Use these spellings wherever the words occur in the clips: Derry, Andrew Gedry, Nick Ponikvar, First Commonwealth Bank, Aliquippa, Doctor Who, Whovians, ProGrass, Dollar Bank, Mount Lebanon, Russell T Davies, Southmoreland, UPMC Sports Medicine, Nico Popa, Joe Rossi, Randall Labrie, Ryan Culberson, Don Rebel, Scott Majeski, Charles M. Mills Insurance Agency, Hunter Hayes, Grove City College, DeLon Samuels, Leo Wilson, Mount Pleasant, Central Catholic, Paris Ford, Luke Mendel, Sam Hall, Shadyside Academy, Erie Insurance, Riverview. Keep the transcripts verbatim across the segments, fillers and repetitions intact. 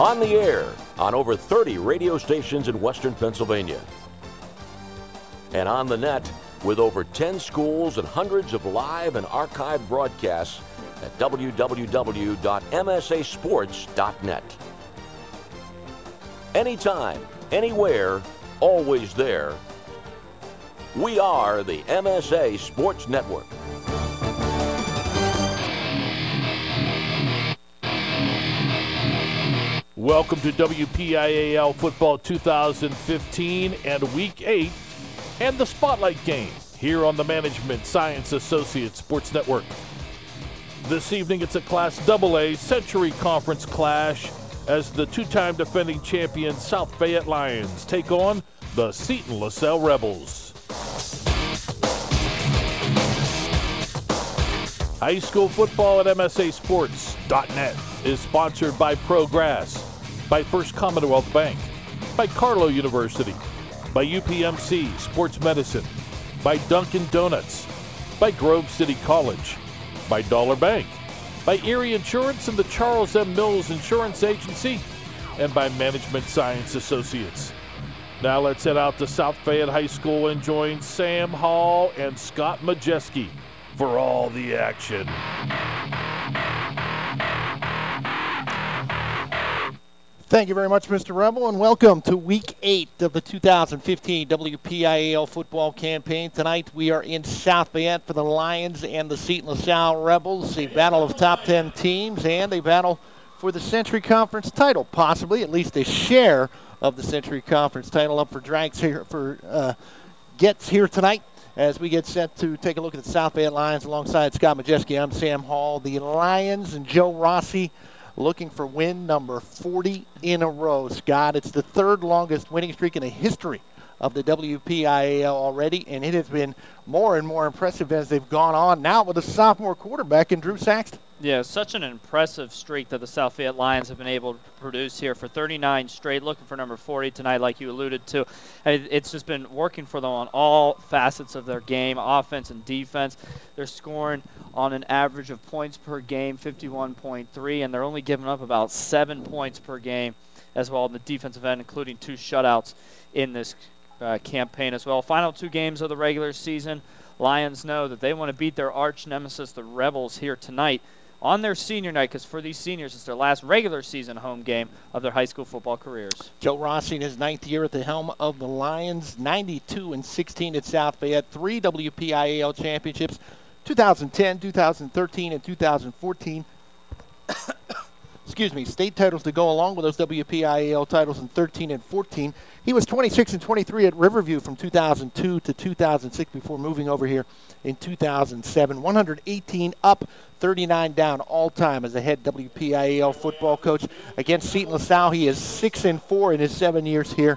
On the air on over thirty radio stations in Western Pennsylvania. And on the net with over ten schools and hundreds of live and archived broadcasts at w w w dot m s a sports dot net. Anytime, anywhere, always there. We are the M S A Sports Network. Welcome to W P I A L Football two thousand fifteen and Week eight and the Spotlight Game here on the Management Science Associates Sports Network. This evening it's a Class double A Century Conference clash as the two-time defending champion South Fayette Lions take on the Seton LaSalle Rebels. High school football at m s a sports dot net is sponsored by ProGrass, by First Commonwealth Bank, by Carlow University, by U P M C Sports Medicine, by Dunkin' Donuts, by Grove City College, by Dollar Bank, by Erie Insurance and the Charles M. Mills Insurance Agency, and by Management Science Associates. Now let's head out to South Fayette High School and join Sam Hall and Scott Majeski for all the action. Thank you very much, Mister Rebel, and welcome to Week eight of the two thousand fifteen W P I A L football campaign. Tonight we are in South Fayette for the Lions and the Seton LaSalle Rebels, a battle of top ten teams and a battle for the Century Conference title, possibly at least a share of the Century Conference title up for drags here for uh, gets here tonight as we get set to take a look at the South Fayette Lions alongside Scott Majeski. I'm Sam Hall. The Lions and Joe Rossi looking for win number forty in a row, Scott. It's the third longest winning streak in the history of the W P I A L already, and it has been more and more impressive as they've gone on now with a sophomore quarterback in Drew Saxton. Yeah, such an impressive streak that the South Fayette Lions have been able to produce here for thirty-nine straight, looking for number forty tonight, like you alluded to. It's just been working for them on all facets of their game, offense and defense. They're scoring on an average of points per game, fifty-one point three, and they're only giving up about seven points per game as well on the defensive end, including two shutouts in this uh, campaign as well. Final two games of the regular season, Lions know that they want to beat their arch nemesis, the Rebels, here tonight on their senior night, because for these seniors, it's their last regular season home game of their high school football careers. Joe Rossi in his ninth year at the helm of the Lions, ninety-two and sixteen at South Fayette, three W P I A L championships, two thousand ten, two thousand thirteen, and two thousand fourteen. Excuse me, state titles to go along with those W P I A L titles in thirteen and fourteen. He was twenty-six and twenty-three at Riverview from two thousand two to two thousand six before moving over here in two thousand seven. one hundred eighteen up, thirty-nine down all-time as the head W P I A L football coach. Against Seton LaSalle, he is six and four in his seven years here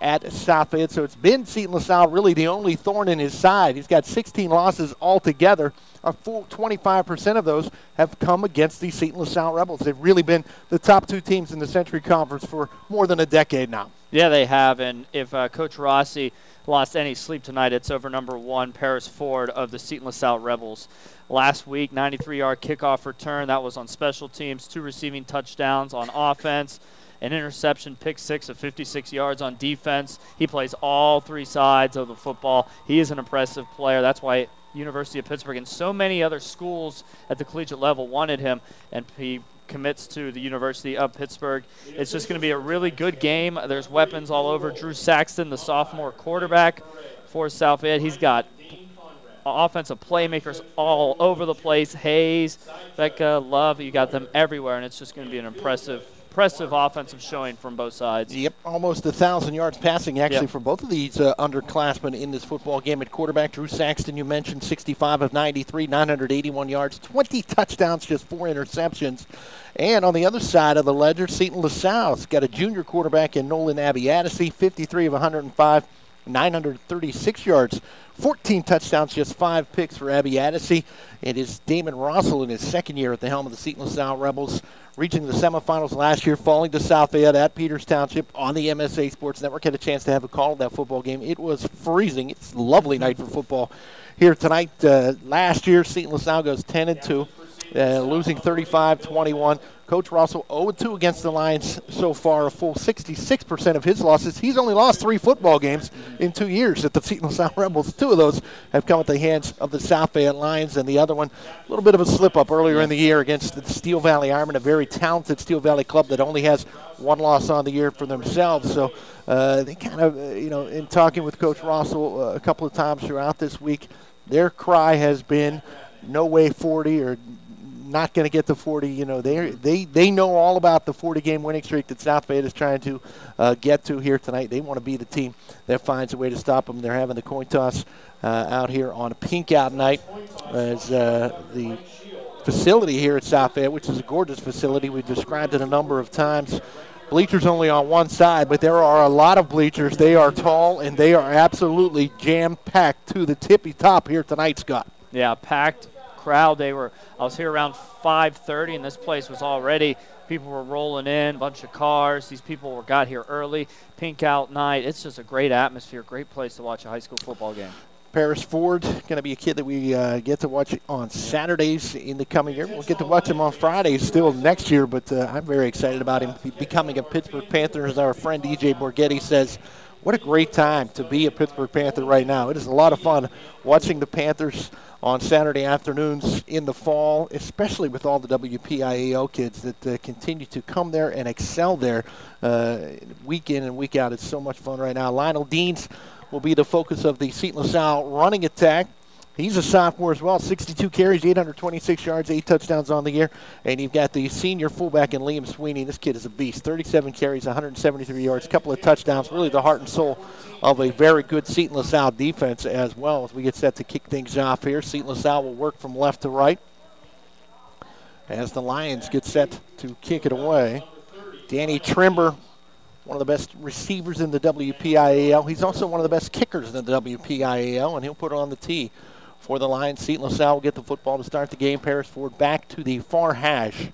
at South Fayette. So it's been Seton LaSalle really the only thorn in his side. He's got sixteen losses altogether. A full twenty-five percent of those have come against the Seton LaSalle Rebels. They've really been the top two teams in the Century Conference for more than a decade now. Yeah, they have, and if uh, Coach Rossi lost any sleep tonight, it's over number one, Paris Ford of the Seton LaSalle Rebels. Last week, ninety-three yard kickoff return. That was on special teams, two receiving touchdowns on offense, an interception, pick six of fifty-six yards on defense. He plays all three sides of the football. He is an impressive player. That's why University of Pittsburgh and so many other schools at the collegiate level wanted him, and he commits to the University of Pittsburgh. It's just going to be a really good game. There's weapons all over. Drew Saxton, the sophomore quarterback for South Fayette, he's got offensive playmakers all over the place. Hayes, Becca, Love, you got them everywhere, and it's just going to be an impressive Impressive offensive showing from both sides. Yep, almost one thousand yards passing actually yep. for both of these uh, underclassmen in this football game at quarterback. Drew Saxton, you mentioned, sixty-five of ninety-three, nine hundred eighty-one yards, twenty touchdowns, just four interceptions. And on the other side of the ledger, Seton LaSalle's got a junior quarterback in Nolan Abbasaddi, fifty-three of one hundred five, nine hundred thirty-six yards, fourteen touchdowns, just five picks for Abbasaddi. It is Damon Rossell in his second year at the helm of the Seton LaSalle Rebels, reaching the semifinals last year, falling to South Fayette at Peters Township on the M S A Sports Network. Had a chance to have a call of that football game. It was freezing. It's a lovely night for football here tonight. Uh, last year, Seton LaSalle goes ten and two. uh, losing thirty-five twenty-one. Coach Russell oh and two against the Lions so far, a full sixty-six percent of his losses. He's only lost three football games in two years at the Seton LaSalle Rebels. Two of those have come at the hands of the South Fayette Lions, and the other one, a little bit of a slip-up earlier in the year against the Steel Valley Ironmen, a very talented Steel Valley club that only has one loss on the year for themselves. So uh, they kind of, uh, you know, in talking with Coach Russell uh, a couple of times throughout this week, their cry has been no way forty or not going to get the forty. You know, they they they know all about the forty-game winning streak that South Fayette is trying to uh, get to here tonight. They want to be the team that finds a way to stop them. They're having the coin toss uh, out here on a pink-out night as uh, the facility here at South Fayette, which is a gorgeous facility. We've described it a number of times. Bleachers only on one side, but there are a lot of bleachers. They are tall, and they are absolutely jam-packed to the tippy top here tonight, Scott. Yeah, packed crowd. They were. I was here around five thirty, and this place was already. People were rolling in, bunch of cars. These people were got here early. Pink out night. It's just a great atmosphere. Great place to watch a high school football game. Paris Ford, going to be a kid that we uh, get to watch on Saturdays in the coming year. We'll get to watch him on Fridays still next year, but uh, I'm very excited about him becoming a Pittsburgh Panther. As our friend D J Borghetti says, what a great time to be a Pittsburgh Panther right now. It is a lot of fun watching the Panthers on Saturday afternoons in the fall, especially with all the W P I A L kids that uh, continue to come there and excel there uh, week in and week out. It's so much fun right now. Lionel Deans will be the focus of the Seton LaSalle running attack. He's a sophomore as well, sixty-two carries, eight hundred twenty-six yards, eight touchdowns on the year. And you've got the senior fullback in Liam Sweeney. This kid is a beast, thirty-seven carries, one hundred seventy-three yards, a couple of touchdowns, really the heart and soul of a very good Seton LaSalle defense as well as we get set to kick things off here. Seton LaSalle will work from left to right as the Lions get set to kick it away. Danny Trimber, one of the best receivers in the W P I A L. He's also one of the best kickers in the W P I A L, and he'll put it on the tee for the Lions. Seton LaSalle will get the football to start the game. Paris Ford back to the far hash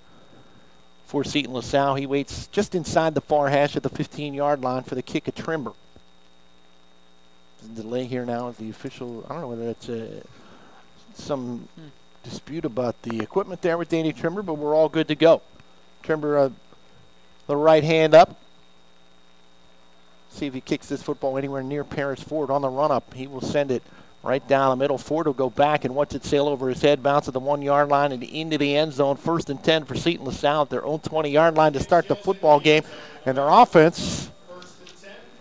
for Seton LaSalle. He waits just inside the far hash at the fifteen-yard line for the kick of Trimber. The delay here now is the official. I don't know whether that's uh, some hmm. dispute about the equipment there with Danny Trimber, but we're all good to go. Trimber, uh, the right hand up. See if he kicks this football anywhere near Paris Ford on the run-up. He will send it right down the middle. Ford will go back and watch it sail over his head, bounce at the one-yard line and into the end zone. First and ten for Seton LaSalle at their own twenty-yard line to start the football game. And their offense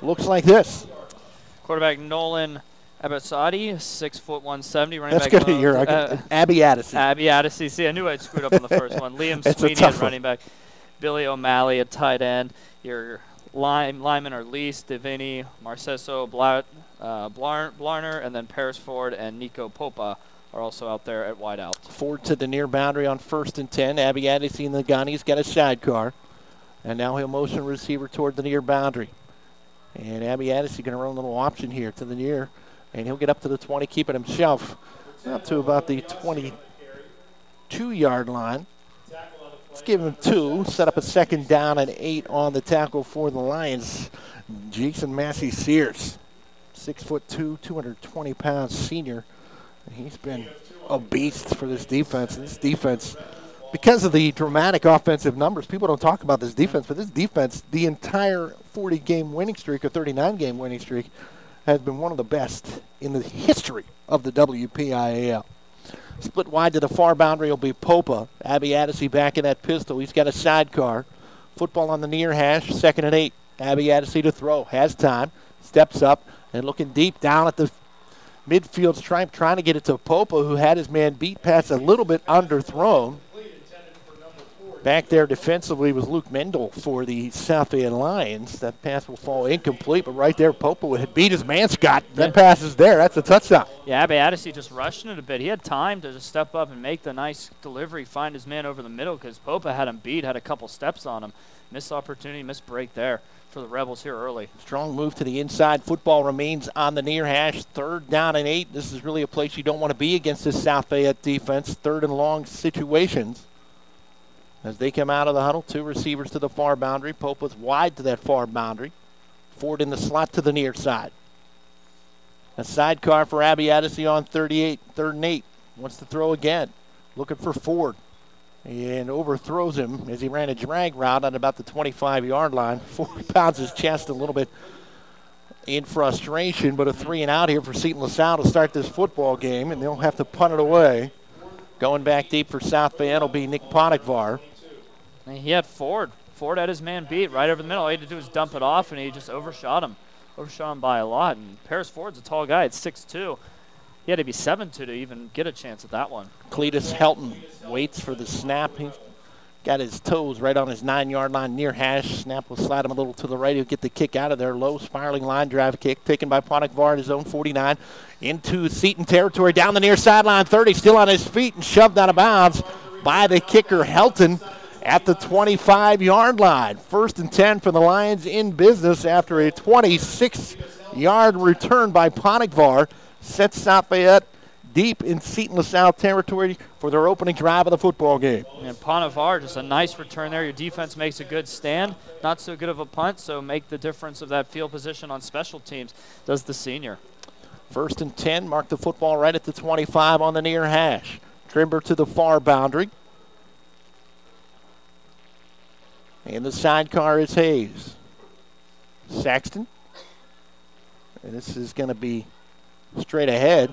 looks like this. Quarterback Nolan Abbasaddi, six foot one seventy. Running That's back good to hear. Uh, Abby Addison. Abby Addison. See, I knew I'd screwed up on the first one. Liam Sweeney at running back. Billy O'Malley at tight end. Your Lime, Lyman or Lease, Divini, Marcesso, Blatt, uh, Blarner, and then Paris Ford and Nico Popa are also out there at wideout. Ford to the near boundary on first and ten. Abby Addison Nagani's got a sidecar, and now he'll motion receiver toward the near boundary. And Abby Addison going to run a little option here to the near, and he'll get up to the twenty, keep it himself up to about the twenty-two-yard line. Let's give him two, set up a second down and eight on the tackle for the Lions. Jason Massey Sears, six foot two, two hundred twenty pounds senior. He's been a beast for this defense. And this defense, because of the dramatic offensive numbers, people don't talk about this defense, but this defense, the entire forty-game winning streak or thirty-nine-game winning streak, has been one of the best in the history of the W P I A L. Split wide to the far boundary will be Popa. Abby Addison back in that pistol. He's got a sidecar. Football on the near hash, second and eight. Abby Addison to throw. Has time. Steps up and looking deep down at the midfield stripe, trying to get it to Popa, who had his man beat pass a little bit underthrown. Back there defensively was Luke Mendel for the South Fayette Lions. That pass will fall incomplete, but right there, Popa had beat his man, Scott. That yeah. pass is there. That's a touchdown. Yeah, Abby Addison just rushing it a bit. He had time to just step up and make the nice delivery, find his man over the middle because Popa had him beat, had a couple steps on him. Missed opportunity, missed break there for the Rebels here early. Strong move to the inside. Football remains on the near hash. Third down and eight. This is really a place you don't want to be against this South Fayette defense. Third and long situations. As they come out of the huddle, two receivers to the far boundary. Pope was wide to that far boundary. Ford in the slot to the near side. A sidecar for Abby Addison on thirty-eight, third and eight. Wants to throw again. Looking for Ford. and overthrows him as he ran a drag route on about the twenty-five-yard line. Four pounds his chest a little bit in frustration, but a three and out here for Seton LaSalle to start this football game, and they'll have to punt it away. Going back deep for South Fayette will be Nick Ponikvar. And he had Ford. Ford had his man beat right over the middle. All he had to do was dump it off, and he just overshot him. Overshot him by a lot. And Paris Ford's a tall guy at six two. He had to be seven two to even get a chance at that one. Cletus Helton waits for the snap. He's got his toes right on his nine-yard line near hash. Snap will slide him a little to the right. He'll get the kick out of there. Low spiraling line drive kick taken by Ponikvar at his own forty-nine. Into Seton territory down the near sideline. thirty still on his feet and shoved out of bounds by the kicker Helton at the twenty-five-yard line. First and ten for the Lions in business after a twenty-six-yard return by Ponikvar. Sets South Fayette deep in Seton LaSalle territory for their opening drive of the football game. And Ponikvar, just a nice return there. Your defense makes a good stand. Not so good of a punt, so make the difference of that field position on special teams, does the senior. First and ten, mark the football right at the twenty-five on the near hash. Trimber to the far boundary. And the sidecar is Hayes. Saxton. And this is going to be straight ahead.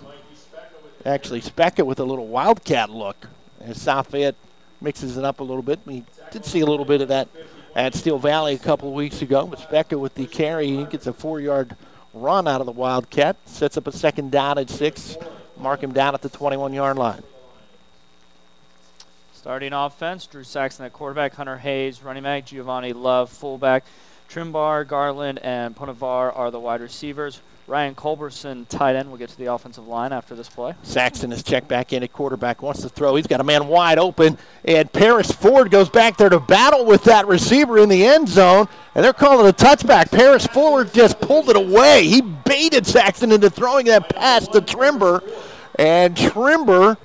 Actually, Specca with a little wildcat look as South Fayette mixes it up a little bit. We did see a little bit of that at Steel Valley a couple of weeks ago. But Specca with the carry, he gets a four-yard run out of the wildcat. Sets up a second down at six. Mark him down at the twenty-one-yard line. Starting offense, Drew Saxton at quarterback, Hunter Hayes, running back, Giovanni Love, fullback. Trimber, Garland, and Ponikvar are the wide receivers. Ryan Culberson, tight end, will get to the offensive line after this play. Saxton is checked back in at quarterback, wants to throw. He's got a man wide open, and Paris Ford goes back there to battle with that receiver in the end zone, and they're calling a touchback. Paris Ford just pulled it away. He baited Saxton into throwing that pass to Trimber, and Trimber,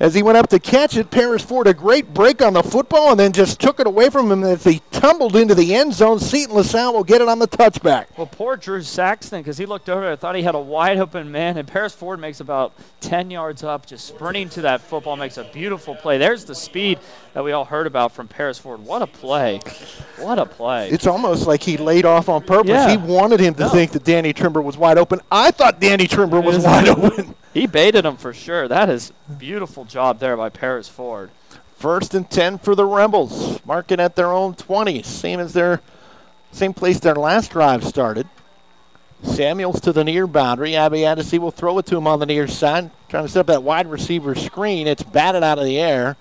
as he went up to catch it, Paris Ford, a great break on the football and then just took it away from him as he tumbled into the end zone. Seton LaSalle will get it on the touchback. Well, poor Drew Saxton, because he looked over there and thought he had a wide-open man, and Paris Ford makes about ten yards up, just sprinting to that football, makes a beautiful play. There's the speed that we all heard about from Paris Ford. What a play. What a play. It's almost like he laid off on purpose. Yeah. He wanted him to no. think that Danny Trimber was wide open. I thought Danny Trimber was wide open. He baited him for sure. That is beautiful job there by Paris Ford. First and ten for the Rebels. Marking at their own twenty. Same as their, same place their last drive started. Samuels to the near boundary. Abbasaddi will throw it to him on the near side. Trying to set up that wide receiver screen. It's batted out of the air.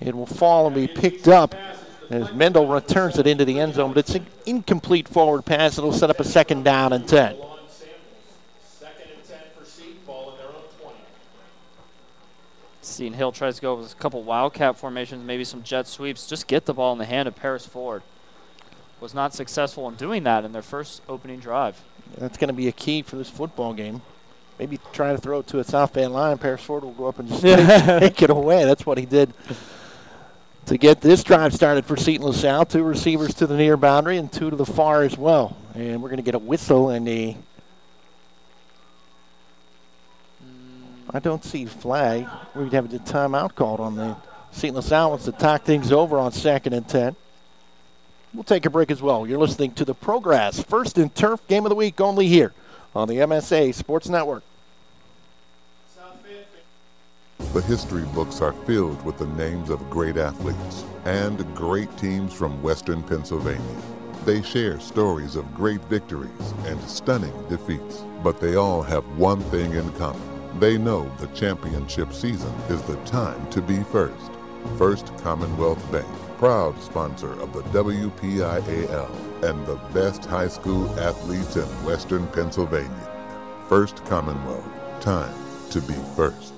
It will fall and be picked up as Mendel returns it into the end zone. But it's an incomplete forward pass. It'll set up a second down and ten. Seton Hill tries to go with a couple wildcat formations, maybe some jet sweeps. Just get the ball in the hand of Paris Ford. Was not successful in doing that in their first opening drive. That's going to be a key for this football game. Maybe try to throw it to a South Bend line. Paris Ford will go up and just take, take it away. That's what he did to get this drive started for Seton LaSalle. Two receivers to the near boundary and two to the far as well. And we're going to get a whistle and a... I don't see flag. We'd have a timeout called on the Seton LaSalle wants to talk things over on second and ten. We'll take a break as well. You're listening to the ProGrass First and Turf Game of the Week only here on the M S A Sports Network. The history books are filled with the names of great athletes and great teams from Western Pennsylvania. They share stories of great victories and stunning defeats, but they all have one thing in common. They know the championship season is the time to be first. First Commonwealth Bank, proud sponsor of the W P I A L and the best high school athletes in Western Pennsylvania. First Commonwealth, time to be first.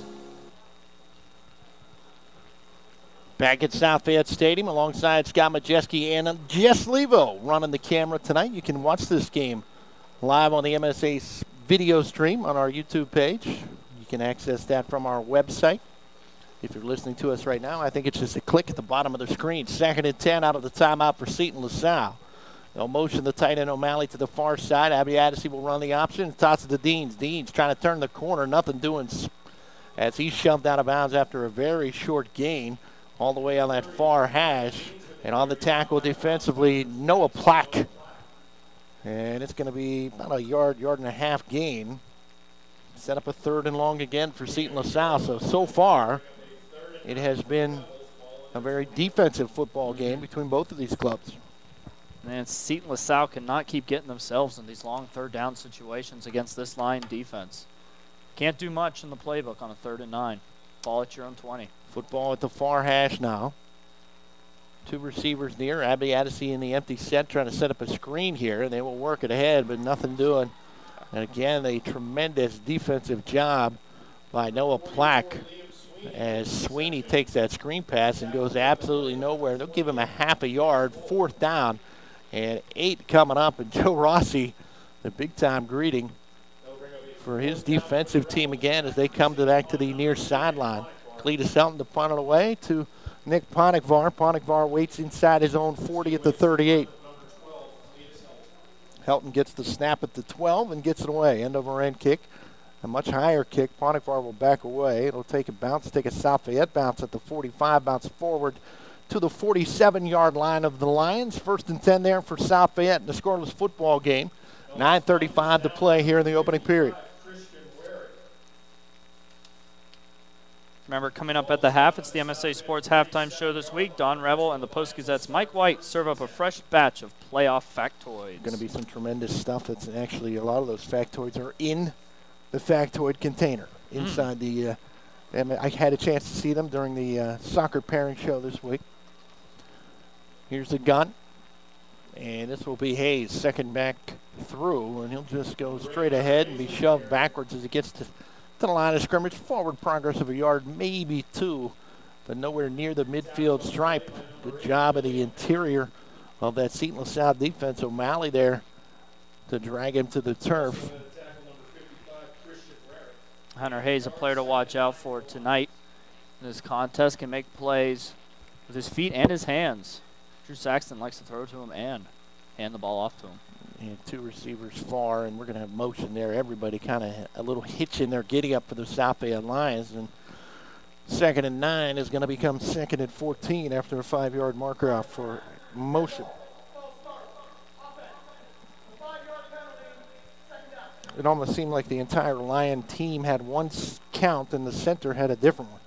Back at South Fayette Stadium alongside Scott Majeski and Jess Levo running the camera tonight. You can watch this game live on the M S A video stream on our YouTube page. You can access that from our website. If you're listening to us right now, I think it's just a click at the bottom of the screen. Second and ten out of the timeout for Seton LaSalle. They'll motion the tight end O'Malley to the far side. Abbasaddi will run the option and toss it to Deans. Deans trying to turn the corner, nothing doing as he's shoved out of bounds after a very short gain. all the way on that far hash. And on the tackle defensively, Noah Plack. And it's going to be about a yard, yard and a half gain. Set up a third and long again for Seton LaSalle. So, so far, it has been a very defensive football game between both of these clubs. And Seton LaSalle cannot keep getting themselves in these long third down situations against this line defense. Can't do much in the playbook on a third and nine. Ball at your own twenty. Football at the far hash now. Two receivers near. Abbasaddi in the empty set trying to set up a screen here. And they will work it ahead, but nothing doing. And again, a tremendous defensive job by Noah Plack as Sweeney takes that screen pass and goes absolutely nowhere. They'll give him a half a yard, fourth down, and eight coming up. And Joe Rossi, the big-time greeting for his defensive team again as they come to back to the near sideline. Cletus Helton to punt it away to Nick Ponikvar. Ponikvar waits inside his own forty at the thirty-eight. Helton gets the snap at the twelve and gets it away. End over end kick. A much higher kick. Ponikvar will back away. It'll take a bounce, take a South Fayette bounce at the forty-five, bounce forward to the forty-seven-yard line of the Lions. First and ten there for South Fayette in the scoreless football game. nine thirty-five to play here in the opening period. Remember, coming up at the half, it's the M S A Sports Halftime Show this week. Don Revel and the Post-Gazette's Mike White serve up a fresh batch of playoff factoids. Going to be some tremendous stuff. It's actually, a lot of those factoids are in the factoid container inside mm. the uh, – I had a chance to see them during the uh, soccer pairing show this week. Here's the gun, and this will be Hayes, second back through, and he'll just go straight ahead and be shoved backwards as he gets to – to the line of scrimmage, forward progress of a yard, maybe two, but nowhere near the midfield stripe. Good job of the interior of that Seton LaSalle defense. O'Malley there to drag him to the turf. Hunter Hayes, a player to watch out for tonight in this contest, can make plays with his feet and his hands. Drew Saxton likes to throw to him and hand the ball off to him. And two receivers far, and we're going to have motion there. Everybody kind of a little hitch in their giddy up for the South Fayette Lions. And second and nine is going to become second and fourteen after a five-yard marker off for motion. It almost seemed like the entire Lion team had one count, and the center had a different one.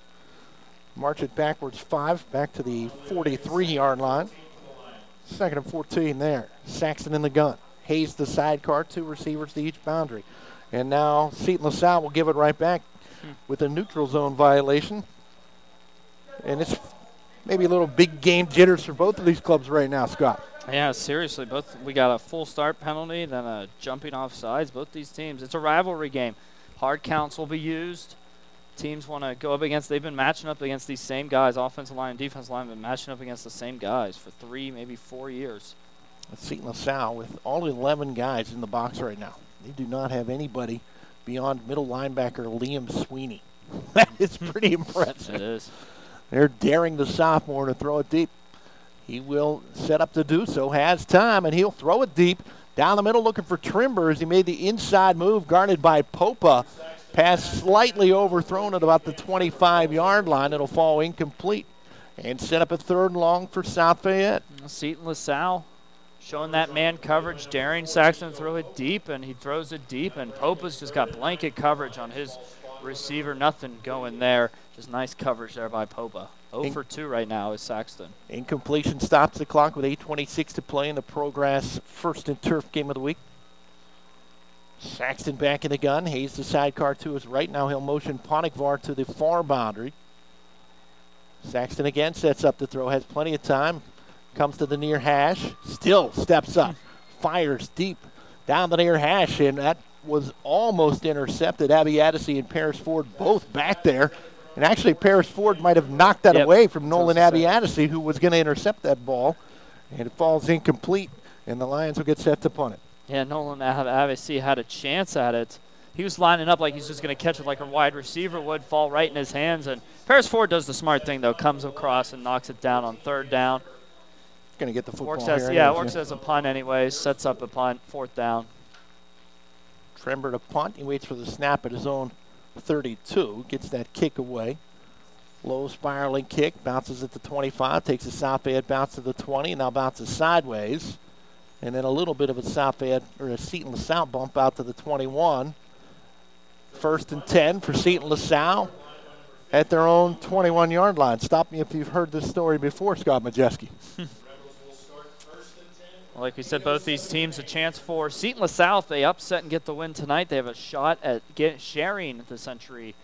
March it backwards five, back to the forty-three-yard line. Second and fourteen there. Saxton in the gun. Hayes the sidecar, two receivers to each boundary. And now Seton LaSalle will give it right back hmm. with a neutral zone violation. And it's maybe a little big game jitters for both of these clubs right now, Scott. Yeah, seriously. both We got a full start penalty, then a jumping off sides. Both these teams, it's a rivalry game. Hard counts will be used. Teams want to go up against, they've been matching up against these same guys. Offensive line and defensive line have been matching up against the same guys for three, maybe four years. Seton LaSalle with all eleven guys in the box right now. They do not have anybody beyond middle linebacker Liam Sweeney. That is pretty impressive. It is. They're daring the sophomore to throw it deep. He will set up to do so, has time, and he'll throw it deep. Down the middle looking for Trimber as he made the inside move guarded by Popa. Pass slightly overthrown at about the twenty-five-yard line. It'll fall incomplete and set up a third and long for South Fayette. Seton LaSalle showing that man coverage, daring Saxton to throw it deep, and he throws it deep, and Popa's just got blanket coverage on his receiver. Nothing going there. Just nice coverage there by Popa. oh for two right now is Saxton. Incompletion stops the clock with eight twenty-six to play in the ProGrass first and turf game of the week. Saxton back in the gun. Hayes the sidecar to his right. Now he'll motion Ponikvar to the far boundary. Saxton again sets up the throw. Has plenty of time. Comes to the near hash. Still steps up. Fires deep down the near hash. And that was almost intercepted. Abbasaddi and Paris Ford both back there. And actually Paris Ford might have knocked that yep. away from Nolan Abbasaddi, who was going to intercept that ball. And it falls incomplete. And the Lions will get set to punt it. Yeah, Nolan obviously had a chance at it. He was lining up like he's just going to catch it like a wide receiver would, fall right in his hands. And Paris Ford does the smart thing, though, comes across and knocks it down on third down. Going to get the football works as, here. Yeah, works yeah. as a punt anyways, sets up a punt, fourth down. Trimber to punt. He waits for the snap at his own thirty-two, gets that kick away. Low spiraling kick, bounces at the twenty-five, takes a South Fayette bounce to the twenty, and now bounces sideways. And then a little bit of a South Fayette, or a Seton LaSalle bump out to the twenty-one. First and ten for Seton LaSalle at their own twenty-one-yard line. Stop me if you've heard this story before, Scott Majeski. Like we said, both these teams a chance for Seton LaSalle. If they upset and get the win tonight, they have a shot at get, sharing the Century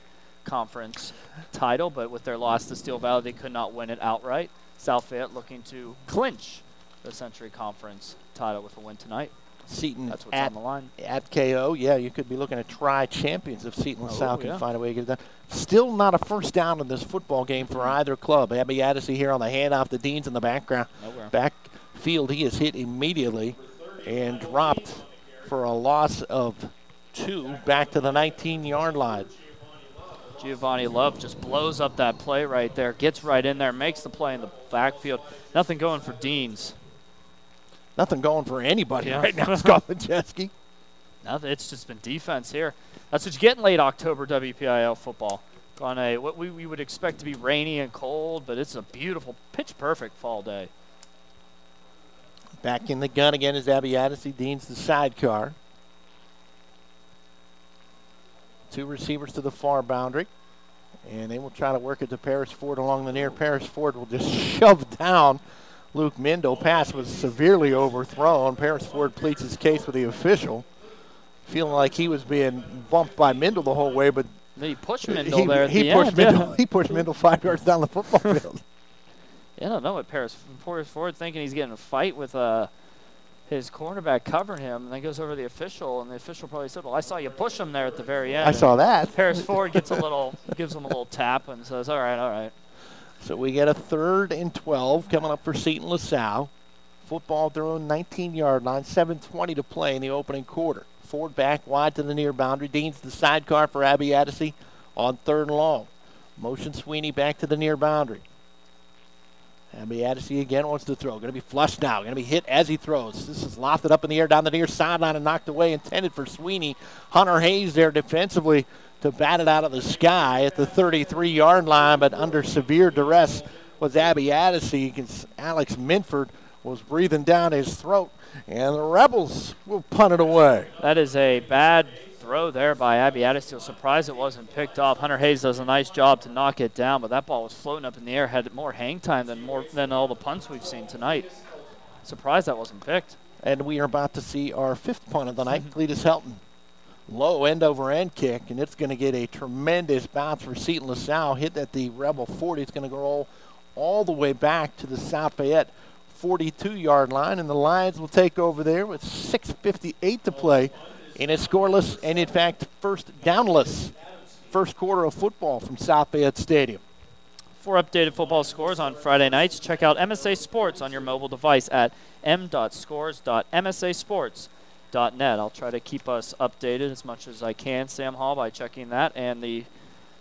Conference title, but with their loss to Steel Valley, they could not win it outright. South Fayette looking to clinch the Century Conference title with a win tonight. Seton That's what's at, on the line. At K O, yeah, you could be looking at tri-champions if Seton LaSalle oh, can yeah. find a way to get it done. Still not a first down in this football game for either club. Abby Addison here on the handoff to Deans in the background. Nowhere. Backfield, he is hit immediately and dropped for a loss of two back to the nineteen-yard line. Giovanni Love just blows up that play right there, gets right in there, makes the play in the backfield. Nothing going for Deans. Nothing going for anybody yeah. right now, Scott Majeski. Nothing. It's just been defense here. That's what you get in late October W P I L football. On a what we, we would expect to be rainy and cold, but it's a beautiful, pitch-perfect fall day. Back in the gun again is Abby Addison. Deans the sidecar. Two receivers to the far boundary. And they will try to work it to Paris Ford along the near. Paris Ford will just shove down. Luke Mendel pass was severely overthrown. Paris Ford pleads his case with the official, feeling like he was being bumped by Mendel the whole way, but he pushed Mendel he, there. At he, the pushed end, Mendel, yeah. he pushed Mendel five yards down the football field. I don't know what Paris, Paris Ford thinking he's getting a fight with uh, his cornerback covering him, and then goes over to the official, and the official probably said, "Well, I saw you push him there at the very end." I saw that. Paris Ford gets a little, gives him a little tap, and says, "All right, all right." So we get a third and twelve coming up for Seton LaSalle. Football at their own nineteen-yard line, seven twenty to play in the opening quarter. Ford back wide to the near boundary. Deans the sidecar for Abby Addison on third and long. Motion Sweeney back to the near boundary. Abby Addison again wants to throw. Going to be flushed now. Going to be hit as he throws. This is lofted up in the air down the near sideline and knocked away. Intended for Sweeney. Hunter Hayes there defensively to bat it out of the sky at the thirty-three-yard line, but under severe duress was Abby Addison. Alex Minford was breathing down his throat, and the Rebels will punt it away. That is a bad throw there by Abby Addison. Surprised it wasn't picked off. Hunter Hayes does a nice job to knock it down, but that ball was floating up in the air, had more hang time than, more, than all the punts we've seen tonight. Surprised that wasn't picked. And we are about to see our fifth punt of the night, Cletus Helton. Low end-over-end kick, and it's going to get a tremendous bounce for Seton LaSalle. Hit at the Rebel forty. It's going to go all, all the way back to the South Fayette forty-two-yard line, and the Lions will take over there with six fifty-eight to play in a scoreless and, in fact, first downless first quarter of football from South Fayette Stadium. For updated football scores on Friday nights, check out M S A Sports on your mobile device at m dot scores dot m s a sports dot com. .net. I'll try to keep us updated as much as I can, Sam Hall, by checking that and the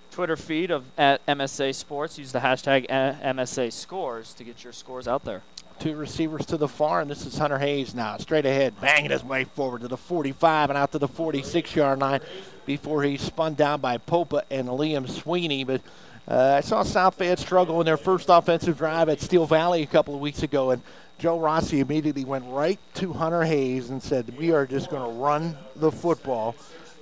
Twitter feed of at M S A Sports. Use the hashtag M S A Scores to get your scores out there. Two receivers to the far, and this is Hunter Hayes now. Straight ahead, banging his way forward to the forty-five and out to the forty-six-yard line before he's spun down by Popa and Liam Sweeney. But uh, I saw South Fayette struggle in their first offensive drive at Steel Valley a couple of weeks ago, and Joe Rossi immediately went right to Hunter Hayes and said, we are just going to run the football.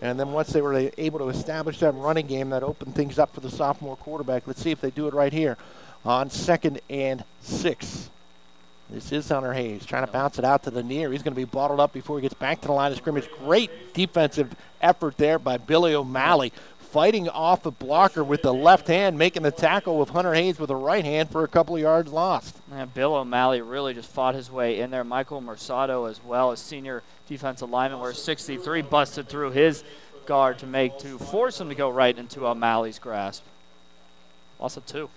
And then once they were able to establish that running game, that opened things up for the sophomore quarterback. Let's see if they do it right here on second and six. This is Hunter Hayes trying to bounce it out to the near. He's going to be bottled up before he gets back to the line of scrimmage. Great defensive effort there by Billy O'Malley, fighting off the blocker with the left hand, making the tackle with Hunter Hayes with the right hand for a couple of yards lost. And Bill O'Malley really just fought his way in there. Michael Mercado as well, as senior defensive lineman, where sixty-three busted through his guard to make to force him to go right into O'Malley's grasp. Loss of two.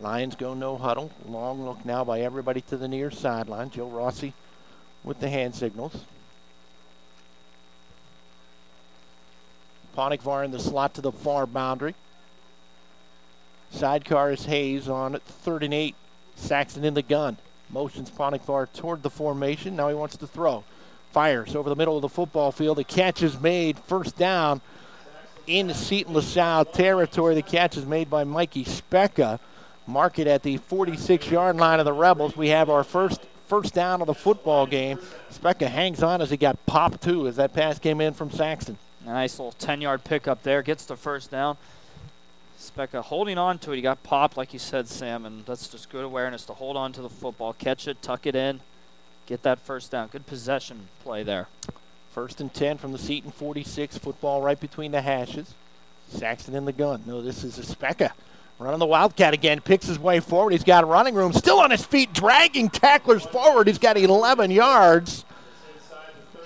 Lions go no huddle. Long look now by everybody to the near sideline. Joe Rossi with the hand signals. Ponikvar in the slot to the far boundary. Sidecar is Hayes on third and eight. Saxton in the gun. Motions Ponikvar toward the formation. Now he wants to throw. Fires over the middle of the football field. The catch is made. First down. in Seton LaSalle territory. The catch is made by Mikey Specca. Mark it at the forty-six-yard line of the Rebels. We have our first first down of the football game. Specca hangs on as he got popped, too, as that pass came in from Saxton. Nice little ten-yard pickup there. Gets the first down. Specca holding on to it. He got popped, like you said, Sam, and that's just good awareness to hold on to the football. Catch it, tuck it in, get that first down. Good possession play there. First and ten from the Seton forty-six. Football right between the hashes. Saxton in the gun. No, this is a Specca. Running the Wildcat again, picks his way forward. He's got running room, still on his feet, dragging tacklers forward. He's got eleven yards.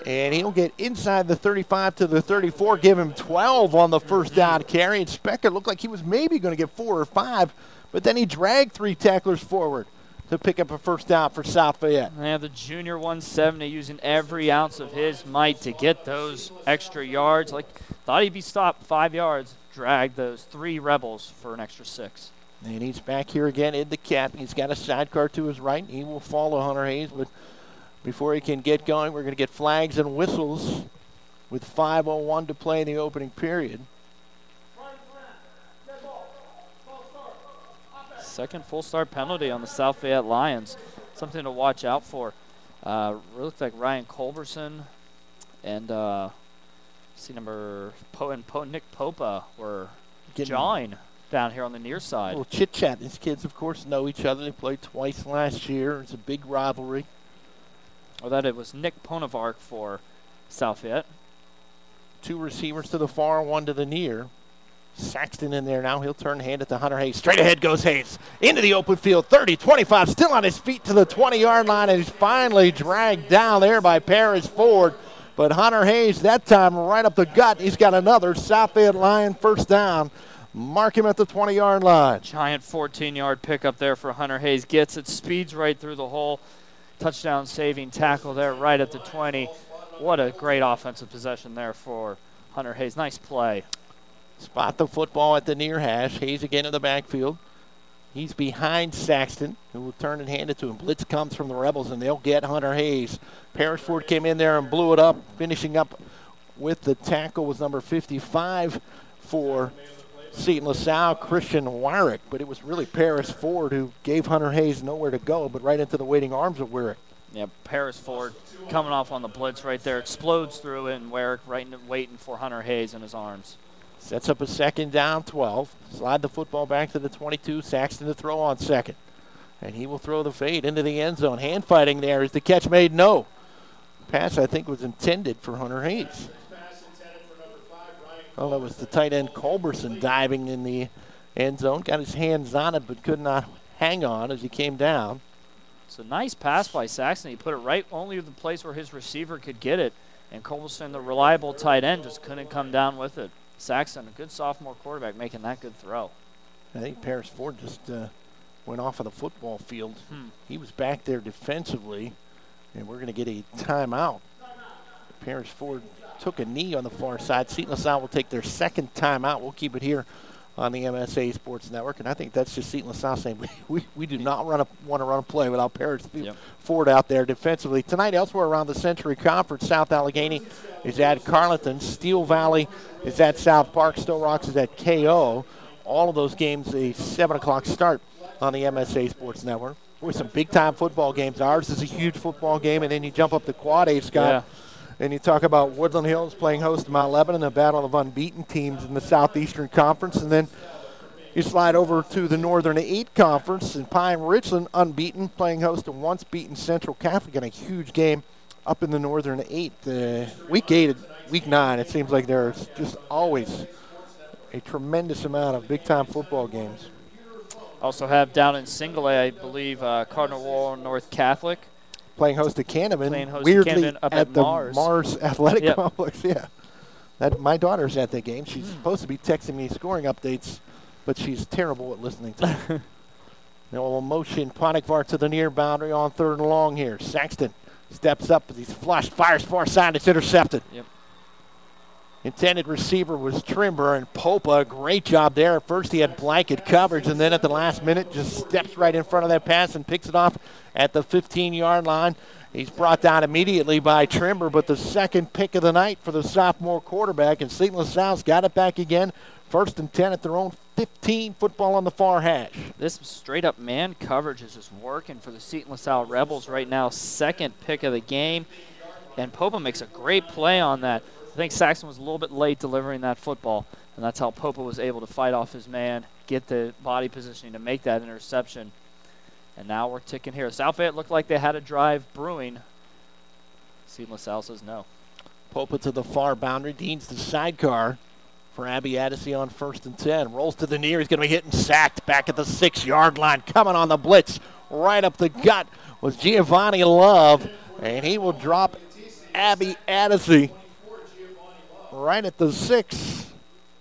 And he'll get inside the thirty-five to the thirty-four, give him twelve on the first down carry. And Specca looked like he was maybe going to get four or five, but then he dragged three tacklers forward to pick up a first down for South Fayette. And the junior one seventy using every ounce of his might to get those extra yards. Like, thought he'd be stopped five yards. Drag those three Rebels for an extra six. And he's back here again in the cap. He's got a sidecar to his right. He will follow Hunter Hayes, but before he can get going, we're going to get flags and whistles with five oh one to play in the opening period. Second full start penalty on the South Fayette Lions. Something to watch out for. Uh, looks like Ryan Culberson and uh, see number po and po Nick Popa were Getting jawing down here on the near side. A little chit chat. These kids, of course, know each other. They played twice last year. It's a big rivalry. Or that it was Nick Ponikvar for South Fayette. Two receivers to the far, one to the near. Saxton in there now. He'll turn and hand it to Hunter Hayes. Straight ahead goes Hayes. Into the open field. thirty, twenty-five. Still on his feet to the twenty-yard line. And he's finally dragged down there by Paris Ford. But Hunter Hayes, that time right up the gut, he's got another South Fayette Lion first down. Mark him at the twenty-yard line. Giant fourteen-yard pickup there for Hunter Hayes. Gets it, speeds right through the hole. Touchdown-saving tackle there right at the twenty. What a great offensive possession there for Hunter Hayes. Nice play. Spot the football at the near hash. Hayes again in the backfield. He's behind Saxton, who will turn and hand it to him. Blitz comes from the Rebels, and they'll get Hunter Hayes. Paris Ford came in there and blew it up. Finishing up with the tackle was number fifty-five for Seton LaSalle, Christian Wyrick. But it was really Paris Ford who gave Hunter Hayes nowhere to go, but right into the waiting arms of Wyrick. Yeah, Paris Ford coming off on the blitz right there. Explodes through it, and Wyrick right in, waiting for Hunter Hayes in his arms. Sets up a second down, twelve. Slide the football back to the twenty-two. Saxton to throw on second. And he will throw the fade into the end zone. Hand fighting there. Is the catch made? No. Pass, I think, was intended for Hunter Hayes. Well, that was the tight end Culberson diving in the end zone. Got his hands on it, but could not hang on as he came down. It's a nice pass by Saxton. He put it right only to the place where his receiver could get it. And Culberson, the reliable tight end, just couldn't come down with it. Saxton, a good sophomore quarterback, making that good throw. I think Paris Ford just uh, went off of the football field. Hmm. He was back there defensively, and we're going to get a timeout. Paris Ford took a knee on the far side. Seton LaSalle will take their second timeout. We'll keep it here on the M S A Sports Network, and I think that's just Seton LaSalle saying we, we, we do not run a, want to run a play without Paris yep. Ford out there defensively. Tonight, elsewhere around the Century Conference, South Allegheny is at Carleton. Steel Valley is at South Park. Stow Rocks is at K O. All of those games, a seven o'clock start on the M S A Sports Network. Boy, some big-time football games. Ours is a huge football game, and then you jump up to Quad A, Scott. Yeah. And you talk about Woodland Hills playing host to Mount Lebanon, a battle of unbeaten teams in the Southeastern Conference. And then you slide over to the Northern eight Conference, and Pine Richland unbeaten, playing host to once beaten Central Catholic in a huge game up in the Northern eight. Uh, week eight and week nine, it seems like there's just always a tremendous amount of big-time football games. Also have down in Single A, I believe, uh, Cardinal Wall North Catholic. Playing host to Canavan, host weirdly Canavan up at, at the Mars, Mars Athletic yep. Complex. Yeah, that my daughter's at that game. She's mm. supposed to be texting me scoring updates, but she's terrible at listening to them. Now we'll motion Ponikvar to the near boundary on third and long here. Saxton steps up as he's flushed, fires far side, it's intercepted. Yep. Intended receiver was Trimber, and Popa, great job there. First he had blanket coverage, and then at the last minute just steps right in front of that pass and picks it off at the fifteen-yard line. He's brought down immediately by Trimber, but the second pick of the night for the sophomore quarterback, and Seton LaSalle's got it back again. First and ten at their own fifteen, football on the far hash. This straight-up man coverage is just working for the Seton LaSalle Rebels right now. Second pick of the game, and Popa makes a great play on that. I think Saxton was a little bit late delivering that football, and that's how Popa was able to fight off his man, get the body positioning to make that interception. And now we're ticking here. South Fayette looked like they had a drive brewing. Seton LaSalle says no. Popa to the far boundary. Deans the sidecar for Abby Addisy on first and ten. Rolls to the near. He's going to be hit and sacked back at the six-yard line. Coming on the blitz right up the gut was Giovanni Love, and he will drop Abby Addisy right at the six.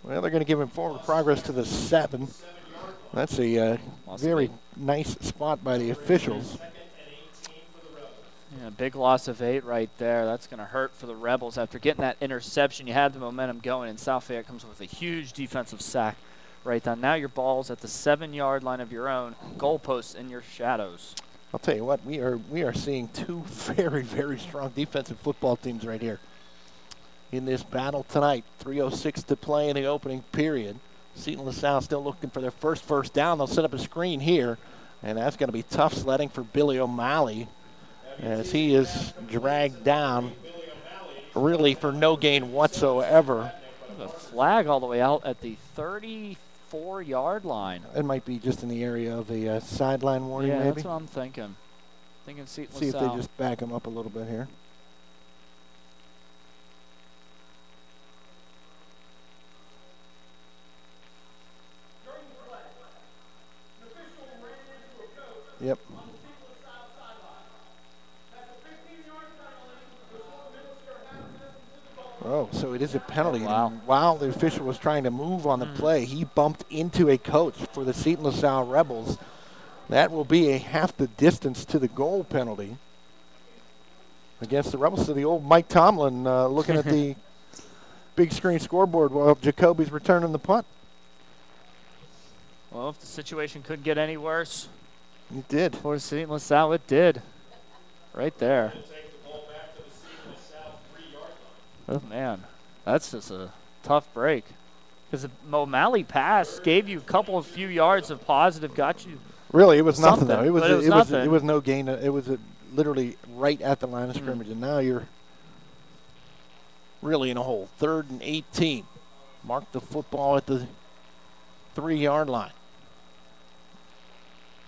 Well, they're going to give him forward progress to the seven. That's a uh, very nice spot by the officials. Yeah, big loss of eight right there. That's going to hurt for the Rebels. After getting that interception, you had the momentum going, and South Fayette comes with a huge defensive sack right down. Now your ball's at the seven-yard line of your own, goalposts in your shadows. I'll tell you what, we are, we are seeing two very, very strong defensive football teams right here in this battle tonight. three oh six to play in the opening period. Seton LaSalle still looking for their first first down. They'll set up a screen here, and that's going to be tough sledding for Billy O'Malley as he is dragged down really for no gain whatsoever. The flag all the way out at the thirty-four-yard line. It might be just in the area of the uh, sideline warning, yeah, maybe. Yeah, that's what I'm thinking. Thinking Seton LaSalle. See if they just back him up a little bit here. Yep. Oh, so it is a penalty. Oh, wow. And while the official was trying to move on the mm. play, he bumped into a coach for the Seton LaSalle Rebels. That will be a half the distance to the goal penalty against the Rebels. So the old Mike Tomlin uh, looking at the big screen scoreboard while Jacoby's returning the punt. Well, if the situation could get any worse. It did. For Seton LaSalle, it did. Right there. Oh, man. That's just a tough break. Because the O'Malley pass gave you a couple of few yards of positive, got you. Really, it was nothing, though. It was, it, was it, nothing. Was, it was no gain. It was a, literally right at the line of scrimmage. Mm. And now you're really in a hole. Third and eighteen. Mark the football at the three-yard line.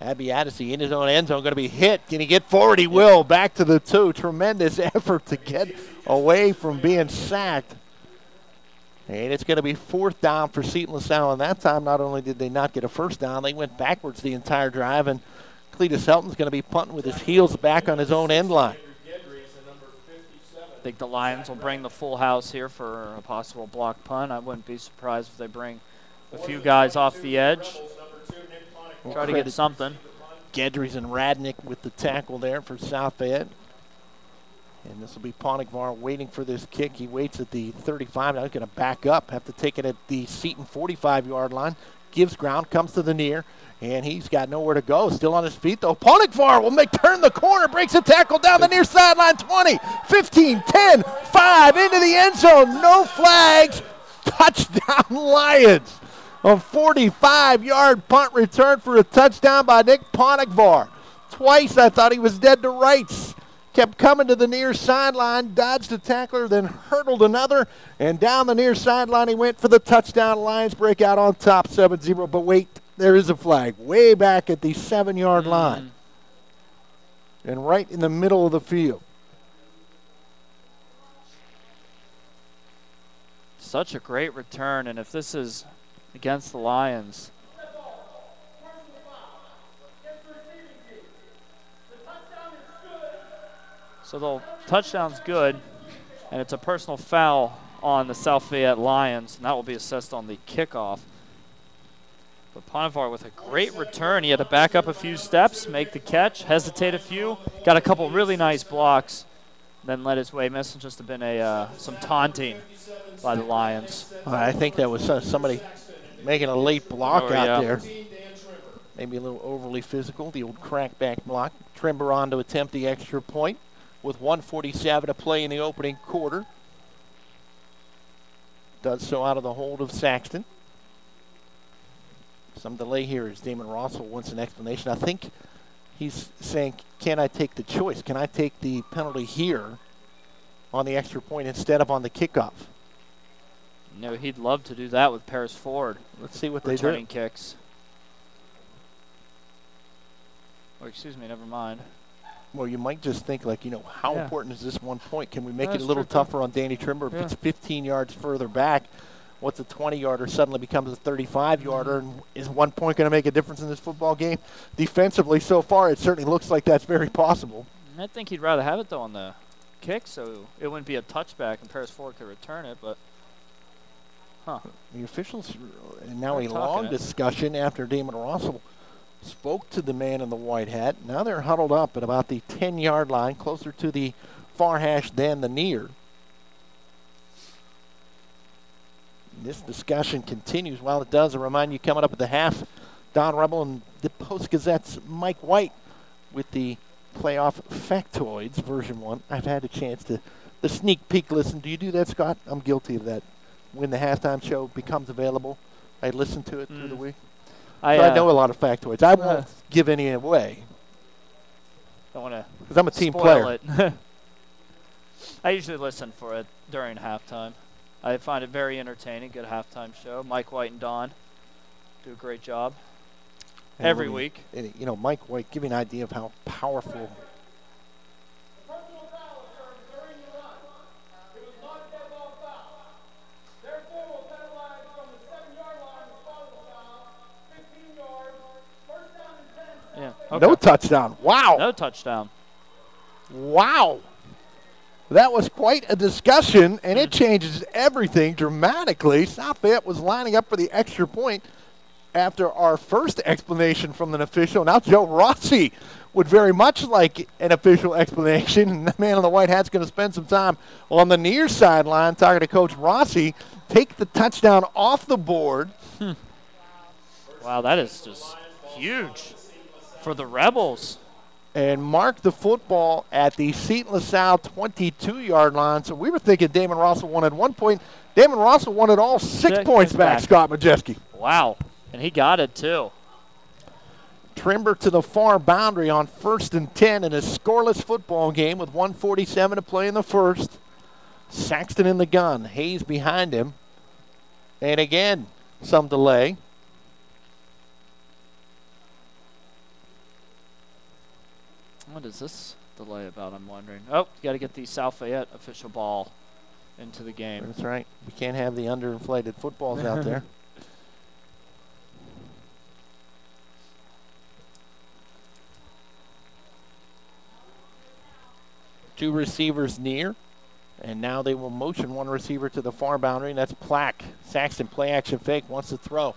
Abby Addisy in his own end zone, going to be hit. Can he get forward? He will. Back to the two. Tremendous effort to get away from being sacked. And it's going to be fourth down for Seton LaSalle. And that time, not only did they not get a first down, they went backwards the entire drive. And Cletus Helton's going to be punting with his heels back on his own end line. I think the Lions will bring the full house here for a possible block punt. I wouldn't be surprised if they bring a few guys off the edge. We'll try to get something. Gedries and Radnick with the tackle there for South Fayette. And this will be Ponikvar waiting for this kick. He waits at the thirty-five. Now he's going to back up. Have to take it at the Seton forty-five-yard line. Gives ground, comes to the near, and he's got nowhere to go. Still on his feet, though. Ponikvar will make turn the corner, breaks a tackle down the near sideline. twenty, fifteen, ten, five, into the end zone. No flags. Touchdown Lions. A forty-five-yard punt return for a touchdown by Nick Ponikvar. Twice I thought he was dead to rights. Kept coming to the near sideline, dodged a tackler, then hurdled another, and down the near sideline he went for the touchdown. Lions break out on top, seven zero. But wait, there is a flag way back at the seven-yard mm. line and right in the middle of the field. Such a great return, and if this is against the Lions, so the touchdown's good, and it's a personal foul on the South Fayette Lions, and that will be assessed on the kickoff. But Ponikvar with a great return. He had to back up a few steps, make the catch, hesitate a few, got a couple really nice blocks, then led his way. Must have just been a uh, some taunting by the Lions. I think that was uh, somebody making a late block oh, out yeah. there. Maybe a little overly physical, the old crackback block. Trimber on to attempt the extra point with one forty-seven to play in the opening quarter. Does so out of the hold of Saxton. Some delay here as Damon Rossell wants an explanation. I think he's saying, can I take the choice? Can I take the penalty here on the extra point instead of on the kickoff? No, he'd love to do that with Paris Ford. Let's see what they do. Returning kicks. Or excuse me, never mind. Well, you might just think, like, you know, how yeah. important is this one point? Can we make That's it a little tougher on Danny Trimber? Yeah. If it's fifteen yards further back, what's a twenty-yarder suddenly becomes a thirty-five-yarder? And is one point going to make a difference in this football game? Defensively, so far, it certainly looks like that's very possible. I think he'd rather have it, though, on the kick, so it wouldn't be a touchback, and Paris Ford could return it, but... Huh. The officials, and now they're a long discussion it. after Damon Rossell spoke to the man in the white hat. Now they're huddled up at about the ten-yard line, closer to the far hash than the near. This discussion continues. While it does, I remind you, coming up at the half, Don Rebel and the Post-Gazette's Mike White with the playoff factoids, version one. I've had a chance to the sneak peek listen. Do you do that, Scott? I'm guilty of that. When the halftime show becomes available, I listen to it mm. through the week. I, uh, I know a lot of factoids. I won't uh, give any away. Don't want to. Because I'm a team player. It. I usually listen for it during halftime. I find it very entertaining. Good halftime show. Mike White and Don do a great job and every we, week. And, you know, Mike White, give you an idea of how powerful. Yeah. Okay. No touchdown. Wow. No touchdown. Wow. That was quite a discussion, and it changes everything dramatically. South Fayette was lining up for the extra point after our first explanation from an official. Now Joe Rossi would very much like an official explanation, and the man in the white hat's going to spend some time on the near sideline talking to Coach Rossi. Take the touchdown off the board. Hmm. Wow, that is just huge for the Rebels. And mark the football at the Seton LaSalle twenty-two-yard line. So we were thinking Damon Rossell wanted one point. Damon Rossell wanted all six, six points back, back, Scott Majewski. Wow, and he got it too. Trimber to the far boundary on first and ten in a scoreless football game with one forty-seven to play in the first. Saxton in the gun, Hayes behind him. And again, some delay. What is this delay about, I'm wondering? Oh, you got to get the South Fayette official ball into the game. That's right. We can't have the underinflated footballs out there. Two receivers near, and now they will motion one receiver to the far boundary, and that's Plack. Saxton, play action fake, wants to throw.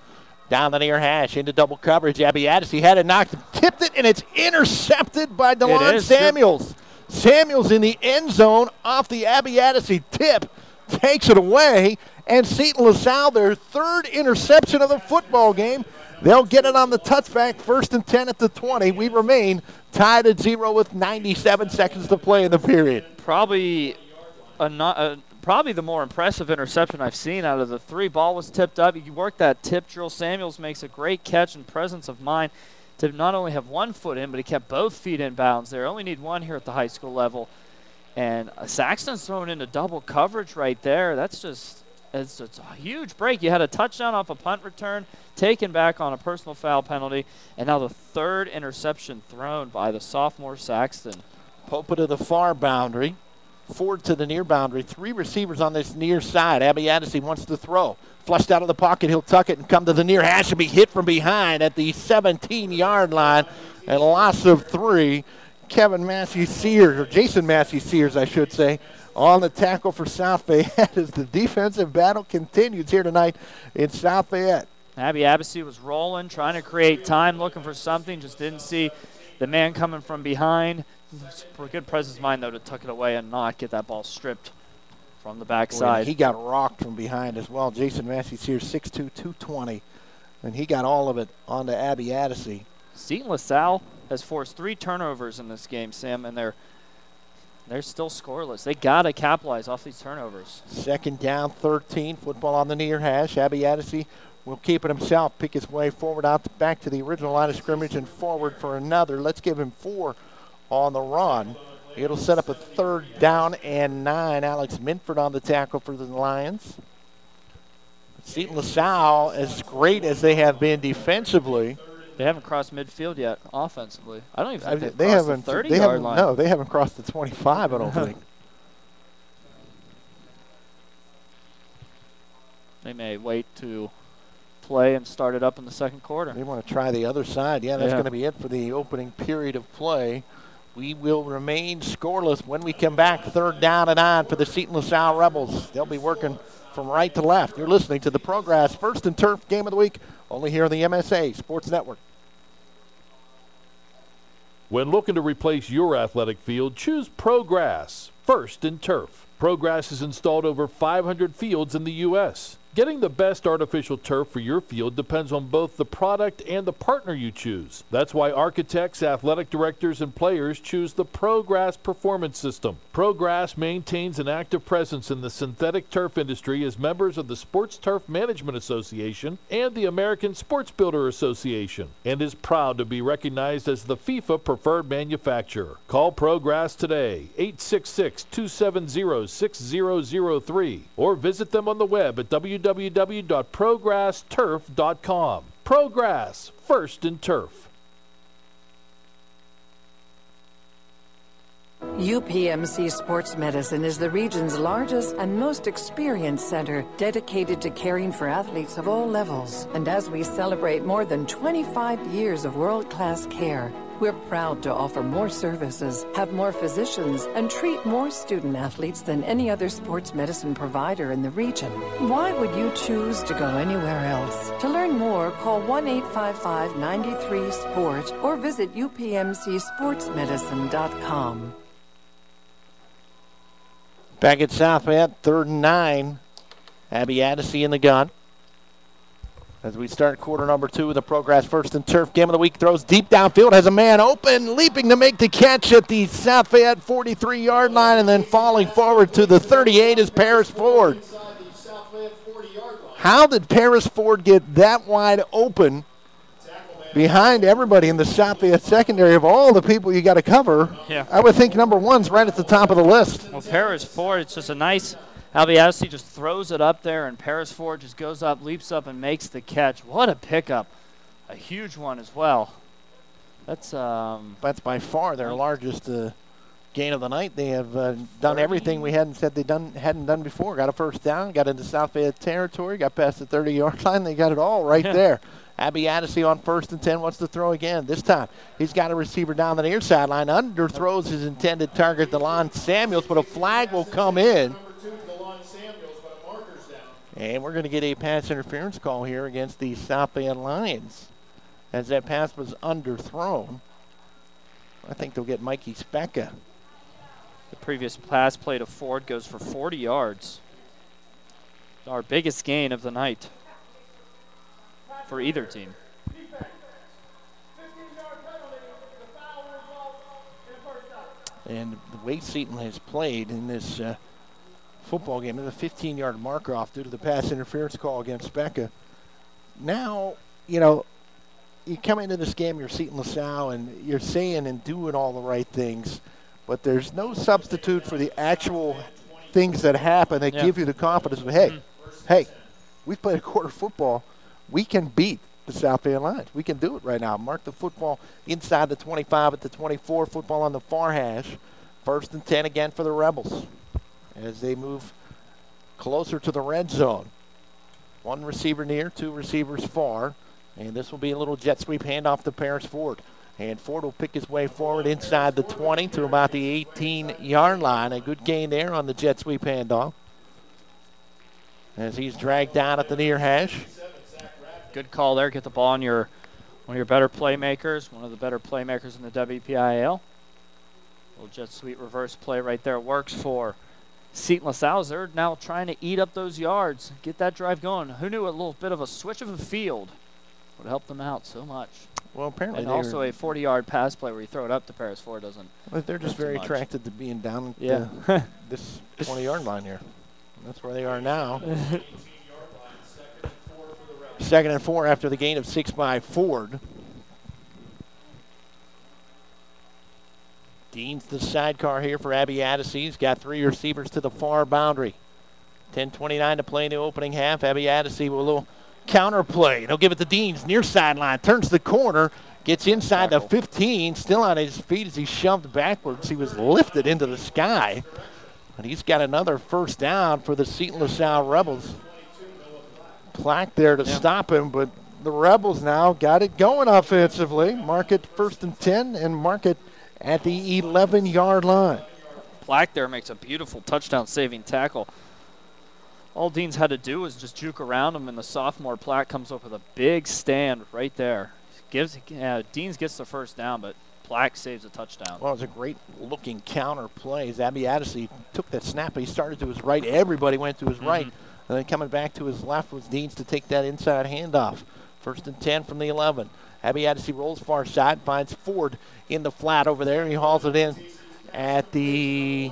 Down the near hash, into double coverage. Abbasaddi, he had it knocked, tipped it, and it's intercepted by DeLon Samuels. Samuels in the end zone off the Abbasaddi tip, takes it away, and Seton LaSalle, their third interception of the football game. They'll get it on the touchback, first and ten at the twenty. We remain tied at zero with ninety-seven seconds to play in the period. Probably a not... A Probably the more impressive interception I've seen out of the three. Ball was tipped up. You work that tip. Drill Samuels makes a great catch and presence of mind to not only have one foot in, but he kept both feet in bounds there. Only need one here at the high school level. And Saxton's thrown into double coverage right there. That's just it's, it's a huge break. You had a touchdown off a punt return, taken back on a personal foul penalty, and now the third interception thrown by the sophomore Saxton. Popa to the far boundary. Ford to the near boundary. Three receivers on this near side. Abbasaddi wants to throw. Flushed out of the pocket. He'll tuck it and come to the near hash and be hit from behind at the seventeen-yard line. And loss of three. Kevin Massey-Sears, or Jason Massey-Sears, I should say, on the tackle for South Fayette as the defensive battle continues here tonight in South Fayette. Abbasaddi was rolling, trying to create time, looking for something, just didn't see The man coming from behind, good presence of mind, though, to tuck it away and not get that ball stripped from the backside. Boy, he got rocked from behind as well. Jason Massey's here, six two, two twenty, and he got all of it onto Abby Addisy. Seton LaSalle has forced three turnovers in this game, Sam, and they're they're still scoreless. They got to capitalize off these turnovers. Second down, thirteen, football on the near hash. Abby Addisy will keep it himself, pick his way forward out the, back to the original line of scrimmage and forward for another. Let's give him four on the run. It'll set up a third down and nine. Alex Minford on the tackle for the Lions. Seton LaSalle, as great as they have been defensively, they haven't crossed midfield yet offensively. I don't even think they've they crossed the thirty-yard line. No, they haven't crossed the twenty-five, I don't think. They may wait to play and start it up in the second quarter. They want to try the other side. Yeah, that's yeah. going to be it for the opening period of play. We will remain scoreless when we come back. Third down and nine for the Seton LaSalle Rebels. They'll be working from right to left. You're listening to the ProGrass First and Turf Game of the Week, only here on the M S A Sports Network. When looking to replace your athletic field, choose ProGrass First and Turf. ProGrass has installed over five hundred fields in the U S Getting the best artificial turf for your field depends on both the product and the partner you choose. That's why architects, athletic directors, and players choose the ProGrass Performance System. ProGrass maintains an active presence in the synthetic turf industry as members of the Sports Turf Management Association and the American Sports Builder Association, and is proud to be recognized as the FIFA preferred manufacturer. Call ProGrass today, eight six six, two seven zero, six zero zero three, or visit them on the web at w w w dot pro grass turf dot com. w w w dot pro grass turf dot com. ProGrass First and Turf. U P M C Sports Medicine is the region's largest and most experienced center dedicated to caring for athletes of all levels. And as we celebrate more than twenty-five years of world-class care, we're proud to offer more services, have more physicians, and treat more student athletes than any other sports medicine provider in the region. Why would you choose to go anywhere else? To learn more, call one eight five five, nine three, sport or visit U P M C sports medicine dot com. Back at South Fayette, third and nine. Abby Addisy in the gun. As we start quarter number two of the ProGrass First and Turf Game of the Week, throws deep downfield, has a man open, leaping to make the catch at the South Fayette forty-three-yard line, and then falling forward to the thirty-eight is Paris Ford. How did Paris Ford get that wide open behind everybody in the South Fayette secondary? Of all the people you got to cover, yeah. I would think number one's right at the top of the list. Well, Paris Ford, it's just a nice... Abby Addisy just throws it up there, and Paris Ford just goes up, leaps up, and makes the catch. What a pickup. A huge one as well. That's um. That's by far their largest uh, gain of the night. They have uh, done everything we hadn't said they done, hadn't done before. Got a first down, got into South Fayette territory, got past the thirty-yard line. They got it all right there. Abby Addisy on first and ten wants to throw again. This time he's got a receiver down the near sideline. Underthrows his intended target, DeLon Samuels, but a flag will come in. And we're going to get a pass interference call here against the South Fayette Lions, as that pass was underthrown. I think they'll get Mikey Specca. The previous pass play to Ford goes for forty yards. Our biggest gain of the night for either team. And the way Seton has played in this uh, football game. There's a fifteen-yard marker off due to the pass interference call against Becca. Now, you know, you come into this game, you're Seton LaSalle, and you're saying and doing all the right things, but there's no substitute for the actual things that happen that yeah. give you the confidence of, hey, mm-hmm. hey, we've played a quarter football. We can beat the South Fayette Lions. We can do it right now. Mark the football inside the twenty-five at the twenty-four, football on the far hash. First and ten again for the Rebels, as they move closer to the red zone. One receiver near, two receivers far, and this will be a little jet sweep handoff to Paris Ford. And Ford will pick his way forward inside the twenty to about the eighteen-yard line. A good gain there on the jet sweep handoff, as he's dragged down at the near hash. Good call there. Get the ball on your One of your better playmakers, one of the better playmakers in the W P I A L. Little jet sweep reverse play right there. Works for Seton LaSalle. They're now trying to eat up those yards, get that drive going. Who knew a little bit of a switch of the field would help them out so much? Well, apparently and also a forty-yard pass play where you throw it up to Paris Ford doesn't. Well, they're just very much. attracted to being down at yeah. the, this twenty-yard line here. And that's where they are now. Second and four after the gain of six by Ford. Dean's the sidecar here for Abby Addisee. He's got three receivers to the far boundary. ten twenty-nine to play in the opening half. Abby Addisee with a little counter play. They'll give it to Deans, near sideline. Turns the corner, gets inside the fifteen. Still on his feet as he shoved backwards. He was lifted into the sky. And he's got another first down for the Seton LaSalle Rebels. Plack there to yeah. stop him, but the Rebels now got it going offensively. Mark it first and ten, and mark it at the eleven-yard line. Plack there makes a beautiful touchdown-saving tackle. All Dean's had to do was just juke around him, and the sophomore Plack comes up with a big stand right there. Gives uh, Dean's gets the first down, but Plack saves a touchdown. Well, it was a great-looking counter play. Abby Addisee took that snap, but he started to his right. Everybody went to his mm-hmm. right. And then coming back to his left was Deans to take that inside handoff. First and ten from the eleven. Abby Addisee rolls far side, finds Ford in the flat over there. He hauls it in at the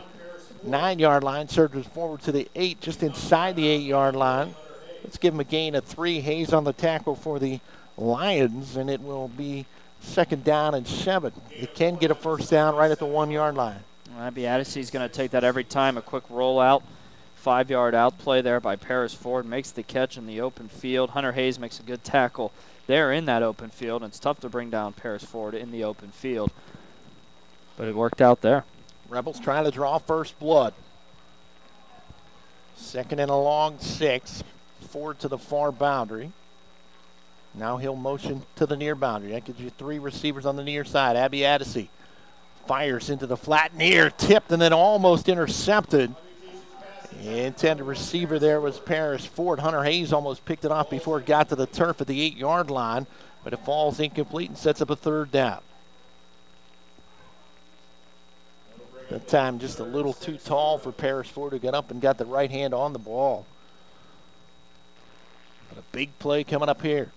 nine-yard line, surges forward to the eight, just inside the eight-yard line. Let's give him a gain of three. Hayes on the tackle for the Lions, and it will be second down and seven. They can get a first down right at the one-yard line. Abby Addisee's going to take that every time, a quick rollout. Five-yard outplay there by Paris Ford. Makes the catch in the open field. Hunter Hayes makes a good tackle there in that open field, and it's tough to bring down Paris Ford in the open field. But it worked out there. Rebels trying to draw first blood. Second and a long six. Ford to the far boundary. Now he'll motion to the near boundary. That gives you three receivers on the near side. Abby Addisee fires into the flat near, tipped, and then almost intercepted. Intended receiver there was Paris Ford. Hunter Hayes almost picked it off before it got to the turf at the eight-yard line, but it falls incomplete and sets up a third down. That time just a little too tall for Paris Ford, who got up and got the right hand on the ball. But a big play coming up here.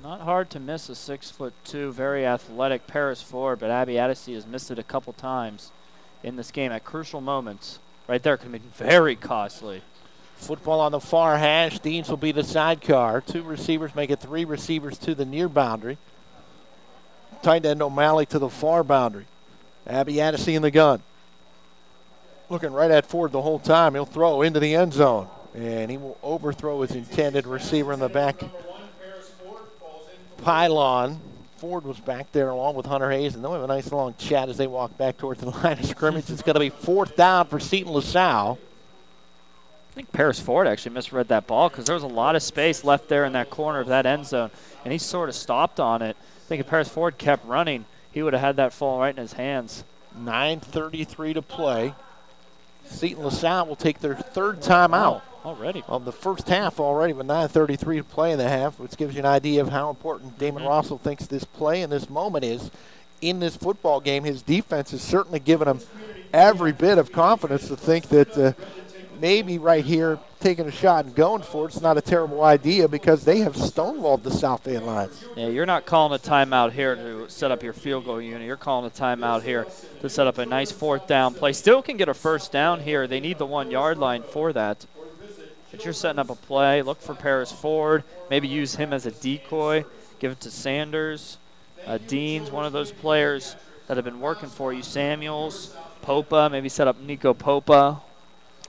Not hard to miss a six foot two, very athletic Paris Ford, but Abby Addisee has missed it a couple times in this game at crucial moments. Right there could be very costly. Football on the far hash. Deans will be the sidecar. Two receivers make it three receivers to the near boundary. Tight end O'Malley to the far boundary. Abby Addisee in the gun. Looking right at Ford the whole time. He'll throw into the end zone. And he will overthrow his intended receiver in the back pylon. Ford was back there along with Hunter Hayes, and they'll have a nice long chat as they walk back towards the line of scrimmage. It's going to be fourth down for Seton LaSalle. I think Paris Ford actually misread that ball because there was a lot of space left there in that corner of that end zone, and he sort of stopped on it. I think if Paris Ford kept running, he would have had that fall right in his hands. nine thirty-three to play. Seton LaSalle will take their third time out. Already. On the first half already, with nine thirty-three to play in the half, which gives you an idea of how important Damon mm-hmm. Rossell thinks this play and this moment is in this football game. His defense has certainly given him every bit of confidence to think that uh, maybe right here taking a shot and going for it's not a terrible idea, because they have stonewalled the South Fayette Lions. Yeah, you're not calling a timeout here to set up your field goal unit. You're calling a timeout here to set up a nice fourth down play. Still can get a first down here. They need the one-yard line for that. But you're setting up a play. Look for Paris Ford. Maybe use him as a decoy. Give it to Sanders. Uh, Deans, one of those players that have been working for you. Samuels, Popa. Maybe set up Nico Popa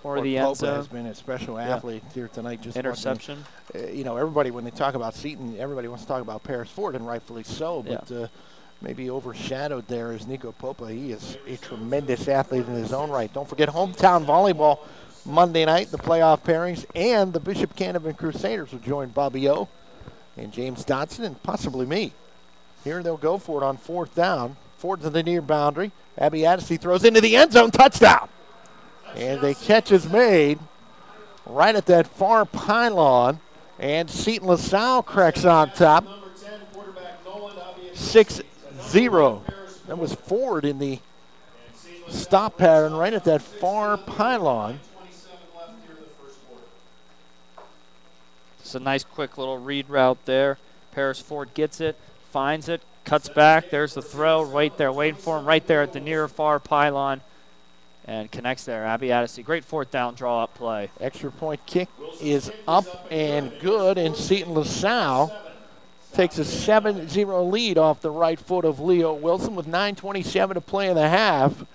or, or the Popa end zone. Popa has been a special athlete yeah. here tonight. Just interception. Watching, uh, you know, everybody, when they talk about Seton, everybody wants to talk about Paris Ford, and rightfully so. But yeah. uh, maybe overshadowed there is Nico Popa. He is a tremendous athlete in his own right. Don't forget hometown volleyball Monday night, the playoff pairings, and the Bishop Canavan Crusaders will join Bobby O and James Dodson and possibly me. Here they'll go for it on fourth down. Ford to the near boundary. Abby Addisee throws into the end zone. Touchdown! And the catch is made right at that far pylon, and Seton LaSalle cracks on top. six zero. That was Ford in the stop pattern right at that far pylon. It's a nice quick little read route there. Paris Ford gets it, finds it, cuts back. There's the throw right there, waiting for him right there at the near far pylon. And connects there, Abbasaddi. Great fourth down draw up play. Extra point kick is up and good, and Seton LaSalle takes a seven zero lead off the right foot of Leo Wilson with nine twenty-seven to play in the half.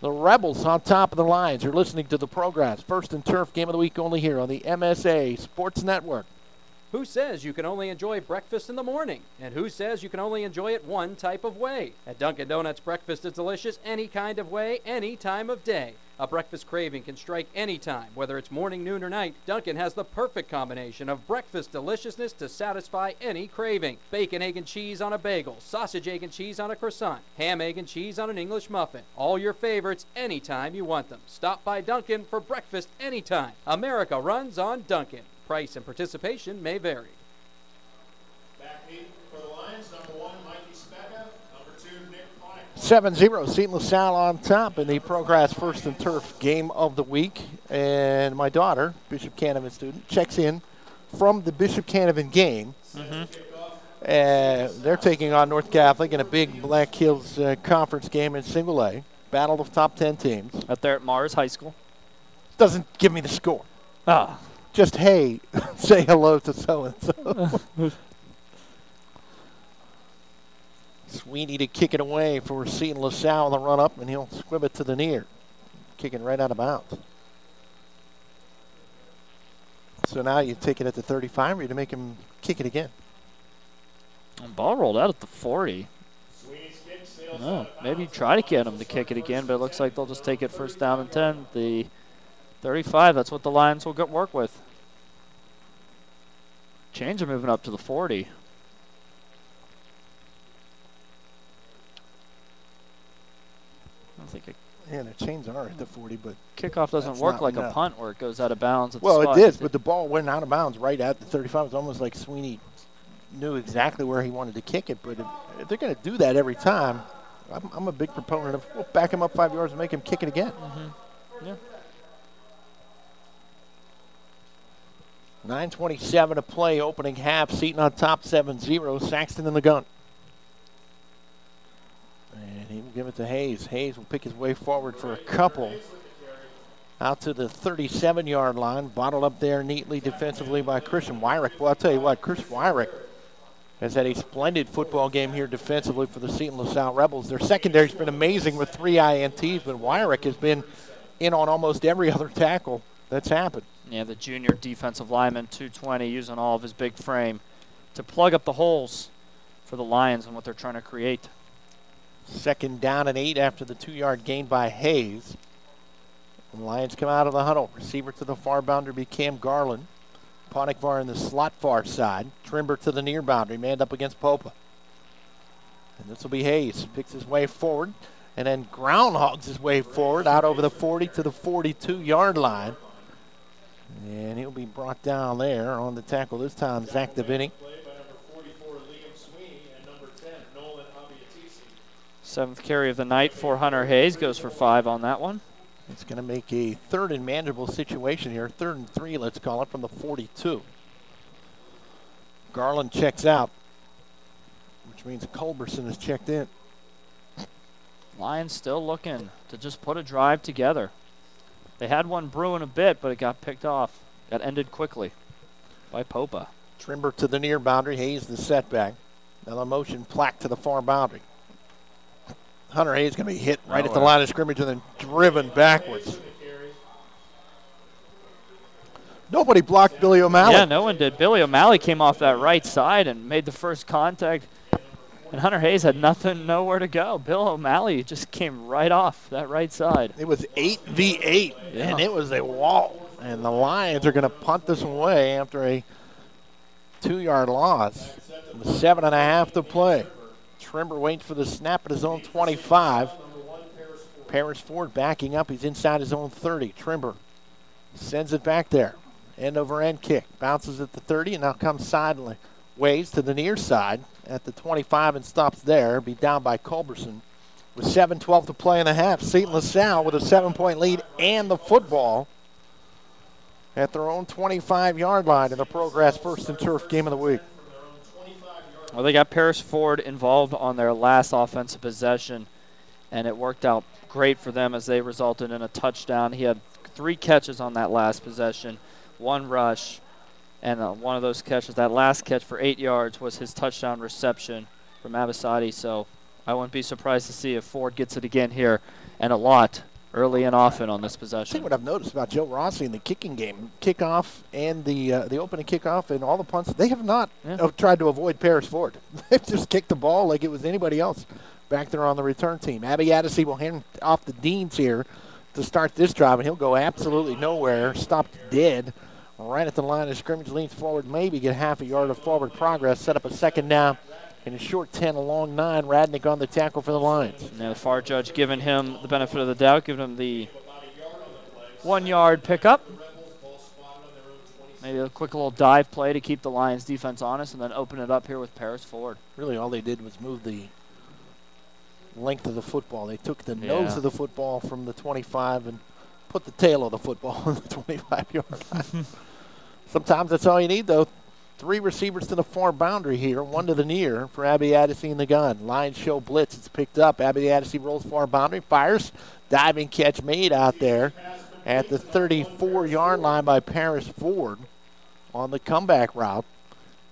The Rebels on top of the Lions. You're listening to the ProGrass First and Turf Game of the Week only here on the M S A Sports Network. Who says you can only enjoy breakfast in the morning? And who says you can only enjoy it one type of way? At Dunkin' Donuts, breakfast is delicious any kind of way, any time of day. A breakfast craving can strike any time, whether it's morning, noon, or night. Dunkin' has the perfect combination of breakfast deliciousness to satisfy any craving. Bacon, egg, and cheese on a bagel. Sausage, egg, and cheese on a croissant. Ham, egg, and cheese on an English muffin. All your favorites anytime you want them. Stop by Dunkin' for breakfast anytime. America runs on Dunkin'. Price and participation may vary. Back eight for the Lions, number one, Mikey Specca, number two, Nick Ponikvar. seven zero, Seton LaSalle on top in the ProGrass First and Turf Game of the Week. And my daughter, Bishop Canavan student, checks in from the Bishop Canavan game. Mm-hmm. Uh, they're taking on North Catholic in a big Black Hills uh, conference game in Single A. Battle of top ten teams. Up there at Mars High School. Doesn't give me the score. Ah. Just, hey, say hello to so-and-so. Sweeney to kick it away for Seton LaSalle on the run-up, and he'll squib it to the near. Kicking right out of bounds. So now you take it at the thirty-five, or you to make him kick it again. And ball rolled out at the forty. No, maybe try to get him to kick it again, but it looks like they'll just take it first down and ten. The thirty-five, that's what the Lions will get work with. Chains are moving up to the forty. I don't think it. Yeah, the chains are at the forty, but. Kickoff doesn't work like enough. A punt where it goes out of bounds. At well, the spot. It is, but the ball went out of bounds right at the thirty-five. It's almost like Sweeney knew exactly where he wanted to kick it, but if, if they're going to do that every time, I'm, I'm a big proponent of we'll back him up five yards and make him kick it again. Mm-hmm. Yeah. nine twenty-seven to play, opening half. Seton on top, seven zero. Saxton in the gun. And he will give it to Hayes. Hayes will pick his way forward for a couple. Out to the thirty-seven-yard line. Bottled up there neatly defensively by Christian Wyrick. Well, I'll tell you what, Chris Wyrick has had a splendid football game here defensively for the Seton LaSalle Rebels. Their secondary's been amazing with three I N Ts, but Wyrick has been in on almost every other tackle that's happened. Yeah, the junior defensive lineman, two twenty, using all of his big frame to plug up the holes for the Lions and what they're trying to create. Second down and eight after the two-yard gain by Hayes. The Lions come out of the huddle. Receiver to the far boundary be Cam Garland. Ponikvar in the slot far side. Trimber to the near boundary, manned up against Popa. And this will be Hayes. Picks his way forward and then groundhogs his way forward out over the forty to the forty-two-yard line. And he'll be brought down there on the tackle this time, Zach Devinny. Played by number forty-four, Liam Sweeney, and number ten, Nolan Abbasaddi. Seventh carry of the night for Hunter Hayes. Goes for five on that one. It's going to make a third and manageable situation here. Third and three, let's call it, from the forty-two. Garland checks out, which means Culberson has checked in. Lions still looking to just put a drive together. They had one brewing a bit, but it got picked off. That ended quickly by Popa. Trimber to the near boundary. Hayes the setback. Another motion, Plack to the far boundary. Hunter Hayes going to be hit right oh, at the line of scrimmage and then driven backwards. Nobody blocked Billy O'Malley. Yeah, no one did. Billy O'Malley came off that right side and made the first contact. And Hunter Hayes had nothing, nowhere to go. Bill O'Malley just came right off that right side. It was eight v eight, yeah. And it was a wall. And the Lions are going to punt this away after a two-yard loss. With seven and a half to play. Trimber waits for the snap at his own twenty-five. Paris Ford backing up. He's inside his own thirty. Trimber sends it back there. End-over-end kick. Bounces at the thirty, and now comes sideline. waves to the near side at the twenty-five and stops there. Be down by Culberson. With seven twelve to play and a half, Seton LaSalle with a seven-point lead and the football at their own twenty-five-yard line in the ProGrass First and Turf Game of the Week. Well, they got Paris Ford involved on their last offensive possession, and it worked out great for them as they resulted in a touchdown. He had three catches on that last possession, one rush, and uh, one of those catches, that last catch for eight yards, was his touchdown reception from Abbasaddi. So I wouldn't be surprised to see if Ford gets it again here, and a lot, early and often on this possession. I think what I've noticed about Joe Rossi in the kicking game, kickoff and the uh, the opening kickoff and all the punts, they have not yeah. uh, tried to avoid Paris Ford. They've just kicked the ball like it was anybody else back there on the return team. Abby Addisy will hand off the Deans here to start this drive, and he'll go absolutely nowhere, stopped dead right at the line of scrimmage, leans forward, maybe get half a yard of forward progress, set up a second down. And a short ten, a long nine. Radnick on the tackle for the Lions. Now the F A R judge giving him the benefit of the doubt, giving him the one-yard pickup. Maybe a quick little dive play to keep the Lions defense honest and then open it up here with Paris Ford. Really all they did was move the length of the football. They took the yeah. nose of the football from the twenty-five and put the tail of the football on the twenty-five-yard line. Sometimes that's all you need, though. Three receivers to the far boundary here, one to the near for Abby Addisy in the gun. Lions show blitz. It's picked up. Abby Addisy rolls far boundary, fires. Diving catch made out there at the thirty-four-yard line by Paris Ford on the comeback route.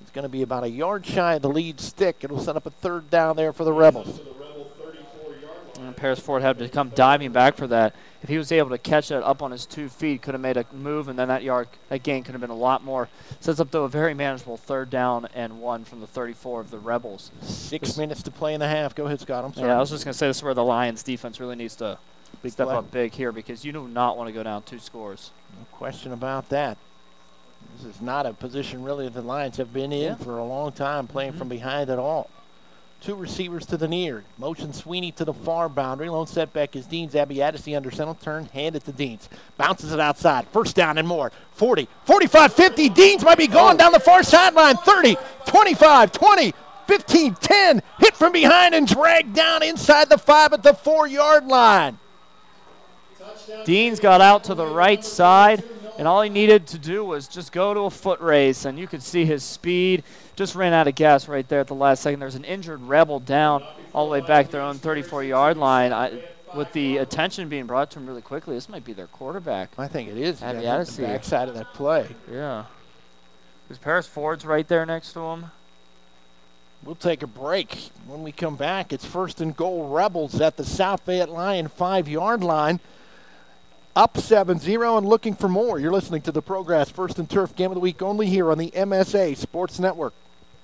It's going to be about a yard shy of the lead stick. It'll set up a third down there for the Rebels. And Paris Ford had to come diving back for that. If he was able to catch that up on his two feet, could have made a move, and then that yard, that gain could have been a lot more. Sets up, though, a very manageable third down and one from the thirty-four of the Rebels. Six this minutes to play in the half. Go ahead, Scott. I'm sorry. Yeah, I was just going to say this is where the Lions defense really needs to big step play. up big here, because you do not want to go down two scores. No question about that. This is not a position really the Lions have been in yeah. for a long time, playing mm-hmm. from behind at all. Two receivers to the near. Motion Sweeney to the far boundary. Lone setback is Deans. Abby Addisy under center. Turn, hand it to Deans. Bounces it outside. First down and more. forty, forty-five, fifty. Deans might be gone down the far sideline. thirty, twenty-five, twenty, fifteen, ten. Hit from behind and dragged down inside the five at the four-yard line. Deans got out to the right side, and all he needed to do was just go to a foot race, and you could see his speed. Just ran out of gas right there at the last second. There's an injured Rebel down all the way back their own thirty-four-yard line. I, with the attention being brought to him really quickly, this might be their quarterback. I think it is. At yeah, the backside of that play. Yeah. Because Paris Ford's right there next to him. We'll take a break. When we come back, it's first and goal Rebels at the South Fayette Lion five-yard line. Up seven zero and looking for more. You're listening to the ProGrass First and Turf Game of the Week only here on the M S A Sports Network.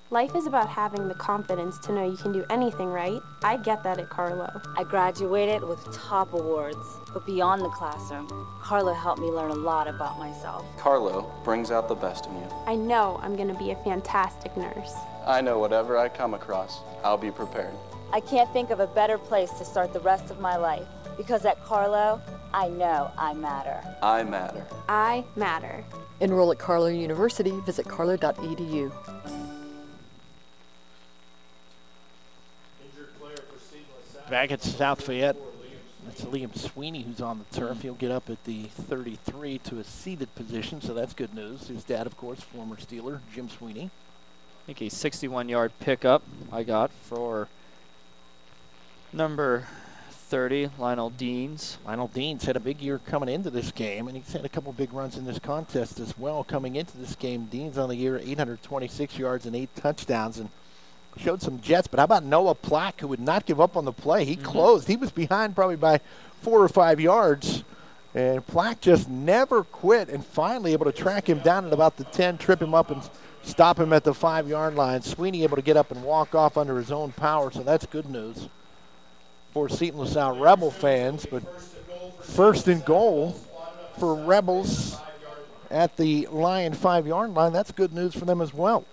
Life is about having the confidence to know you can do anything right. I get that at Carlow. I graduated with top awards, but beyond the classroom, Carlow helped me learn a lot about myself. Carlow brings out the best in you. I know I'm going to be a fantastic nurse. I know whatever I come across, I'll be prepared. I can't think of a better place to start the rest of my life, because at Carlow, I know I matter. I matter. I matter. Enroll at Carlow University. Visit carlow dot e d u. Back at South Fayette, that's Liam Sweeney who's on the turf. He'll get up at the thirty-three to a seated position, so that's good news. His dad, of course, former Steeler, Jim Sweeney. I think a sixty-one-yard pickup I got for number thirty, Lionel Deans. Lionel Deans had a big year coming into this game, and he's had a couple big runs in this contest as well. Coming into this game, Deans on the year, eight hundred twenty-six yards and eight touchdowns, and showed some jets. But how about Noah Plack, who would not give up on the play? He mm-hmm. closed. He was behind probably by four or five yards, and Plack just never quit, and finally able to track him down at about the ten, trip him up, and stop him at the five-yard line. Sweeney able to get up and walk off under his own power, so that's good news for Seton LaSalle Rebel fans. But first and goal for Rebels at the Lion five-yard line. That's good news for them as well.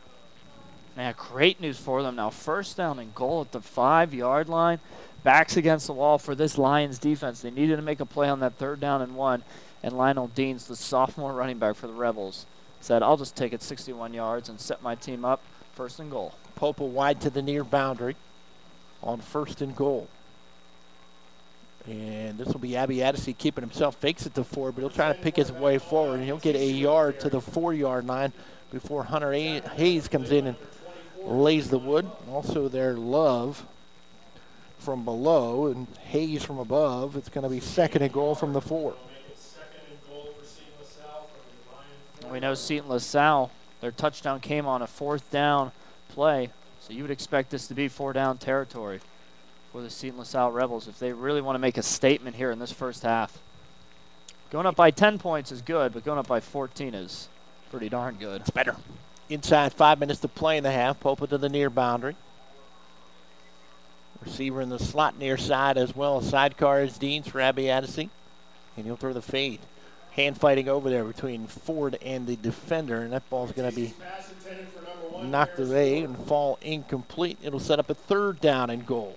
Yeah, great news for them. Now first down and goal at the five-yard line. Backs against the wall for this Lions defense. They needed to make a play on that third down and one. And Lionel Deans, the sophomore running back for the Rebels, said, I'll just take it sixty-one yards and set my team up First and goal. Popa wide to the near boundary on first and goal. And this will be Abby Addison keeping himself, fakes it to four, but he'll try to pick his way forward, and he'll get a yard to the four-yard line before Hunter Hayes comes in and lays the wood. Also their Love from below and Hayes from above. It's going to be second and goal from the four. We know Seton LaSalle, their touchdown came on a fourth down play, so you would expect this to be four-down territory for the Seton LaSalle Rebels if they really want to make a statement here in this first half. Going up by ten points is good, but going up by fourteen is pretty darn good. It's better. Inside five minutes to play in the half. Popa to the near boundary. Receiver in the slot near side as well. Sidecar is Deans for Abby Addison, and he'll throw the fade. Hand fighting over there between Ford and the defender, and that ball's going to be knocked away and fall incomplete. It'll set up a third down and goal.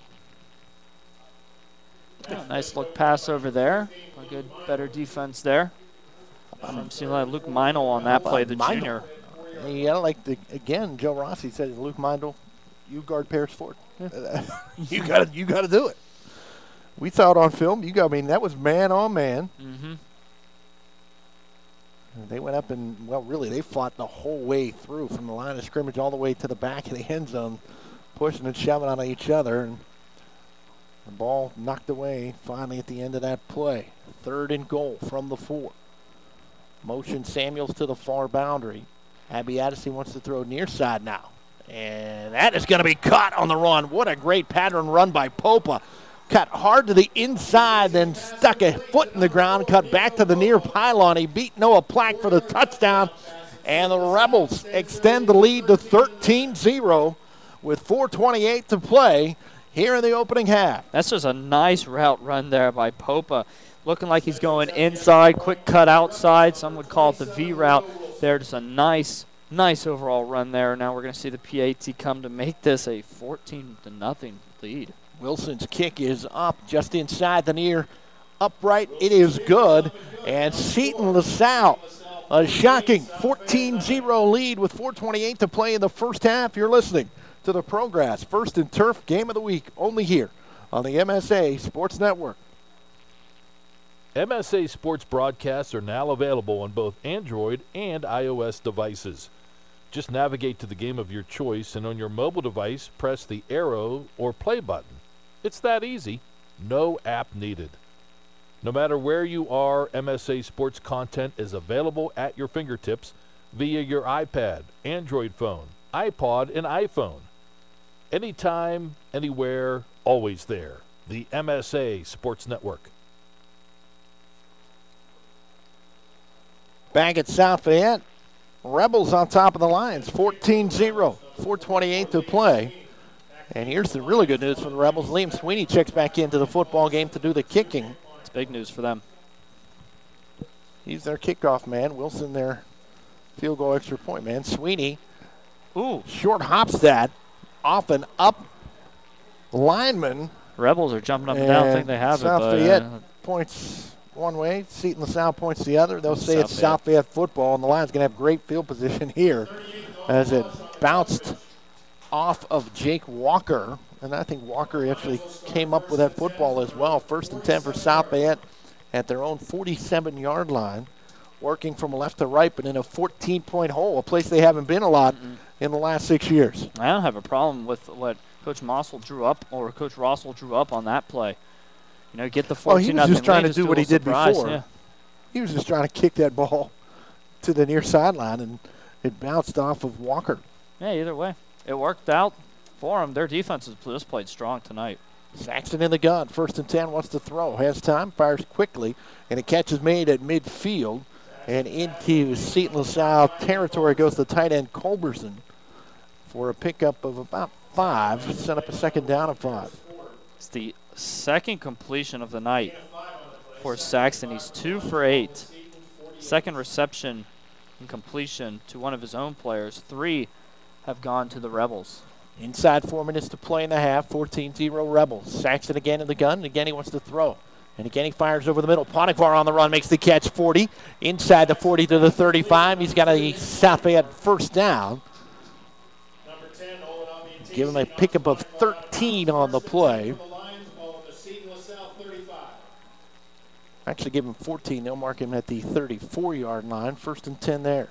Yeah, nice look pass over there. A good, better defense there. Um, seems like Luke Mendel on that play, the Mendel. junior. Yeah, like the again, Joe Rossi said, Luke Mendel, you guard Paris Ford. Yeah. you got you got to do it. We saw it on film. You got. I mean, that was man on man. Mm-hmm. They went up and, well, really, they fought the whole way through from the line of scrimmage all the way to the back of the end zone, pushing and shoving on each other. And the ball knocked away finally at the end of that play. Third and goal from the four. Motion Samuels to the far boundary. Abby Addison wants to throw near side now. And that is going to be caught on the run. What a great pattern run by Popa. Cut hard to the inside, then stuck a foot in the ground, cut back to the near pylon. He beat Noah Plack for the touchdown, and the Rebels extend the lead to thirteen zero with four twenty-eight to play here in the opening half. That's just a nice route run there by Popa. Looking like he's going inside, quick cut outside. Some would call it the V route there. Just a nice, nice overall run there. Now we're going to see the P A T come to make this a fourteen to nothing lead. Wilson's kick is up just inside the near upright. It is good. And Seton LaSalle, a shocking fourteen zero lead with four twenty-eight to play in the first half. You're listening to the ProGrass First and Turf Game of the Week, only here on the M S A Sports Network. M S A Sports broadcasts are now available on both Android and iOS devices. Just navigate to the game of your choice, and on your mobile device, press the arrow or play button. It's that easy. No app needed. No matter where you are, M S A Sports content is available at your fingertips via your iPad, Android phone, iPod, and iPhone. Anytime, anywhere, always there. The M S A Sports Network. Back at South Fayette, Rebels on top of the Lions, fourteen zero, four twenty-eight to play. And here's the really good news for the Rebels. Liam Sweeney checks back into the football game to do the kicking. It's big news for them. He's their kickoff man. Wilson, their field goal extra point man. Sweeney, ooh, short hops that off an up lineman. Rebels are jumping up and down. I think they have South it. Fayette uh, points one way, Seton LaSalle points the other. They'll say South it's Fayette. South Fayette football, and the Lions going to have great field position here as it bounced off of Jake Walker, and I think Walker actually came up with that football as well. First and ten for South Fayette at their own forty-seven-yard line, working from left to right, but in a fourteen-point hole, a place they haven't been a lot mm-hmm. in the last six years. I don't have a problem with what Coach Mossel drew up or Coach Rossell drew up on that play. You know, get the fourteen. Oh, he was just trying to do what he did before. Yeah. He was just trying to kick that ball to the near sideline, and it bounced off of Walker. Yeah, either way, it worked out for him. Their defense has just played strong tonight. Saxton in the gun, first and ten, wants to throw, has time, fires quickly, and a catch is made at midfield, and into Seton LaSalle territory goes the tight end Culberson for a pickup of about five, set up a second down of five. It's the second completion of the night for Saxton. He's two for eight. Second reception and completion to one of his own players. Three have gone to the Rebels. Inside four minutes to play in the half. fourteen zero Rebels. Saxton again in the gun. Again he wants to throw. And again he fires over the middle. Ponikvar on the run makes the catch. forty. Inside the forty to the thirty-five. He's got a South Fayette first down. Give him a pickup of thirteen on the play. Actually give him fourteen. They'll mark him at the thirty-four yard line. First and ten there.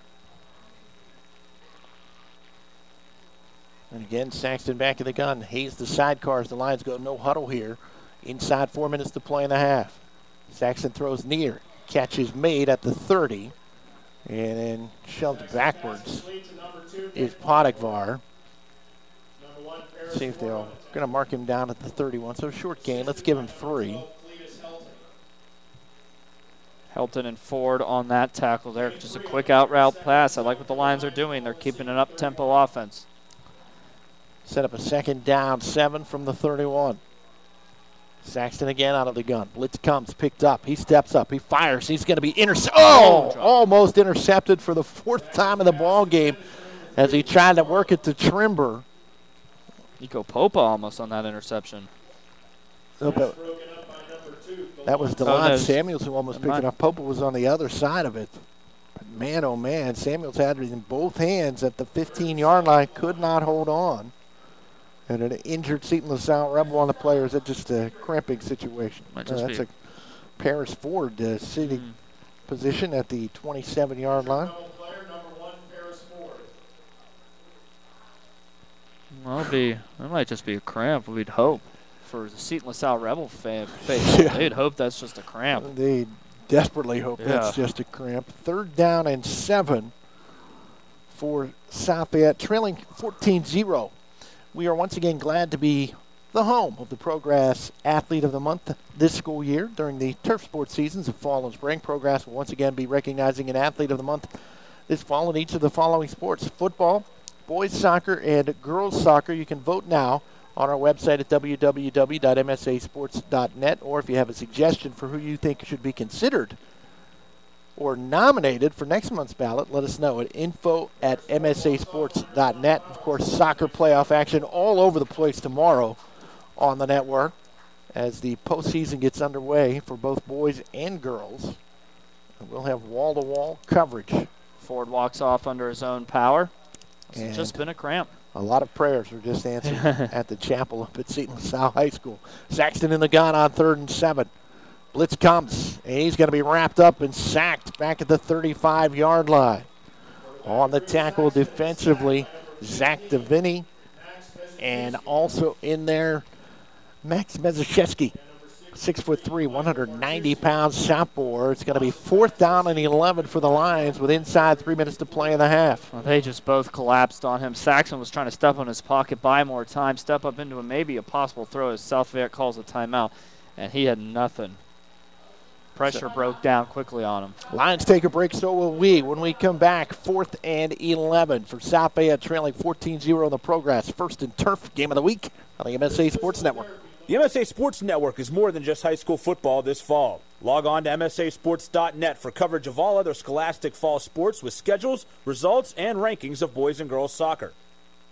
And again, Saxton back of the gun. Hayes the sidecars. The Lions go no huddle here. Inside four minutes to play in the half. Saxton throws near. Catch is made at the thirty. And then shoved backwards is Ponikvar. See if they're going to mark him down at the thirty-one. So short gain. Let's give him three. Helton and Ford on that tackle there. Just a quick out route pass. I like what the Lions are doing. They're keeping an up-tempo offense. Set up a second down, seven from the thirty-one. Saxton again out of the gun. Blitz comes, picked up. He steps up. He fires. He's going to be intercepted. Oh, almost intercepted for the fourth time in the ball game as he tried to work it to Trimber. Nico Popa almost on that interception. No, but that was DeLon oh, Samuels who almost picked it up. Popa was on the other side of it. But man, oh, man, Samuels had it in both hands at the fifteen yard line. Could not hold on. And an injured Seton LaSalle Rebel on the players. That's just a cramping situation. Uh, that's a Paris Ford uh, sitting mm. position at the twenty-seven yard line. Well, it'd be, that might just be a cramp, we'd hope. For the Seton LaSalle Rebel fan, yeah. They'd hope that's just a cramp. They desperately hope yeah. that's just a cramp. Third down and seven for South Fayette, trailing fourteen zero. We are once again glad to be the home of the ProGrass Athlete of the Month this school year. During the turf sports seasons of fall and spring, ProGrass will once again be recognizing an Athlete of the Month this fall in each of the following sports: football, boys soccer, and girls soccer. You can vote now on our website at w w w dot m s a sports dot net, or if you have a suggestion for who you think should be considered or nominated for next month's ballot, let us know at info at m s a sports dot net. Of course, soccer playoff action all over the place tomorrow on the network as the postseason gets underway for both boys and girls. And we'll have wall-to-wall coverage. Ford walks off under his own power. It's just been a cramp. A lot of prayers were just answered at the chapel up at Seton LaSalle High School. Saxton in the gun on third and seven. Blitz comes, and he's going to be wrapped up and sacked back at the thirty-five yard line. On the tackle defensively, Zach DeVinny, and also in there, Max Meziszewski, six foot three, one hundred ninety pound sophomore. It's going to be fourth down and eleven for the Lions with inside three minutes to play in the half. Well, they just both collapsed on him. Saxton was trying to step on his pocket, buy more time, step up into a maybe a possible throw as South Fayette calls a timeout, and he had nothing. Pressure so. broke down quickly on him. Lions take a break, so will we. When we come back, fourth and eleven for South Fayette, trailing fourteen zero on the ProGrass. First and turf game of the week on the M S A Sports Network. The M S A Sports Network is more than just high school football this fall. Log on to m s a sports dot net for coverage of all other scholastic fall sports with schedules, results, and rankings of boys and girls soccer.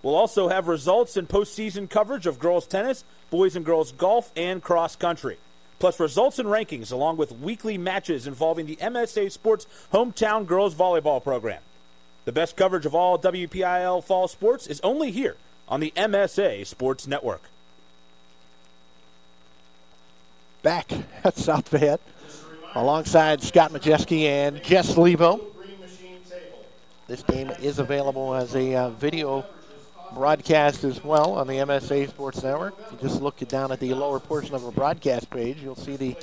We'll also have results and postseason coverage of girls tennis, boys and girls golf, and cross country. Plus results and rankings along with weekly matches involving the M S A Sports Hometown Girls Volleyball Program. The best coverage of all W P I A L fall sports is only here on the M S A Sports Network. Back at South Fayette alongside Scott Majewski and Jess Lebo. This game is available as a uh, video broadcast as well on the M S A Sports Network. If you just look down at the lower portion of our broadcast page, you'll see the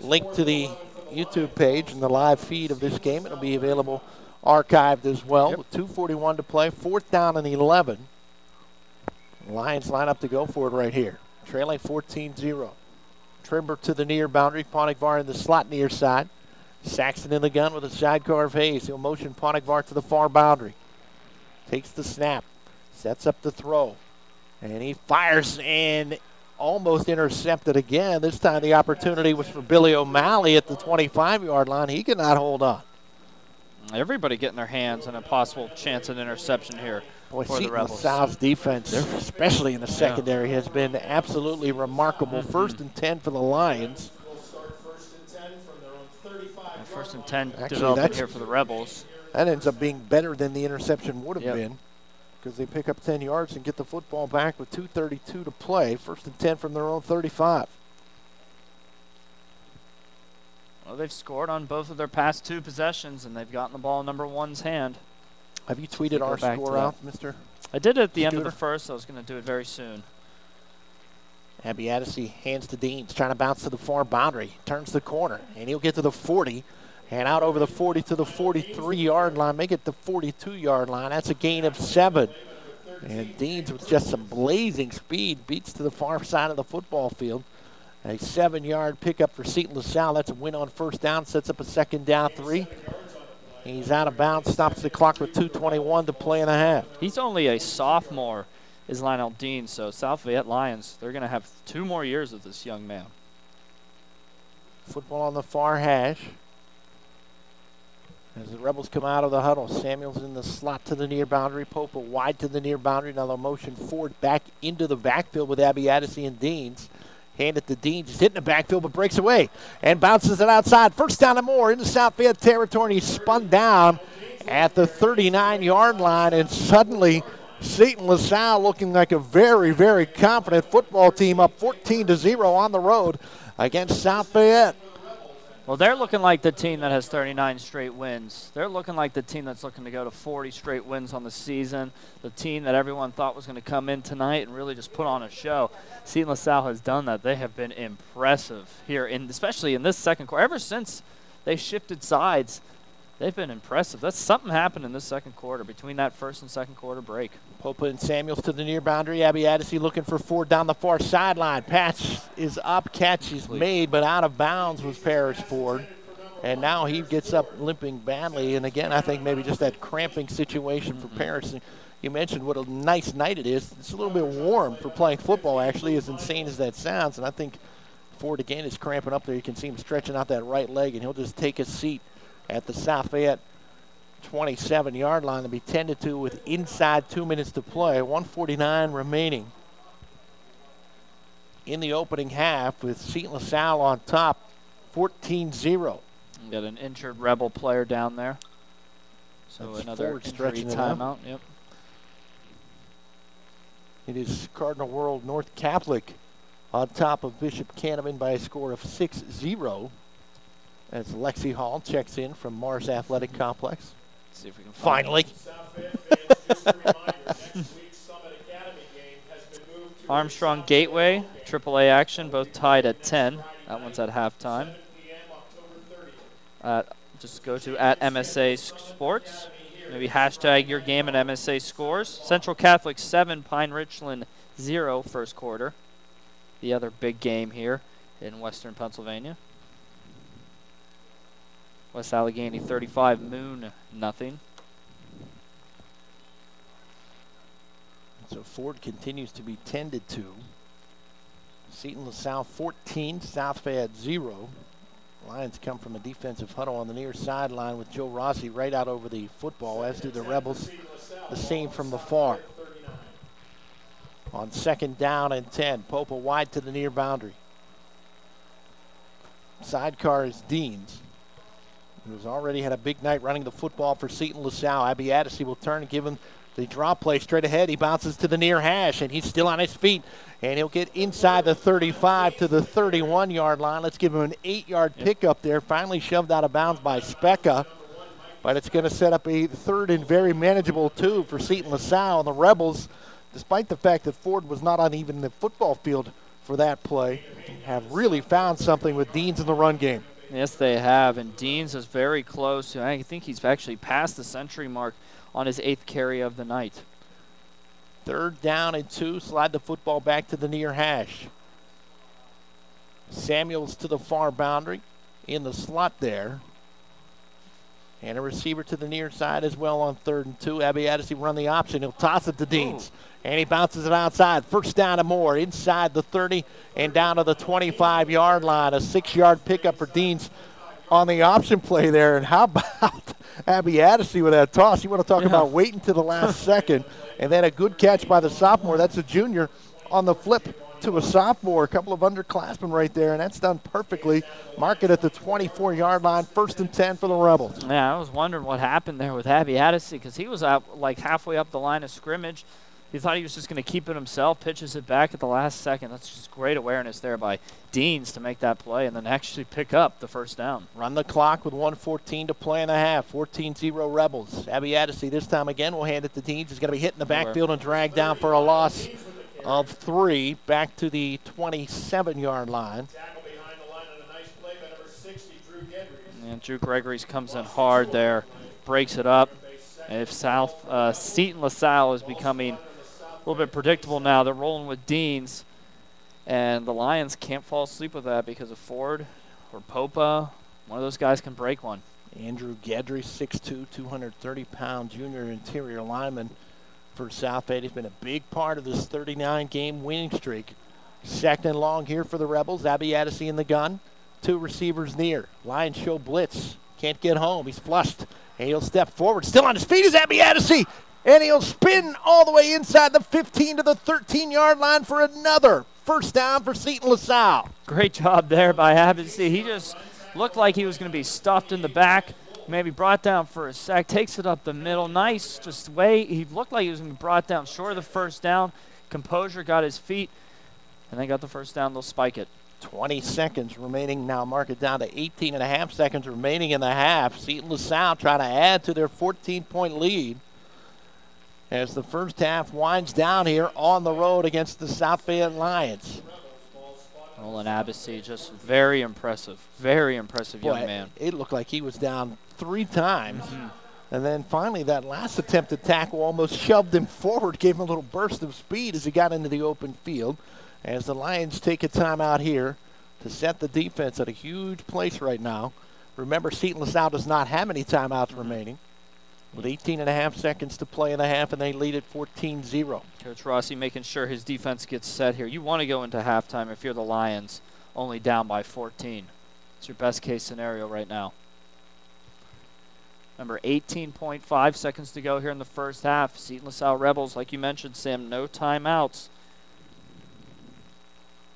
link to the YouTube page and the live feed of this game. It'll be available archived as well. Yep. With two forty-one to play, fourth down and eleven. Lions line up to go for it right here. Trailing fourteen zero. Trimber to the near boundary. Ponikvar in the slot near side. Saxton in the gun with a sidecar of Hayes. He'll motion Ponikvar to the far boundary. Takes the snap. Sets up the throw. And he fires and almost intercepted again. This time the opportunity was for Billy O'Malley at the twenty-five yard line. He could not hold on. Everybody getting their hands on a possible chance at interception here. Boy, for Seton LaSalle's defense, especially in the secondary, yeah. has been absolutely remarkable. Mm-hmm. First and ten for the Lions. And first and ten Actually, developing here for the Rebels. That ends up being better than the interception would have yep. been. because they pick up ten yards and get the football back with two thirty-two to play. First and ten from their own thirty-five. Well, they've scored on both of their past two possessions, and they've gotten the ball in number one's hand. Have you tweeted our score out, Mister? I did it at the end of the first. So I was going to do it very soon. Abby Addisy hands to Deans, trying to bounce to the far boundary. Turns the corner, and he'll get to the forty. And out over the forty to the forty-three-yard line. Make it the forty-two-yard line. That's a gain of seven. And Deans, with just some blazing speed, beats to the far side of the football field. A seven-yard pickup for Seton LaSalle. That's a win on first down. Sets up a second down three. He's out of bounds. Stops the clock with two twenty-one to play and a half. He's only a sophomore, is Lionel Deans. So South Fayette Lions, they're going to have two more years of this young man. Football on the far hash. As the Rebels come out of the huddle, Samuels in the slot to the near boundary. Popa wide to the near boundary. Now they'll motion forward back into the backfield with Abby Addisy and Deans. Hand it to Deans. He's hitting the backfield but breaks away and bounces it outside. First down and more into South Fayette territory. He's spun down at the thirty-nine-yard line, and suddenly Seton LaSalle looking like a very, very confident football team, up fourteen to zero on the road against South Fayette. Well, they're looking like the team that has thirty-nine straight wins. They're looking like the team that's looking to go to forty straight wins on the season, the team that everyone thought was going to come in tonight and really just put on a show. Seton LaSalle has done that. They have been impressive here, in, especially in this second quarter. Ever since they shifted sides, they've been impressive. That's something happened in this second quarter, between that first and second quarter break. Popa and Samuels to the near boundary. Abby Addisy looking for Ford down the far sideline. Pass is up, catch is made, but out of bounds was Paris Ford. And now he gets up limping badly. And again, I think maybe just that cramping situation mm-hmm. for Paris. You mentioned what a nice night it is. It's a little bit warm for playing football, actually, as insane as that sounds. And I think Ford, again, is cramping up there. You can see him stretching out that right leg, and he'll just take a seat at the South Fayette twenty-seven-yard line. To be ten to two with inside two minutes to play. one forty-nine remaining in the opening half with Seton LaSalle on top, fourteen zero. Got an injured Rebel player down there. So that's another injury timeout. It, yep. It is Cardinal World North Catholic on top of Bishop Canavan by a score of six zero. As Lexi Hall checks in from Mars Athletic Complex. See if we can find finally. Armstrong Gateway, triple A action, both tied at ten. That one's at halftime. Uh, just go to at M S A Sports. Maybe hashtag your game at M S A Scores. Central Catholic seven, Pine Richland zero, first quarter. The other big game here in Western Pennsylvania. West Allegheny thirty-five, Moon nothing. So Ford continues to be tended to. Seton LaSalle fourteen, South Fayette zero. Lions come from a defensive huddle on the near sideline with Joe Rossi right out over the football, as do the Rebels, the same from the far. On second down and ten, Popa wide to the near boundary. Sidecar is Deans, who's already had a big night running the football for Seton LaSalle. Abby Addisy will turn and give him the drop play straight ahead. He bounces to the near hash, and he's still on his feet. And he'll get inside the thirty-five to the thirty-one-yard line. Let's give him an eight-yard pickup there. Finally shoved out of bounds by Specca. But it's going to set up a third and very manageable two for Seton LaSalle. And the Rebels, despite the fact that Ford was not on even the football field for that play, have really found something with Deans in the run game. Yes, they have, and Deans is very close. I think he's actually passed the century mark on his eighth carry of the night. Third down and two, slide the football back to the near hash. Samuels to the far boundary in the slot there. And a receiver to the near side as well on third and two. Abby Addisy run the option. He'll toss it to Deans. Ooh. And he bounces it outside. First down and more. Inside the thirty and down to the twenty-five-yard line. A six-yard pickup for Deans on the option play there. And how about Abby Addisy with that toss? You want to talk yeah. about waiting to the last second. And then a good catch by the sophomore. That's a junior on the flip to a sophomore, a couple of underclassmen right there, and that's done perfectly. Mark it at the twenty-four yard line, first and ten for the Rebels. Yeah, I was wondering what happened there with Abby Addison, because he was up like halfway up the line of scrimmage. He thought he was just going to keep it himself, pitches it back at the last second. That's just great awareness there by Deans to make that play and then actually pick up the first down. Run the clock with one fourteen to play and a half. fourteen zero Rebels. Abby Addison this time again will hand it to Deans. He's going to be hit in the backfield and dragged down for a loss of three, back to the twenty-seven yard line. And Drew Gregory's comes in hard there, breaks it up. If South uh, Seton LaSalle is becoming a little bit predictable now. They're rolling with Deans, and the Lions can't fall asleep with that because of Ford or Popa. One of those guys can break one. Andrew Gedry, six two, two hundred thirty pound junior interior lineman for South Fayette. He's been a big part of this thirty-nine game winning streak. Second and long here for the Rebels. Abby Addison in the gun. Two receivers near. Lions show blitz. Can't get home. He's flushed. And he'll step forward. Still on his feet is Abby Addison. And he'll spin all the way inside the fifteen to the thirteen yard line for another first down for Seton LaSalle. Great job there by Abbasaddi. He just looked like he was going to be stuffed in the back, maybe brought down for a sack, takes it up the middle. Nice, just way he looked like he was going to be brought down short of the first down. Composure, got his feet, and they got the first down. They'll spike it. twenty seconds remaining now. Mark it down to eighteen and a half seconds remaining in the half. Seton LaSalle trying to add to their fourteen point lead as the first half winds down here on the road against the South Fayette Lions. Nolan Abbasaddi, just very impressive, very impressive Boy, young man. It, it looked like he was down three times. Mm-hmm. And then finally that last attempt to tackle almost shoved him forward, gave him a little burst of speed as he got into the open field. As the Lions take a timeout here to set the defense at a huge place right now. Remember, Seton LaSalle does not have any timeouts mm-hmm. remaining. With eighteen and a half seconds to play in the half, and they lead at fourteen zero. Coach Rossi making sure his defense gets set here. You want to go into halftime if you're the Lions only down by fourteen. It's your best-case scenario right now. Number eighteen point five seconds to go here in the first half. Seton LaSalle Rebels, like you mentioned, Sam, no timeouts.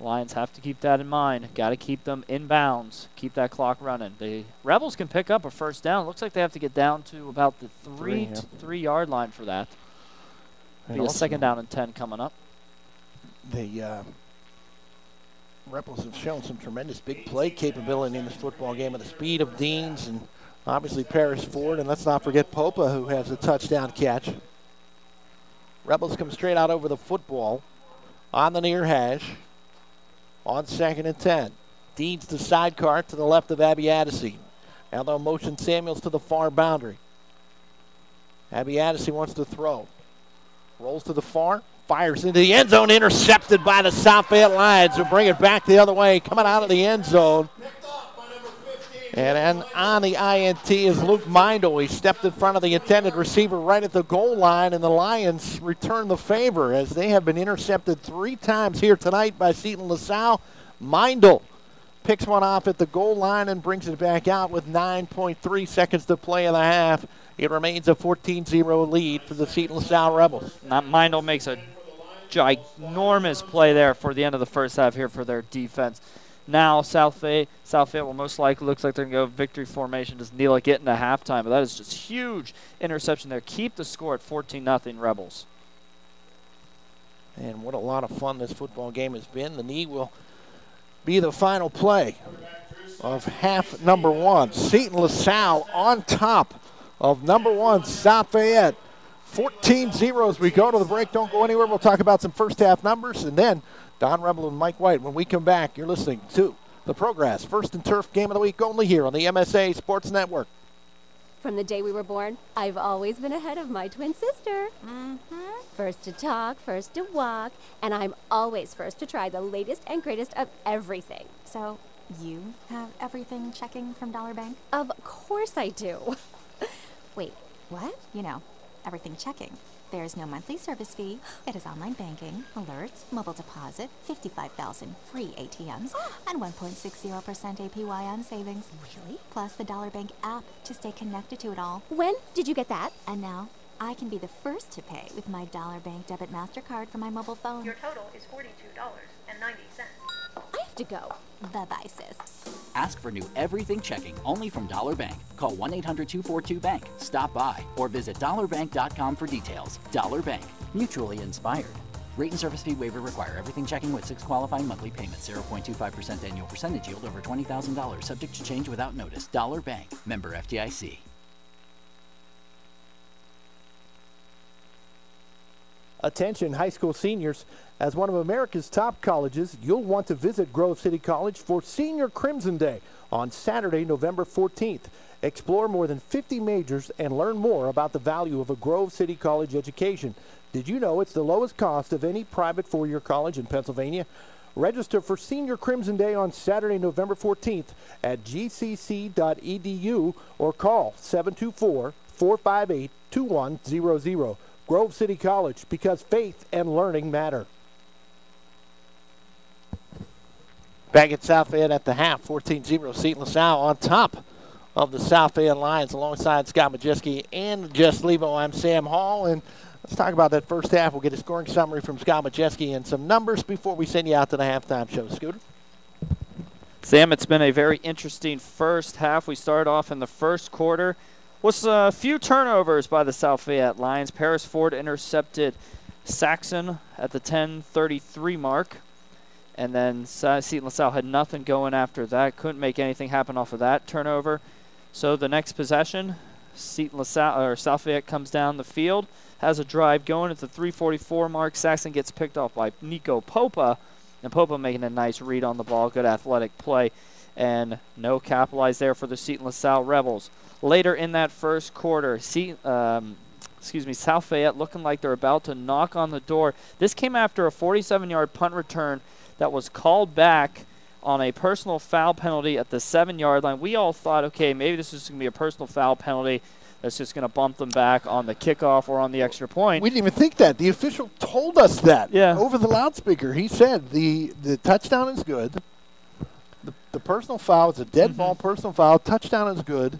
Lions have to keep that in mind. Got to keep them in bounds. Keep that clock running. The Rebels can pick up a first down. Looks like they have to get down to about the three, three, yeah. three yard line for that. Be a second down and ten coming up. The uh, Rebels have shown some tremendous big play capability in this football game with the speed of Deans and obviously Paris Ford. And let's not forget Popa, who has a touchdown catch. Rebels come straight out over the football on the near hash. On second and ten. Deans to sidecar to the left of Abby Addison. Now they'll motion Samuels to the far boundary. Abby Addison wants to throw. Rolls to the far, fires into the end zone, intercepted by the South Fayette Lions, who bring it back the other way, coming out of the end zone. And, and on the I N T is Luke Mendel. He stepped in front of the intended receiver right at the goal line, and the Lions return the favor as they have been intercepted three times here tonight by Seton LaSalle. Mendel picks one off at the goal line and brings it back out with nine point three seconds to play in the half. It remains a fourteen zero lead for the Seton LaSalle Rebels. Mendel makes a ginormous play there for the end of the first half here for their defense. Now South Fayette, South Fayette will most likely, looks like they're going to go victory formation. Does Neela get into halftime? But that is just huge interception there. Keep the score at fourteen nothing Rebels. And what a lot of fun this football game has been. The knee will be the final play of half number one. Seton LaSalle on top of number one South Fayette. fourteen zero as we go to the break. Don't go anywhere. We'll talk about some first half numbers and then Don Rebel and Mike White. When we come back, you're listening to the ProGrass First and Turf Game of the Week, only here on the M S A Sports Network. From the day we were born, I've always been ahead of my twin sister. Mm-hmm. First to talk, first to walk, and I'm always first to try the latest and greatest of everything. So you have everything checking from Dollar Bank? Of course I do. Wait, what? You know, everything checking. There is no monthly service fee. It is online banking, alerts, mobile deposit, fifty-five thousand free A T Ms, and one point six zero percent A P Y on savings. Really? Plus the Dollar Bank app to stay connected to it all. When did you get that? And now I can be the first to pay with my Dollar Bank debit MasterCard from my mobile phone. Your total is forty-two dollars and ninety cents. I have to go. Bye-bye, sis. Ask for new everything checking only from Dollar Bank. Call one eight hundred two four two bank, stop by, or visit dollar bank dot com for details. Dollar Bank, mutually inspired. Rate and service fee waiver require everything checking with six qualifying monthly payments. zero point two five percent annual percentage yield over twenty thousand dollars. Subject to change without notice. Dollar Bank. Member F D I C. Attention high school seniors. As one of America's top colleges, you'll want to visit Grove City College for Senior Crimson Day on Saturday, November fourteenth. Explore more than fifty majors and learn more about the value of a Grove City College education. Did you know it's the lowest cost of any private four-year college in Pennsylvania? Register for Senior Crimson Day on Saturday, November fourteenth at g c c dot e d u or call seven two four, four five eight, two one zero zero. Grove City College, because faith and learning matter. Back at South Fayette at the half, fourteen zero, Seton LaSalle on top of the South Fayette Lions alongside Scott Majewski and Jess Lebo. I'm Sam Hall, and let's talk about that first half. We'll get a scoring summary from Scott Majewski and some numbers before we send you out to the halftime show. Scooter? Sam, it's been a very interesting first half. We started off in the first quarter with a few turnovers by the South Fayette Lions. Paris Ford intercepted Saxton at the ten thirty-three mark. And then Seton LaSalle had nothing going after that. Couldn't make anything happen off of that turnover. So the next possession, Seton LaSalle, or South Fayette comes down the field, has a drive going at the three forty-four mark. Saxton gets picked off by Nico Popa. And Popa making a nice read on the ball. Good athletic play. And no capitalize there for the Seton LaSalle Rebels. Later in that first quarter, see, um, excuse me, South Fayette looking like they're about to knock on the door. This came after a forty-seven yard punt return that was called back on a personal foul penalty at the seven yard line. We all thought, okay, maybe this is going to be a personal foul penalty that's just going to bump them back on the kickoff or on the extra point. We didn't even think that. The official told us that yeah. over the loudspeaker. He said the, the touchdown is good. The, the personal foul is a dead mm-hmm. ball, personal foul. Touchdown is good.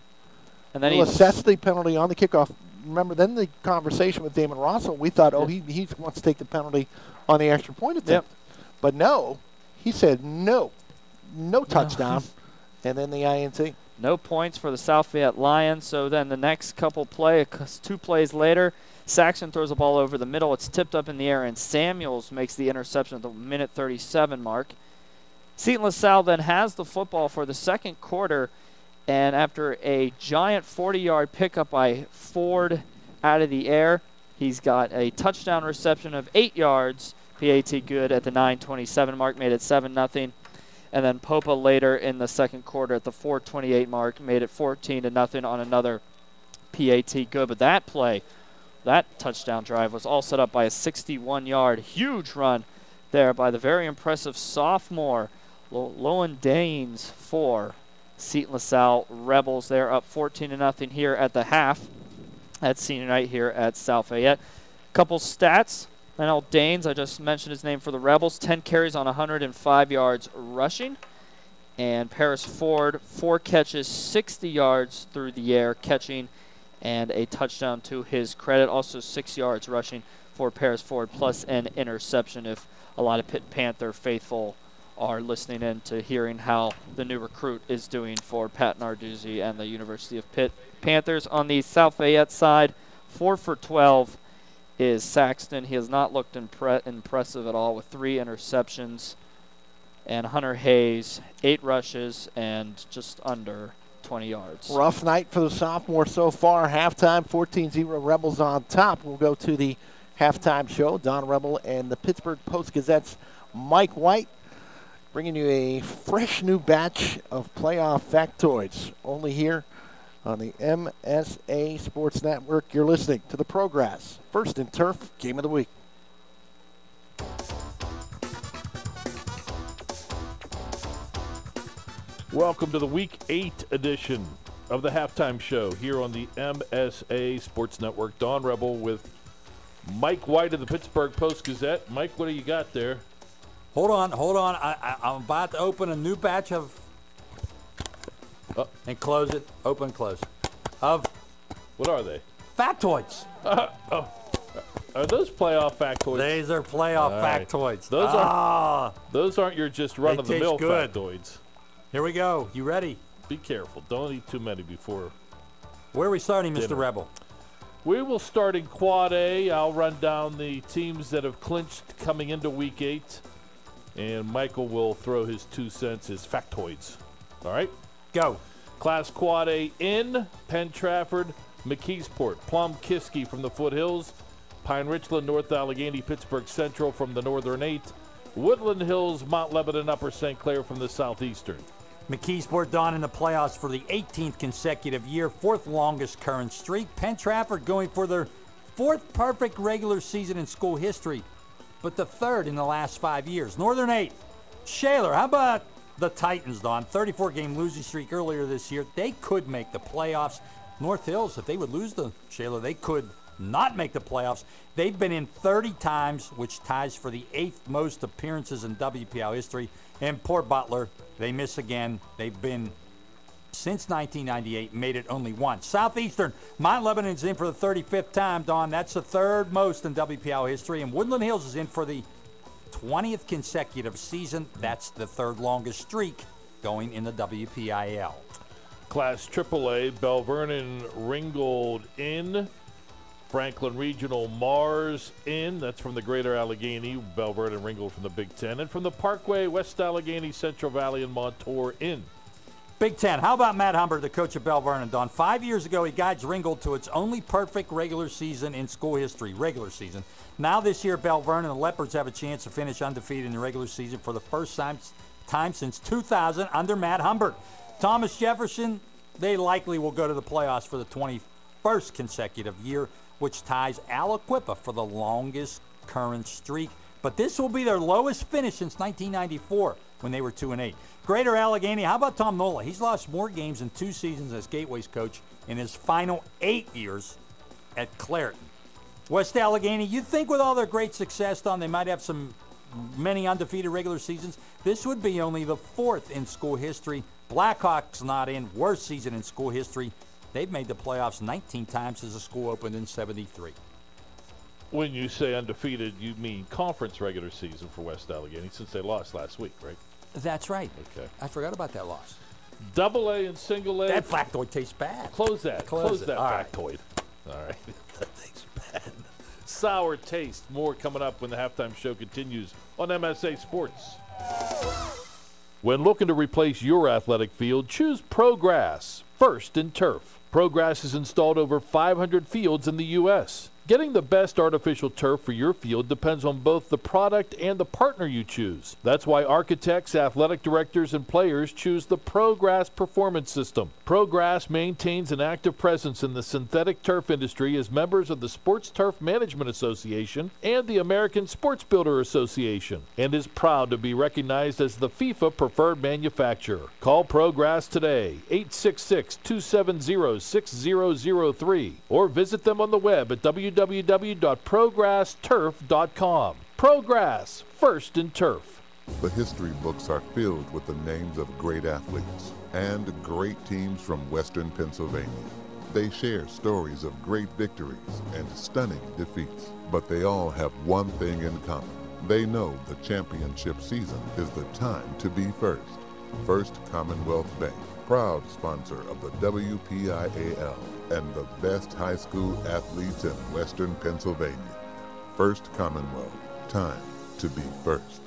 And then we'll assess the penalty on the kickoff. Remember, then the conversation with Damon Rossell, we thought, oh, yeah. he, he wants to take the penalty on the extra point attempt. Yep. But no, he said no, no touchdown, no. And then the I N T. No points for the South Fayette Lions. So then the next couple play, two plays later, Saxton throws the ball over the middle. It's tipped up in the air, and Samuels makes the interception at the minute thirty-seven mark. Seton LaSalle then has the football for the second quarter. And after a giant forty yard pickup by Ford out of the air, he's got a touchdown reception of eight yards. P A T good at the nine twenty-seven mark, made it seven nothing. And then Popa later in the second quarter at the four twenty-eight mark, made it fourteen to nothing on another P A T good. But that play, that touchdown drive was all set up by a sixty-one yard huge run there by the very impressive sophomore, Nolan Deans for Seton LaSalle Rebels. They're up fourteen to nothing here at the half at senior night here at South Fayette. Couple stats. Lionel Deans, I just mentioned his name for the Rebels, ten carries on one hundred five yards rushing. And Paris Ford, four catches, sixty yards through the air catching, and a touchdown to his credit. Also six yards rushing for Paris Ford, plus an interception if a lot of Pitt Panther faithful are listening in to hearing how the new recruit is doing for Pat Narduzzi and the University of Pitt Panthers. On the South Fayette side, four for twelve is Saxton. He has not looked impre impressive at all with three interceptions. And Hunter Hayes, eight rushes and just under twenty yards. Rough night for the sophomore so far. Halftime, fourteen zero Rebels on top. We'll go to the halftime show. Don Rebel and the Pittsburgh Post-Gazette's Mike White, bringing you a fresh new batch of playoff factoids, only here on the M S A Sports Network. You're listening to the ProGrass First and Turf Game of the Week. Welcome to the Week eight edition of the Halftime Show here on the M S A Sports Network. Don Rebel with Mike White of the Pittsburgh Post-Gazette. Mike, what do you got there? Hold on, hold on. I, I, I'm about to open a new batch of, oh. and close it, open, close, of. What are they? factoids. Uh, oh. Are those playoff factoids? These are playoff right. factoids. Those, ah. aren't, those aren't your just run-of-the-mill factoids. Here we go. You ready? Be careful. Don't eat too many before. Where are we starting, dinner. Mister Rebel? We will start in Quad A. I'll run down the teams that have clinched coming into Week eight. And Michael will throw his two cents, his factoids. All right? Go. Class Quad A in Penn Trafford, McKeesport, Plum Kiski from the foothills, Pine Richland, North Allegheny, Pittsburgh Central from the northern eight, Woodland Hills, Mount Lebanon, Upper Saint Clair from the southeastern. McKeesport Don in the playoffs for the eighteenth consecutive year, fourth longest current streak. Penn Trafford going for their fourth perfect regular season in school history, but the third in the last five years. Northern eight, Shaler, how about the Titans, Don? thirty-four game losing streak earlier this year. They could make the playoffs. North Hills, if they would lose to Shaler, they could not make the playoffs. They've been in thirty times, which ties for the eighth most appearances in W P I A L history. And poor Butler, they miss again. They've been, since nineteen ninety-eight, made it only once. Southeastern, Mount Lebanon's in for the thirty-fifth time, Don. That's the third most in W P I A L history. And Woodland Hills is in for the twentieth consecutive season. That's the third longest streak going in the W P I A L. Class triple A, Belle Vernon, Ringgold in. Franklin Regional, Mars in. That's from the Greater Allegheny. Belle Vernon, Ringgold from the Big Ten. And from the Parkway, West Allegheny, Central Valley, and Montour in. Big Ten. How about Matt Humbert, the coach of Belle Vernon, Don? Five years ago, he guides Ringgold to its only perfect regular season in school history. Regular season. Now this year, Belle Vernon and the Leopards have a chance to finish undefeated in the regular season for the first time, time since two thousand under Matt Humbert. Thomas Jefferson, they likely will go to the playoffs for the twenty-first consecutive year, which ties Aliquippa for the longest current streak. But this will be their lowest finish since nineteen ninety-four when they were two and eight. Greater Allegheny, how about Tom Nola? He's lost more games in two seasons as Gateway's coach in his final eight years at Clairton. West Allegheny, you think with all their great success, Don, they might have some many undefeated regular seasons. This would be only the fourth in school history. Blackhawks not in, worst season in school history. They've made the playoffs nineteen times as the school opened in seventy-three. When you say undefeated, you mean conference regular season for West Allegheny, since they lost last week, right? That's right. Okay. I forgot about that loss. Double A and single A. That factoid tastes bad. Close that. Close, Close that factoid. All right. That tastes bad. Sour taste. More coming up when the halftime show continues on M S A Sports. When looking to replace your athletic field, choose ProGrass, first in turf. ProGrass has installed over five hundred fields in the U S Getting the best artificial turf for your field depends on both the product and the partner you choose. That's why architects, athletic directors, and players choose the ProGrass Performance System. ProGrass maintains an active presence in the synthetic turf industry as members of the Sports Turf Management Association and the American Sports Builder Association, and is proud to be recognized as the FIFA preferred manufacturer. Call ProGrass today, eight six six, two seven zero, six zero zero three, or visit them on the web at w w w dot prograss turf dot com. ProGrass, first in turf. The history books are filled with the names of great athletes and great teams from Western Pennsylvania. They share stories of great victories and stunning defeats, but they all have one thing in common. They know the championship season is the time to be first. First Commonwealth Bank, proud sponsor of the W P I A L and the best high school athletes in Western Pennsylvania. First Commonwealth, time to be first.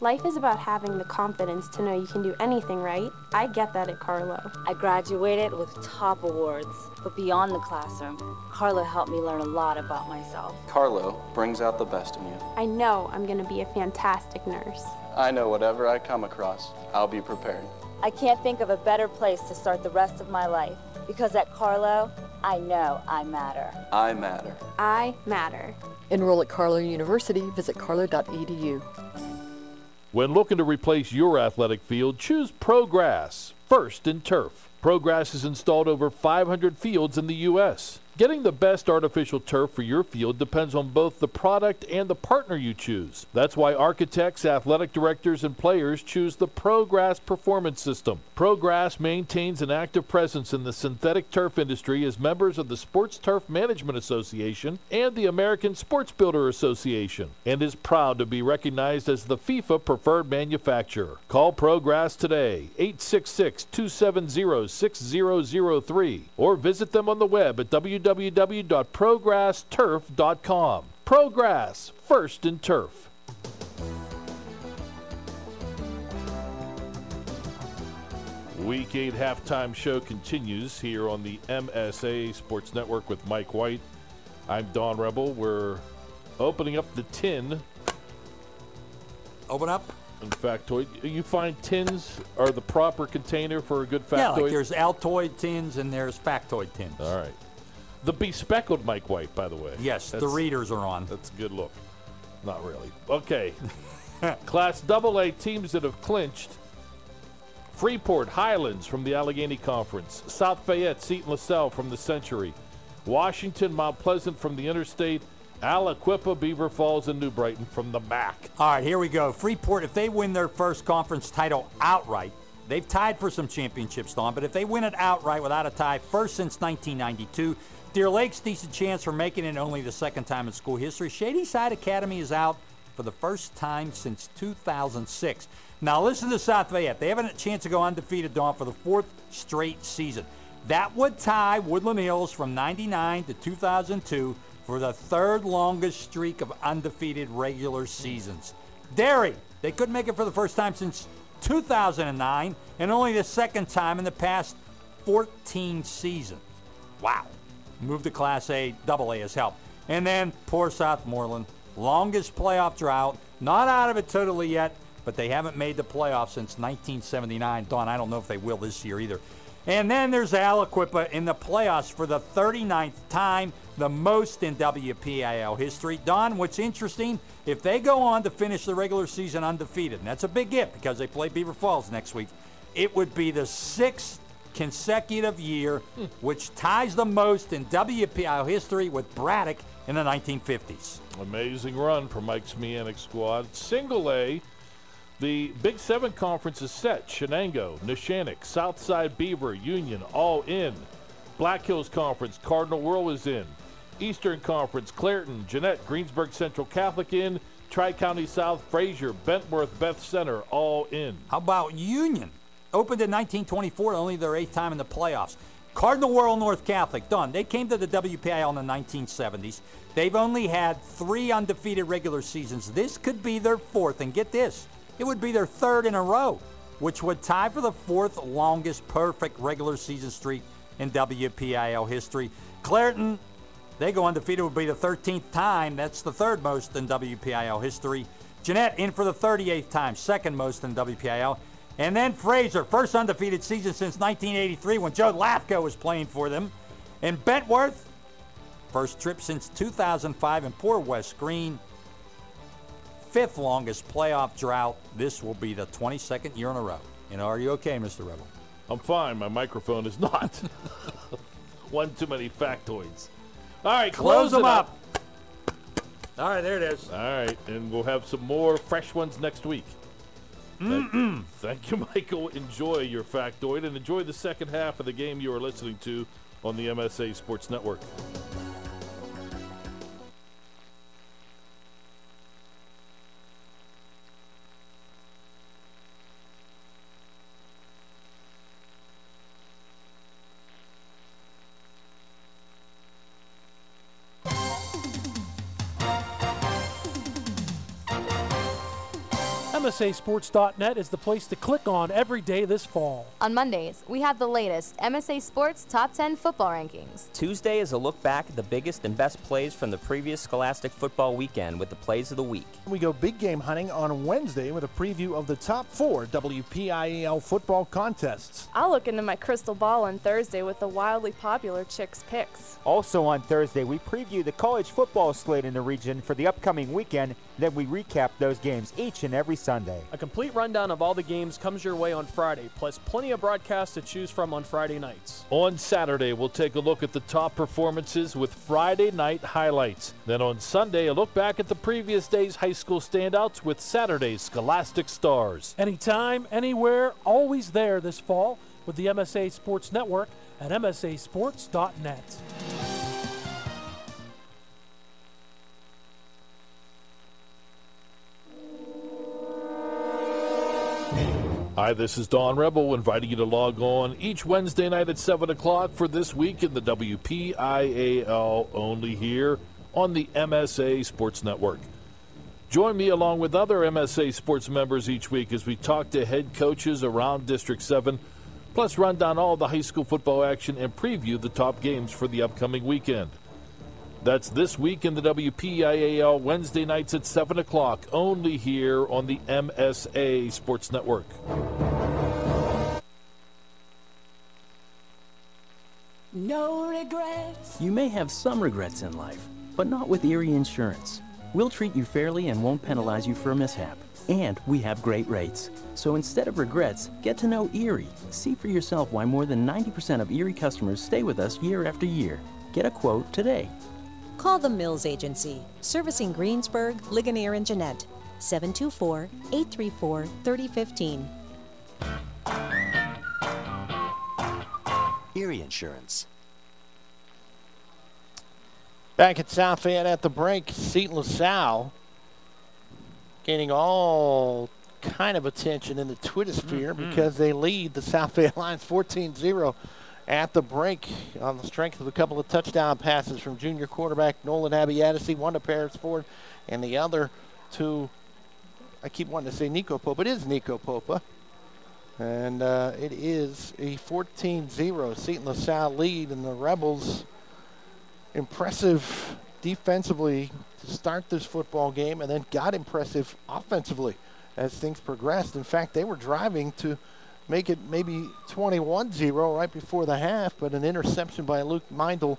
Life is about having the confidence to know you can do anything right. I get that at Carlow. I graduated with top awards, but beyond the classroom, Carlow helped me learn a lot about myself. Carlow brings out the best in you. I know I'm going to be a fantastic nurse. I know whatever I come across, I'll be prepared. I can't think of a better place to start the rest of my life, because at Carlow, I know I matter. I matter. I matter. Enroll at Carlow University. Visit carlow dot e d u. When looking to replace your athletic field, choose ProGrass, first in turf. ProGrass has installed over five hundred fields in the U S Getting the best artificial turf for your field depends on both the product and the partner you choose. That's why architects, athletic directors, and players choose the ProGrass Performance System. ProGrass maintains an active presence in the synthetic turf industry as members of the Sports Turf Management Association and the American Sports Builder Association, and is proud to be recognized as the FIFA preferred manufacturer. Call ProGrass today, eight six six, two seven zero, six zero zero three, or visit them on the web at w w w dot prograss turf dot com. ProGrass, first in turf. Week eight halftime show continues here on the M S A Sports Network with Mike White. I'm Don Rebel. We're opening up the tin. Open up. And factoid. You find tins are the proper container for a good factoid? Yeah, like there's Altoid tins and there's factoid tins. All right. The bespeckled Mike White, by the way. Yes, that's, the readers are on. That's a good look. Not really. Okay. Class double A teams that have clinched. Freeport Highlands from the Allegheny Conference. South Fayette, Seton LaSalle from the Century. Washington, Mount Pleasant from the Interstate. Aliquippa, Beaver Falls, and New Brighton from the M A C. All right, here we go. Freeport, if they win their first conference title outright, they've tied for some championships, Don, but if they win it outright without a tie, first since nineteen ninety-two, Deer Lake's decent chance for making it only the second time in school history. Shadyside Academy is out for the first time since two thousand six. Now listen to South Fayette. They have a chance to go undefeated, Don, for the fourth straight season. That would tie Woodland Hills from ninety-nine to two thousand two, for the third longest streak of undefeated regular seasons. Derry, they couldn't make it for the first time since two thousand nine and only the second time in the past fourteen seasons. Wow. Move to Class A, double A has helped. And then poor Southmoreland, longest playoff drought. Not out of it totally yet, but they haven't made the playoffs since nineteen seventy-nine. Don, I don't know if they will this year either. And then there's Aliquippa in the playoffs for the thirty-ninth time, the most in W P I A L history. Don, what's interesting, if they go on to finish the regular season undefeated, and that's a big if because they play Beaver Falls next week, it would be the sixth consecutive year which ties the most in W P I A L history with Braddock in the nineteen fifties. Amazing run for Mike's Mianic squad. Single A, the Big Seven Conference is set. Shenango, Neshannock, Southside Beaver, Union, all in. Black Hills Conference, Cardinal Whirl is in. Eastern Conference, Clairton, Jeanette, Greensburg Central Catholic in, Tri-County South, Frazier, Bentworth, Beth Center, all in. How about Union? Opened in nineteen twenty-four, only their eighth time in the playoffs. Cardinal Whirl North Catholic, done. They came to the W P I A L in the nineteen seventies. They've only had three undefeated regular seasons. This could be their fourth, and get this, it would be their third in a row, which would tie for the fourth longest perfect regular season streak in W P I A L history. Clairton, they go undefeated, would be the thirteenth time. That's the third most in W P I A L history. Jeanette in for the thirty-eighth time, second most in W P I A L. And then Fraser, first undefeated season since nineteen eighty-three when Joe Lafko was playing for them. And Bentworth, first trip since two thousand five, and poor West Green, fifth longest playoff drought. This will be the twenty-second year in a row. And are you okay, Mister Rebel? I'm fine. My microphone is not. One too many factoids. All right, close, close them up. up. All right, there it is. All right, and we'll have some more fresh ones next week. Mm-mm. Thank, thank you, Michael. Enjoy your factoid and enjoy the second half of the game you are listening to on the M S A Sports Network. M S A sports dot net is the place to click on every day this fall. On Mondays, we have the latest M S A Sports Top ten football rankings. Tuesday is a look back at the biggest and best plays from the previous scholastic football weekend with the plays of the week. We go big game hunting on Wednesday with a preview of the top four W P I A L football contests. I'll look into my crystal ball on Thursday with the wildly popular Chicks Picks. Also on Thursday, we preview the college football slate in the region for the upcoming weekend Then we recap those games each and every Sunday. A complete rundown of all the games comes your way on Friday, plus plenty of broadcasts to choose from on Friday nights. On Saturday, we'll take a look at the top performances with Friday night highlights. Then on Sunday, a look back at the previous day's high school standouts with Saturday's Scholastic Stars. Anytime, anywhere, always there this fall with the M S A Sports Network at M S A sports dot net. Hi, this is Don Rebel, inviting you to log on each Wednesday night at seven o'clock for This Week in the W P I A L, only here on the M S A Sports Network. Join me along with other M S A Sports members each week as we talk to head coaches around District seven, plus run down all the high school football action and preview the top games for the upcoming weekend. That's This Week in the W P I A L, Wednesday nights at seven o'clock, only here on the M S A Sports Network. No regrets. You may have some regrets in life, but not with Erie Insurance. We'll treat you fairly and won't penalize you for a mishap. And we have great rates. So instead of regrets, get to know Erie. See for yourself why more than ninety percent of Erie customers stay with us year after year. Get a quote today. Call the Mills Agency, servicing Greensburg, Ligonier, and Jeanette, seven two four, eight three four, three zero one five. Erie Insurance. Back at South Fayette at the break, Seton LaSalle gaining all kind of attention in the Twitter sphere mm-hmm. because they lead the South Fayette Lions fourteen zero. At the break, on the strength of a couple of touchdown passes from junior quarterback Nolan Abbasaddi, one to Paris Ford, and the other to, I keep wanting to say Nico Popa. It is Nico Popa. And uh, it is a fourteen zero Seton LaSalle lead, and the Rebels impressive defensively to start this football game, and then got impressive offensively as things progressed. In fact, they were driving to make it maybe twenty-one zero right before the half, but an interception by Luke Mendel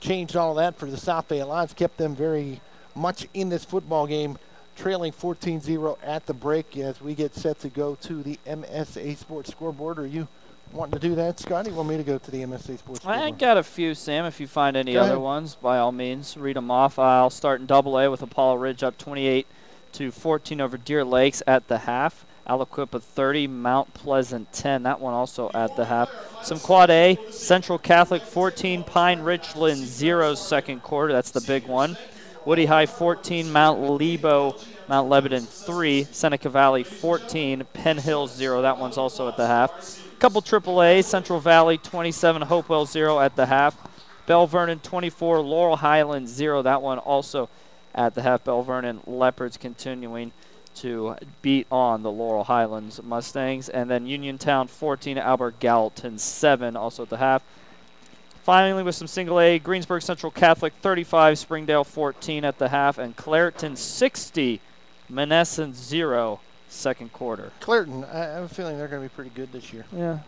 changed all that for the South Fayette Lions, kept them very much in this football game, trailing fourteen zero at the break as we get set to go to the M S A Sports Scoreboard. Are you wanting to do that, Scotty? You want me to go to the M S A Sports Scoreboard? I got a few, Sam. If you find any other ones, by all means, read them off. I'll start in double A with Apollo Ridge up twenty-eight to fourteen over Deer Lakes at the half. Aliquippa thirty, Mount Pleasant ten. That one also at the half. Some quad A, Central Catholic fourteen, Pine Richland zero second quarter. That's the big one. Woody High fourteen, Mount Lebo, Mount Lebanon three, Seneca Valley fourteen, Penn Hills zero. That one's also at the half. Couple triple A, Central Valley twenty-seven, Hopewell zero at the half. Belle Vernon twenty-four, Laurel Highland zero. That one also at the half. Belle Vernon Leopards continuing to beat on the Laurel Highlands Mustangs. And then Uniontown fourteen, Albert Gallatin seven, also at the half. Finally, with some single A, Greensburg Central Catholic thirty-five, Springdale fourteen at the half, and Clairton sixty, Manassas zero, second quarter. Clairton, I have a feeling they're going to be pretty good this year. Yeah.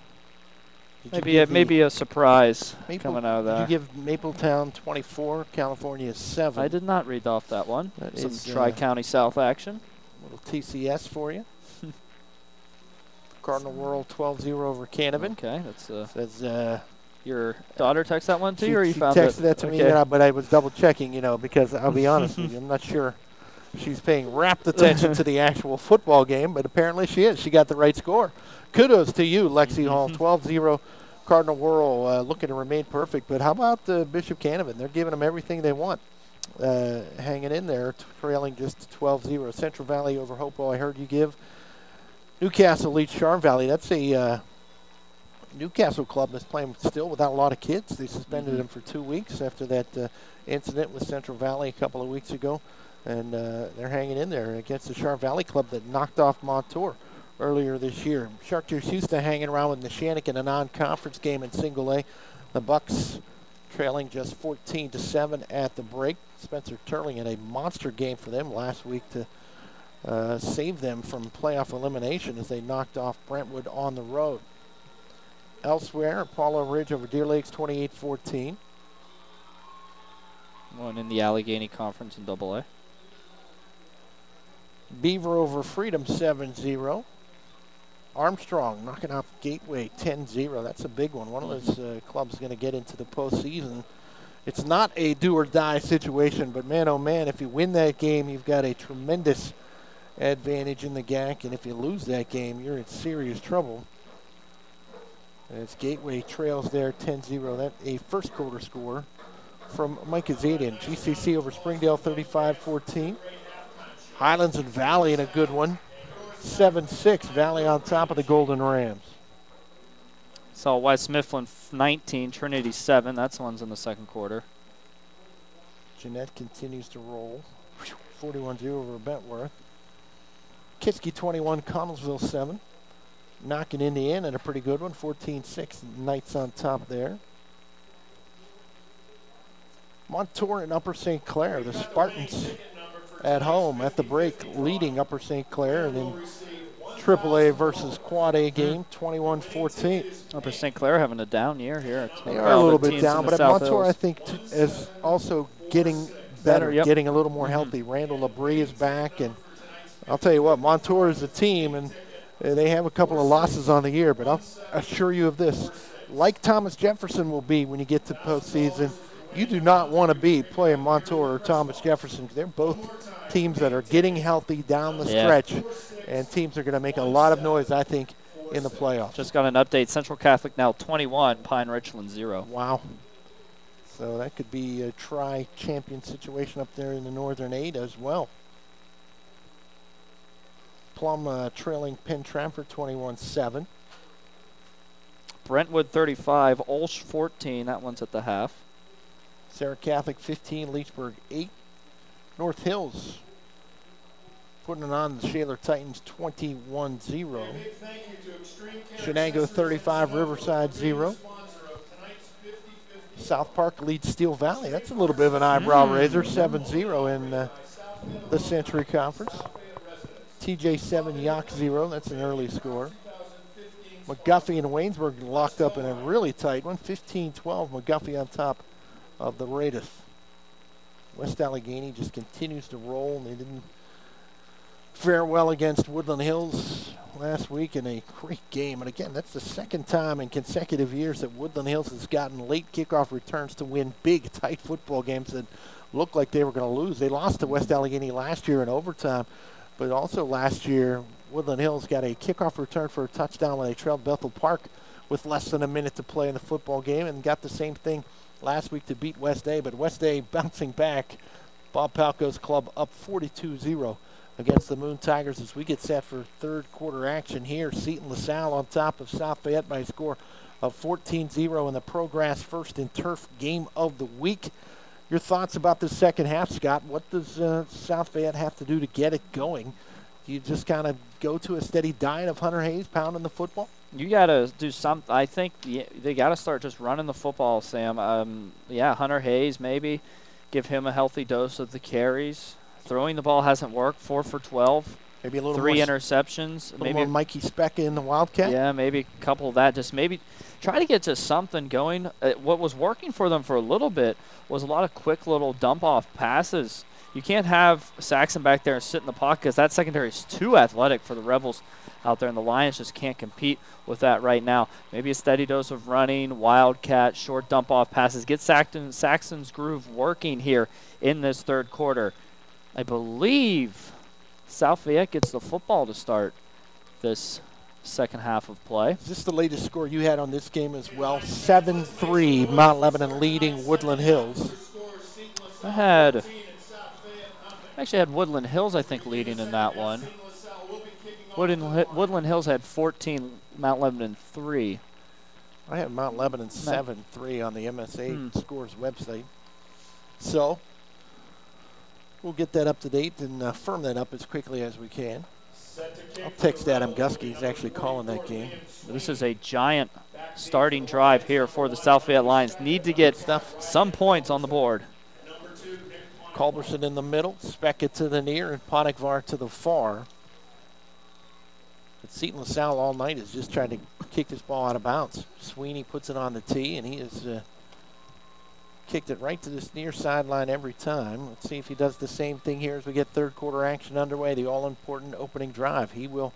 Did maybe a, maybe a surprise Maple, coming out of that. Did you give Mapletown twenty-four, California seven? I did not read off that one. That some is, Tri-County uh, South action. Little T C S for you. Cardinal World twelve zero over Canavan. Okay, that's uh, Says, uh your daughter texted that one to you, or you found it? She texted that to me, yeah, but I was double checking, you know, because I'll be honest with you, I'm not sure she's paying rapt attention to the actual football game, but apparently she is. She got the right score. Kudos to you, Lexi Hall. twelve zero Cardinal World uh, looking to remain perfect. But how about uh, Bishop Canavan? They're giving them everything they want. Uh, hanging in there, trailing just twelve zero. Central Valley over Hopewell, I heard you give. Newcastle leads Charm Valley. That's a uh, Newcastle club that's playing still without a lot of kids. They suspended mm-hmm. them for two weeks after that uh, incident with Central Valley a couple of weeks ago. And uh, they're hanging in there against the Charm Valley club that knocked off Montour earlier this year. Chartiers Houston hanging around with Neshannock in a non-conference game in single A. The Bucks trailing just fourteen to seven at the break. Spencer Turling in a monster game for them last week to uh, save them from playoff elimination as they knocked off Brentwood on the road. Elsewhere, Apollo Ridge over Deer Lakes twenty-eight fourteen. One in the Allegheny Conference in double A. Beaver over Freedom seven zero. Armstrong knocking off Gateway ten zero. That's a big one. One of those uh, clubs going to get into the postseason. It's not a do-or-die situation, but man, oh man, if you win that game, you've got a tremendous advantage in the G A C, and if you lose that game, you're in serious trouble. As Gateway trails there ten zero. That's a first quarter score from Mike Azadian. G C C over Springdale thirty-five fourteen. Highlands and Valley in a good one. seven six, Valley on top of the Golden Rams. Saw West Mifflin nineteen, Trinity seven. That's the one's in the second quarter. Jeanette continues to roll. forty-one zero over Bentworth. Kitzke twenty-one, Connellsville seven. Knocking Indiana in a pretty good one. fourteen six, Knights on top there. Montour and Upper Saint Clair, the Spartans at home at the break, leading Upper Saint Clair, and then triple A versus Quad A game, twenty-one fourteen. Upper Saint Clair having a down year here. They are a little bit down, but at Montour, I think, is also getting better, better yep. getting a little more healthy. Randall Labrie is back, and I'll tell you what, Montour is a team, and they have a couple of losses on the year, but I'll assure you of this. Like Thomas Jefferson will be when you get to postseason, you do not want to be playing Montour or Thomas Jefferson. They're both teams that are getting healthy down the yeah. stretch, and teams are going to make a lot of noise, I think, in the playoffs. Just got an update. Central Catholic now twenty-one, Pine Richland zero. Wow. So that could be a tri-champion situation up there in the Northern eight as well. Plum uh, trailing Penn Trafford twenty-one seven. Brentwood thirty-five, Olsch fourteen. That one's at the half. Sarah Catholic fifteen, Leechburg eight. North Hills putting it on the Shaler Titans twenty-one zero. Chenango thirty-five, Riverside zero. South Park leads Steel Valley. That's a little bit of an eyebrow mm. raiser, seven zero in uh, the Century Conference. T J seven, Yock zero. That's an early score. McGuffey and Waynesburg locked up in a really tight one, fifteen twelve. McGuffey on top of the Raiders. West Allegheny just continues to roll. They didn't fare well against Woodland Hills last week in a great game. And again, that's the second time in consecutive years that Woodland Hills has gotten late kickoff returns to win big, tight football games that looked like they were going to lose. They lost to West Allegheny last year in overtime, but also last year, Woodland Hills got a kickoff return for a touchdown when they trailed Bethel Park with less than a minute to play in the football game, and got the same thing last week to beat West A, but West A bouncing back. Bob Palco's club up forty-two zero against the Moon Tigers as we get set for third quarter action here. Seton LaSalle on top of South Fayette by a score of fourteen zero in the ProGrass First and Turf Game of the Week. Your thoughts about the second half, Scott. What does uh, South Fayette have to do to get it going? Do you just kind of go to a steady diet of Hunter Hayes pounding the football? You got to do something. I think they got to start just running the football, Sam. Um, yeah, Hunter Hayes maybe. Give him a healthy dose of the carries. Throwing the ball hasn't worked. four for twelve. Maybe a little Three more interceptions. A little maybe more Mikey Specca in the Wildcat. Yeah, maybe couple of that. Just maybe try to get to something going. Uh, what was working for them for a little bit was a lot of quick little dump-off passes. You can't have Saxton back there and sit in the pocket because that secondary is too athletic for the Rebels out there, and the Lions just can't compete with that right now. Maybe a steady dose of running, wildcat, short dump-off passes. Get Saxton, Saxton's groove working here in this third quarter. I believe South Fayette gets the football to start this second half of play. Is this the latest score you had on this game as well? seven three, Mount Lebanon leading Woodland Hills. I had... Actually had Woodland Hills, I think, leading in that one. Woodland, Woodland Hills had fourteen, Mount Lebanon three. I had Mount Lebanon seven three on the M S A hmm. Scores website. So we'll get that up to date and uh, firm that up as quickly as we can. I'll text Adam Gusky. He's actually calling that game. This is a giant starting drive here for the South Fayette Lions. Need to get stuff, some points on the board. Culberson in the middle, Specca to the near, and Ponikvar to the far. But Seton LaSalle all night is just trying to kick this ball out of bounds. Sweeney puts it on the tee, and he is uh, Kicked it right to this near sideline every time. Let's see if he does the same thing here as we get third quarter action underway, the all-important opening drive. He will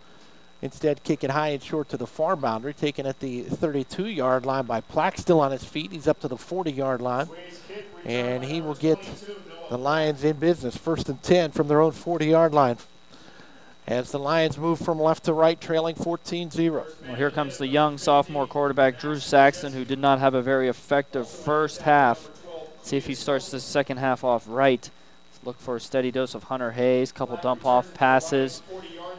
instead kick it high and short to the far boundary, taken at the thirty-two-yard line by Plack, still on his feet. He's up to the forty-yard line, and he will get the Lions in business. First and ten from their own forty-yard line. As the Lions move from left to right, trailing fourteen zero. Well, here comes the young sophomore quarterback, Drew Saxton, who did not have a very effective first half. Let's see if he starts the second half off right. Let's look for a steady dose of Hunter Hayes, couple dump-off passes.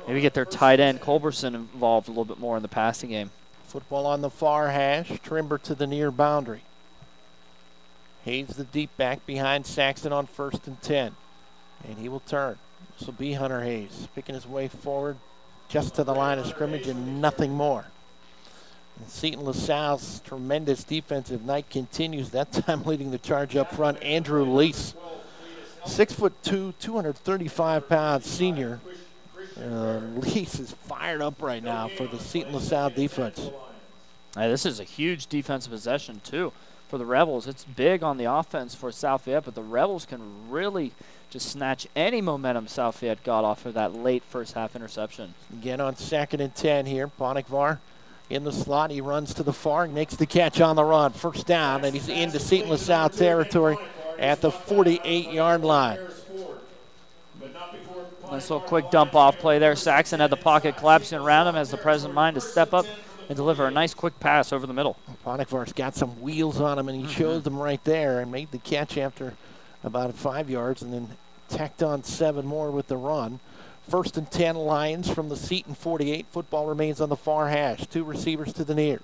Maybe get their tight end, Culberson, involved a little bit more in the passing game. Football on the far hash, Trimber to the near boundary. Hayes the deep back behind Saxton on first and ten, and he will turn. This will be Hunter Hayes, picking his way forward just to the line of scrimmage and nothing more. And Seton LaSalle's tremendous defensive night continues, that time leading the charge up front, Andrew Lease. Six foot two, two hundred thirty-five pounds senior. Uh, Lease is fired up right now for the Seton LaSalle defense. Hey, this is a huge defensive possession, too, for the Rebels. It's big on the offense for South Fayette, but the Rebels can really just snatch any momentum South Fayette got off of that late first half interception. Again on second and ten here, Ponikvar in the slot. He runs to the far, makes the catch on the run. First down, and he's into Seton LaSalle territory at the forty-eight-yard line. Nice little quick dump-off play there. Saxton had the pocket collapsing around him, has the present mind to step up and deliver a nice quick pass over the middle. Ponikvar's got some wheels on him, and he mm-hmm. showed them right there and made the catch after about five yards and then tacked on seven more with the run. First and ten Lions from the Seton forty-eight. Football remains on the far hash. Two receivers to the near.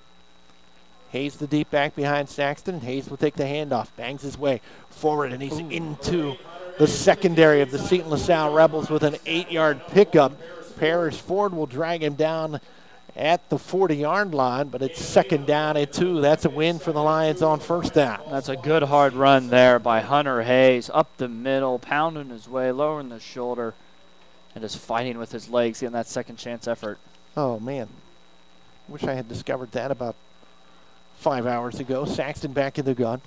Hayes the deep back behind Saxton. Hayes will take the handoff. Bangs his way forward, and he's into the secondary of the Seton LaSalle Rebels with an eight-yard pickup. Paris Ford will drag him down at the forty-yard line, but it's second down at two. That's a win for the Lions on first down. That's a good hard run there by Hunter Hayes. Up the middle, pounding his way, lowering the shoulder, and just fighting with his legs, getting that second chance effort. Oh, man. Wish I had discovered that about five hours ago. Saxton back in the gun.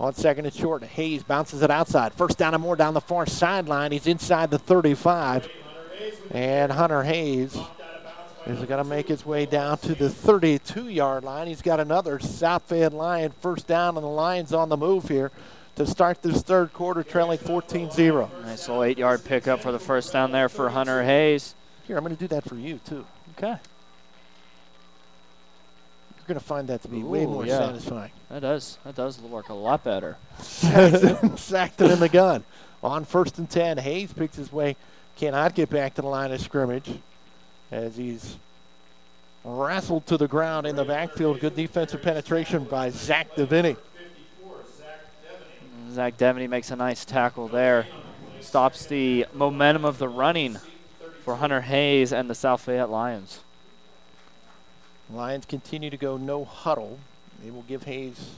On second and short, Hayes bounces it outside. First down and more down the far sideline. He's inside the thirty-five. And Hunter Hayes is going to make his way down to the thirty-two-yard line. He's got another South Fayette Lion first down, and the Lions on the move here to start this third quarter, trailing fourteen zero. Nice little eight-yard pickup for the first down there for Hunter Hayes. Here, I'm going to do that for you, too. Okay. You're going to find that to be Ooh, way more yeah. satisfying. That does. That does work a lot better. Saxton, Saxton in the gun. On first and ten, Hayes picks his way. Cannot get back to the line of scrimmage as he's wrestled to the ground in the backfield. Good defensive penetration by Zach Devaney. Zach Devaney makes a nice tackle there. Stops the momentum of the running for Hunter Hayes and the South Fayette Lions. Lions continue to go no huddle. They will give Hayes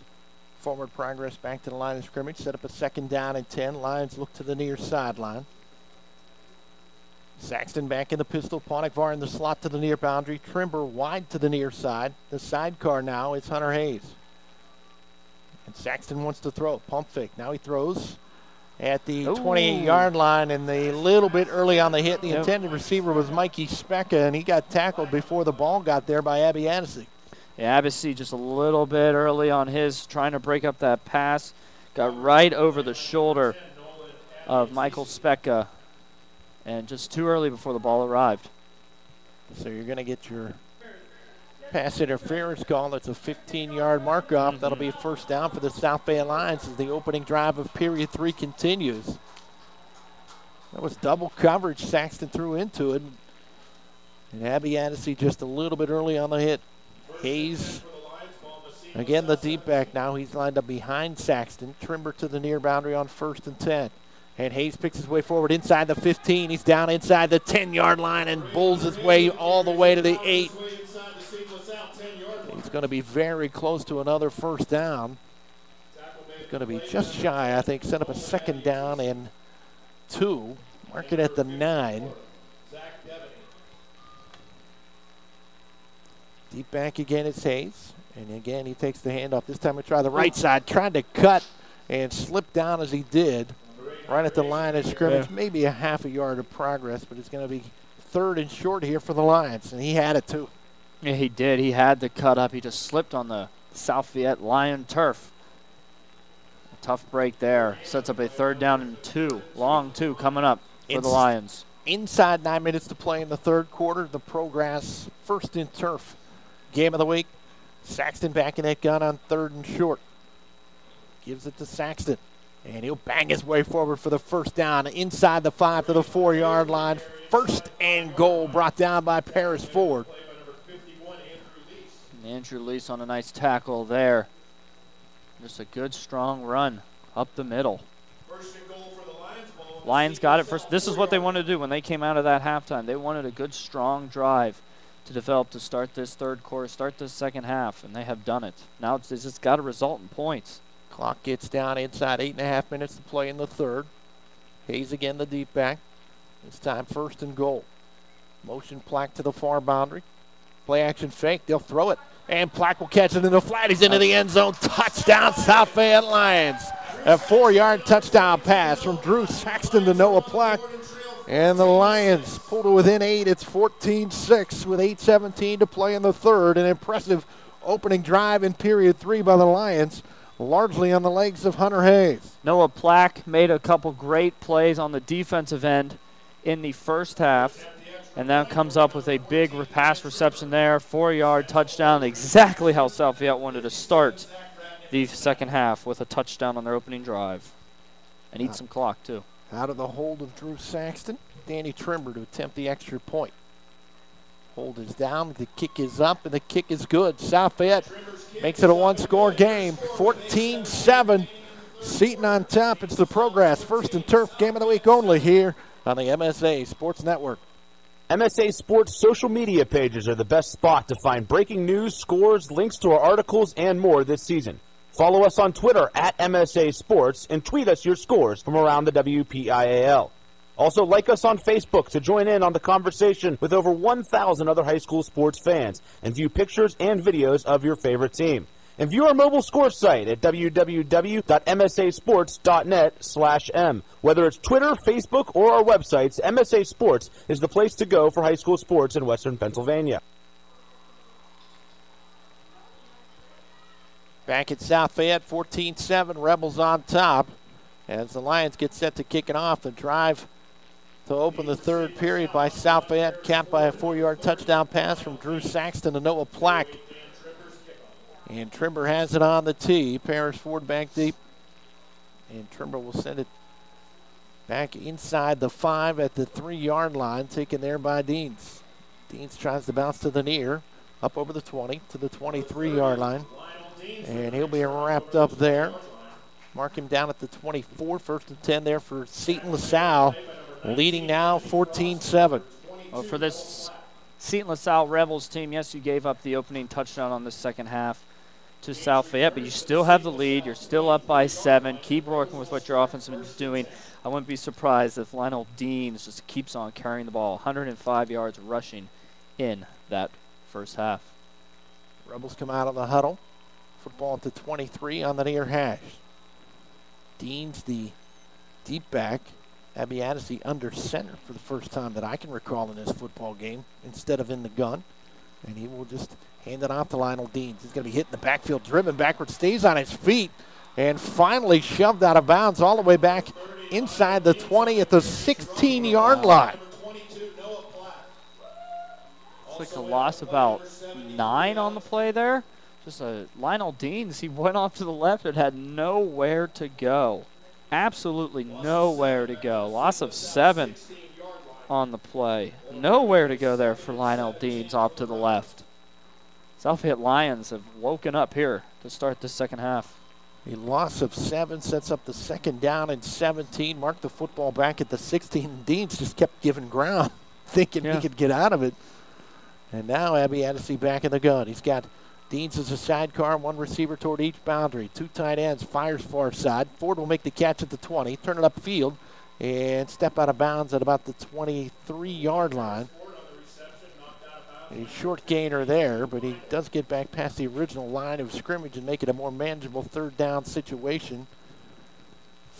forward progress back to the line of scrimmage. Set up a second down and ten. Lions look to the near sideline. Saxton back in the pistol. Ponikvar in the slot to the near boundary. Trimber wide to the near side. The sidecar now is Hunter Hayes. And Saxton wants to throw. Pump fake. Now he throws at the twenty-eight-yard line, and a little bit early on the hit. The yep. intended receiver was Mikey Specca, and he got tackled before the ball got there by Abby Addisy. Yeah, Addisy just a little bit early on his, trying to break up that pass. Got right over the shoulder of Michael Specca, and just too early before the ball arrived. So you're going to get your pass interference call. That's a fifteen-yard markup. Mm-hmm. That'll be a first down for the South Bay Alliance as the opening drive of period three continues. That was double coverage Saxton threw into it. And Abby Addisy just a little bit early on the hit. Hayes, again the deep back now. He's lined up behind Saxton. Trimber to the near boundary on first and ten. And Hayes picks his way forward inside the fifteen. He's down inside the ten-yard line and bulls his way all the way to the eight. He's going to be very close to another first down. He's going to be just shy, I think. Set up a second down and two. Mark it at the nine. Deep back again is Hayes. And again, he takes the handoff. This time we try the right side. Tried to cut. and slipped down as he did right at the line of scrimmage. Yeah. Maybe a half a yard of progress, but it's going to be third and short here for the Lions, and he had it too. Yeah, he did. He had the cut up. He just slipped on the South Fayette Lion turf. A tough break there. Sets up a third down and two. Long two coming up for it's the Lions. Inside nine minutes to play in the third quarter. The ProGrass first and turf game of the week. Saxton backing that gun on third and short. Gives it to Saxton. And he'll bang his way forward for the first down. Inside the five to the four-yard line. First and goal brought down by Paris Ford. And Andrew Lease on a nice tackle there. Just a good, strong run up the middle. First and goal for the Lions. Lions got it first. This is what they wanted to do when they came out of that halftime. They wanted a good, strong drive to develop to start this third quarter, start this second half, and they have done it. Now it's just got to result in points. Clock gets down inside eight and a half minutes to play in the third. Hayes again the deep back. This time first and goal. Motion Plack to the far boundary. Play action fake. They'll throw it. And Plack will catch it in the flat. He's into the end zone. Touchdown, South Fayette Lions. A four-yard touchdown pass from Drew Saxton to Noah Plack. And the Lions pulled it within eight. It's fourteen six with eight seventeen to play in the third. An impressive opening drive in period three by the Lions, largely on the legs of Hunter Hayes. Noah Plack made a couple great plays on the defensive end in the first half, and now comes up with a big pass reception there, four-yard touchdown, exactly how South Fayette wanted to start the second half, with a touchdown on their opening drive. And eat some clock, too. Out of the hold of Drew Saxton, Danny Trimber to attempt the extra point. Hold is down, the kick is up, and the kick is good. South Fayette makes it a one-score game, fourteen seven. Seton on top. It's the ProGrass First and Turf Game of the Week only here on the M S A Sports Network. M S A Sports social media pages are the best spot to find breaking news, scores, links to our articles, and more this season. Follow us on Twitter at M S A Sports and tweet us your scores from around the W P I A L. Also, like us on Facebook to join in on the conversation with over one thousand other high school sports fans and view pictures and videos of your favorite team. And view our mobile score site at w w w dot m s a sports dot net slash m. Whether it's Twitter, Facebook, or our websites, M S A Sports is the place to go for high school sports in Western Pennsylvania. Back at South Fayette, fourteen seven, Rebels on top. As the Lions get set to kick it off, the drive to open the third period by South Fayette, capped by a four-yard touchdown pass from Drew Saxton to Noah Plack. And Trimber has it on the tee. Paris Ford back deep. And Trimber will send it back inside the five at the three-yard line, taken there by Deans. Deans tries to bounce to the near, up over the twenty, to the twenty-three-yard line. And he'll be wrapped up there. Mark him down at the twenty-four, first and ten there for Seton LaSalle, leading now fourteen seven. Well, for this Seton LaSalle Rebels team, yes, you gave up the opening touchdown on the second half to South Fayette, but you still have the lead. You're still up by seven. Keep working with what your offense is doing. I wouldn't be surprised if Lionel Deans just keeps on carrying the ball. one hundred five yards rushing in that first half. Rebels come out of the huddle. Football at the twenty-three on the near hash. Deans, the deep back. Abbasaddi under center for the first time that I can recall in this football game, instead of in the gun. And he will just hand it off to Lionel Deans. He's going to be hitting the backfield, driven backwards, stays on his feet, and finally shoved out of bounds all the way back inside the twenty at the sixteen-yard line. It's like a loss about nine on the play there. Just a Lionel Deans, he went off to the left and had nowhere to go. Absolutely nowhere to go. Loss of seven on the play. Nowhere to go there for Lionel Deans off to the left. South Fayette Lions have woken up here to start this second half. A loss of seven sets up the second down and seventeen. Marked the football back at the sixteen. Deans just kept giving ground, thinking yeah. he could get out of it. And now Abbasaddi back in the gun. He's got Deans is a sidecar, one receiver toward each boundary. Two tight ends, fires far side. Ford will make the catch at the twenty, turn it upfield, and step out of bounds at about the twenty-three-yard line. A short gainer there, but he does get back past the original line of scrimmage and make it a more manageable third down situation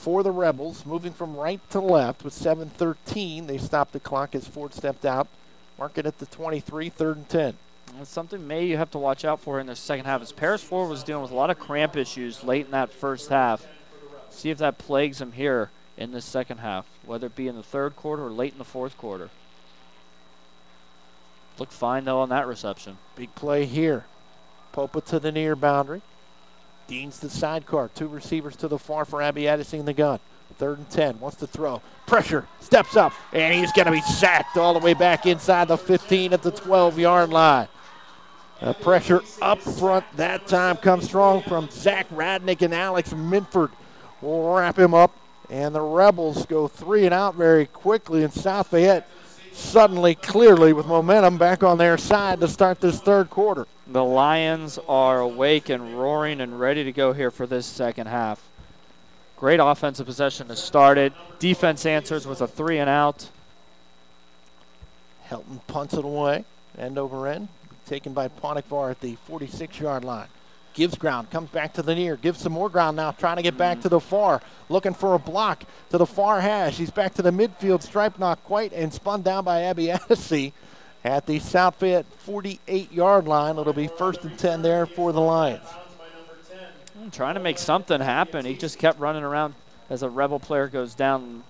for the Rebels, moving from right to left with seven thirteen. They stopped the clock as Ford stepped out. Mark it at the twenty-three, third and ten. That's something May you have to watch out for in the second half, as Paris Ford was dealing with a lot of cramp issues late in that first half. See if that plagues him here in this second half, whether it be in the third quarter or late in the fourth quarter. Looked fine, though, on that reception. Big play here. Popa to the near boundary. Deans the sidecar, two receivers to the far for Abby Addison in the gun. Third and ten, wants to throw. Pressure, steps up, and he's going to be sacked all the way back inside the fifteen at the twelve-yard line. The pressure up front that time comes strong from Zach Radnick, and Alex Minford will wrap him up. And the Rebels go three and out very quickly, and South Fayette suddenly, clearly, with momentum back on their side to start this third quarter. The Lions are awake and roaring and ready to go here for this second half. Great offensive possession to start it. Defense answers with a three and out. Helton punts it away, end over end. Taken by Ponikvar at the forty-six-yard line. Gives ground, comes back to the near, gives some more ground now, trying to get back to the far, looking for a block to the far hash. He's back to the midfield stripe, not quite, and spun down by Abby Addison at the South Fayette forty-eight-yard line. It'll be first and ten there for the Lions. I'm trying to make something happen. He just kept running around as a Rebel player goes down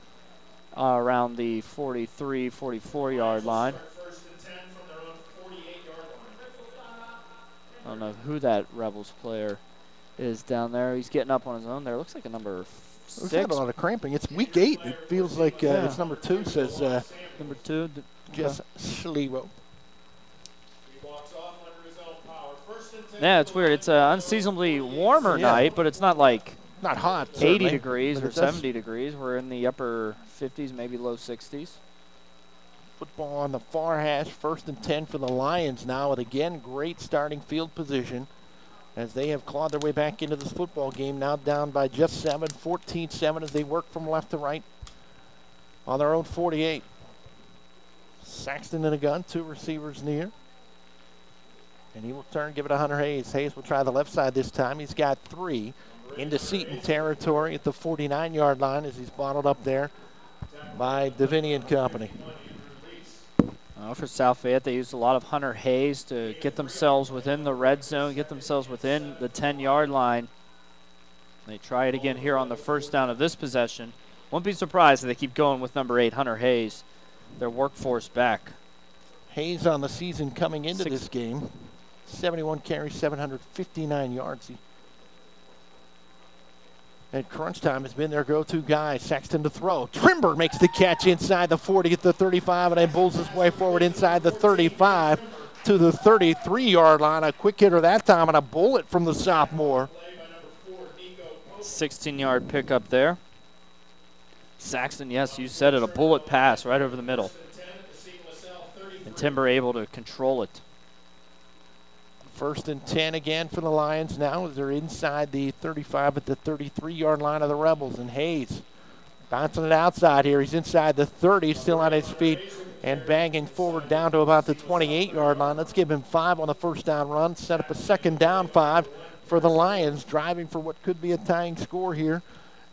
uh, around the forty-three, forty-four-yard line. I don't know who that Rebels player is down there. He's getting up on his own there. Looks like a number six. There's not a lot of cramping. It's week eight. It feels like uh, yeah. It's number two, says uh, number two, d Jess Schlewo. Yeah, it's weird. It's an unseasonably warmer yeah. night, but it's not like not hot. eighty degrees or seventy degrees. We're in the upper fifties, maybe low sixties. Football on the far hash, first and ten for the Lions now, and again, great starting field position as they have clawed their way back into this football game, now down by just seven, fourteen seven as they work from left to right on their own forty-eight. Saxton in a gun, two receivers near. And he will turn, give it to Hunter Hayes. Hayes will try the left side this time. He's got three into Seton territory at the forty-nine-yard line as he's bottled up there by Davini and company. Uh, for South Fayette, they used a lot of Hunter Hayes to get themselves within the red zone, get themselves within the ten-yard line. They try it again here on the first down of this possession. Won't be surprised if they keep going with number eight, Hunter Hayes, their workforce back. Hayes on the season coming into Six. this game. seventy-one carries, seven hundred fifty-nine yards. And crunch time has been their go-to guy. Saxton to throw. Trimber makes the catch inside the forty at the thirty-five, and then bulls his way forward inside the thirty-five to the thirty-three-yard line. A quick hitter that time and a bullet from the sophomore. sixteen-yard pickup there. Saxton, yes, you said it, a bullet pass right over the middle. And Timber able to control it. First and ten again for the Lions now as they're inside the thirty-five at the thirty-three-yard line of the Rebels. And Hayes bouncing it outside here. He's inside the thirty, still on his feet, and banging forward down to about the twenty-eight-yard line. Let's give him five on the first down run. Set up a second down five for the Lions, driving for what could be a tying score here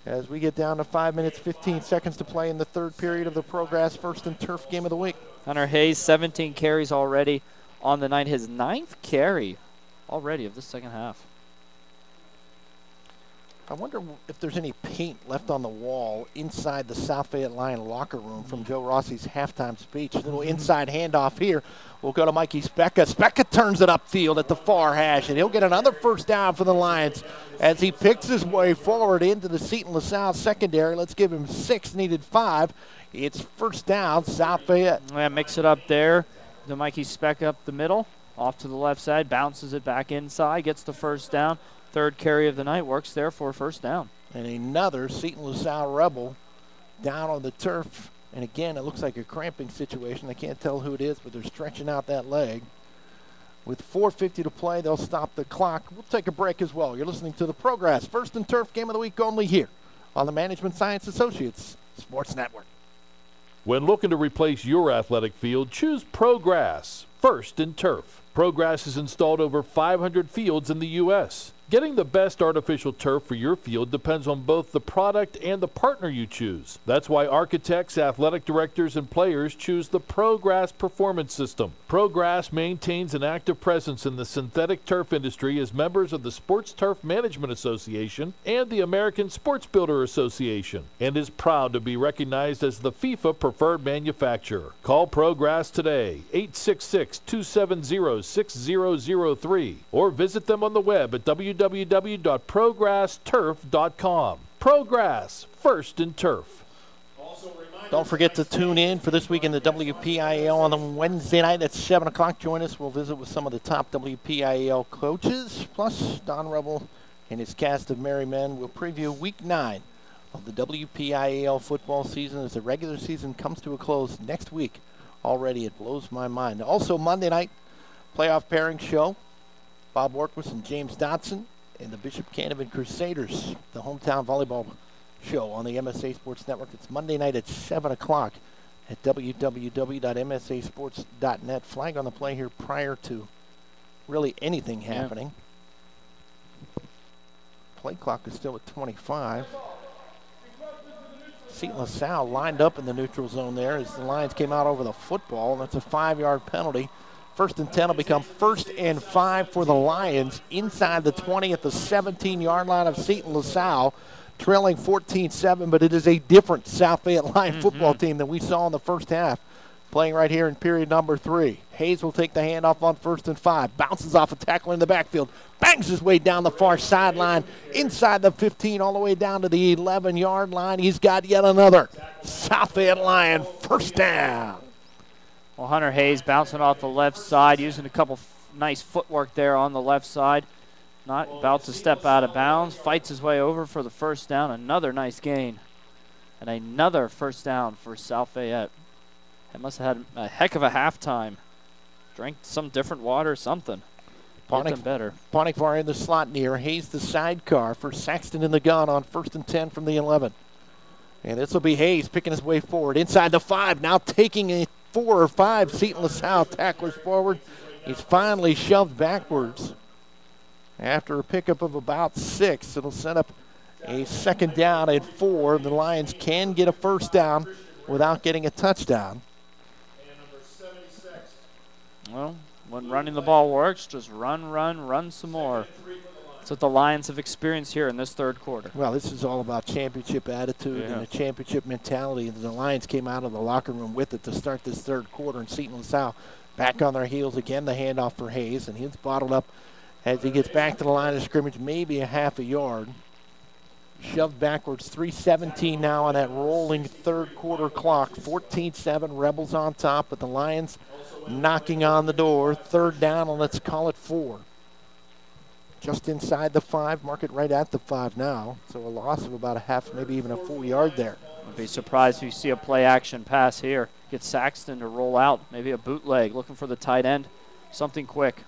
as we get down to five minutes, fifteen seconds to play in the third period of the ProGrass First and Turf Game of the Week. Hunter Hayes, seventeen carries already on the night, his ninth carry already of this second half. I wonder if there's any paint left on the wall inside the South Fayette Lion locker room from Joe Rossi's halftime speech. A little inside handoff here. We'll go to Mikey Specca. Specca turns it upfield at the far hash, and he'll get another first down for the Lions as he picks his way forward into the Seton LaSalle secondary. Let's give him six, needed five. It's first down, South Fayette. Yeah, mix it up there. The Mikey Specca up the middle, off to the left side, bounces it back inside, gets the first down. Third carry of the night, works there for a first down. And another Seton LaSalle Rebel down on the turf. And again, it looks like a cramping situation. I can't tell who it is, but they're stretching out that leg. With four fifty to play, they'll stop the clock. We'll take a break as well. You're listening to the ProGrass First and Turf Game of the Week only here on the Management Science Associates Sports Network. When looking to replace your athletic field, choose ProGrass First and Turf. ProGrass has installed over five hundred fields in the U S Getting the best artificial turf for your field depends on both the product and the partner you choose. That's why architects, athletic directors, and players choose the ProGrass Performance System. ProGrass maintains an active presence in the synthetic turf industry as members of the Sports Turf Management Association and the American Sports Builder Association, and is proud to be recognized as the FIFA preferred manufacturer. Call ProGrass today, eight six six, two seven zero, six zero zero three, or visit them on the web at w w w dot prograss turf dot com. ProGrass, first in turf. Don't forget to tune in for This Week in the W P I A L on a Wednesday night at seven o'clock. Join us. We'll visit with some of the top W P I A L coaches, plus Don Rebel and his cast of merry men. We'll preview Week nine of the W P I A L football season as the regular season comes to a close next week. Already it blows my mind. Also, Monday night, playoff pairing show. Bob Orquist and James Dotson and the Bishop Canavan Crusaders, the hometown volleyball show on the M S A Sports Network. It's Monday night at seven o'clock at w w w dot m s a sports dot net. Flag on the play here prior to really anything happening. Yeah. Play clock is still at twenty-five. Seton LaSalle lined up in the neutral zone there as the Lions came out over the football, and that's a five-yard penalty. First and ten will become first and five for the Lions inside the twenty at the seventeen-yard line of Seton LaSalle, trailing fourteen seven, but it is a different South Fayette Lion mm-hmm. football team than we saw in the first half, playing right here in period number three. Hayes will take the handoff on first and five, bounces off a tackler in the backfield, bangs his way down the far sideline, inside the fifteen all the way down to the eleven-yard line. He's got yet another South Fayette Lion first down. Well, Hunter Hayes bouncing off the left side, using a couple f nice footwork there on the left side. Not about to step out of bounds. Fights his way over for the first down. Another nice gain. And another first down for South Fayette. They must have had a heck of a halftime. Drank some different water or something. Ponic better. Ponikvar in the slot near. Hayes the sidecar for Saxton in the gun on first and ten from the eleven. And this will be Hayes picking his way forward. Inside the five, now taking a four or five Seton LaSalle tacklers forward. He's finally shoved backwards after a pickup of about six. It'll set up a second down at four. The Lions can get a first down without getting a touchdown. Well, when running the ball works, just run, run, run some more. That's what the Lions have experienced here in this third quarter. Well, this is all about championship attitude yeah. and a championship mentality. The Lions came out of the locker room with it to start this third quarter, and Seton LaSalle back on their heels again. The handoff for Hayes, and he's bottled up as he gets back to the line of scrimmage, maybe a half a yard. Shoved backwards, three seventeen now on that rolling third quarter clock. fourteen seven, Rebels on top, but the Lions knocking on the door. Third down, and let's call it four. Just inside the five, mark it right at the five now. So a loss of about a half, maybe even a full yard there. I'd be surprised if you see a play-action pass here. Get Saxton to roll out, maybe a bootleg, looking for the tight end, something quick.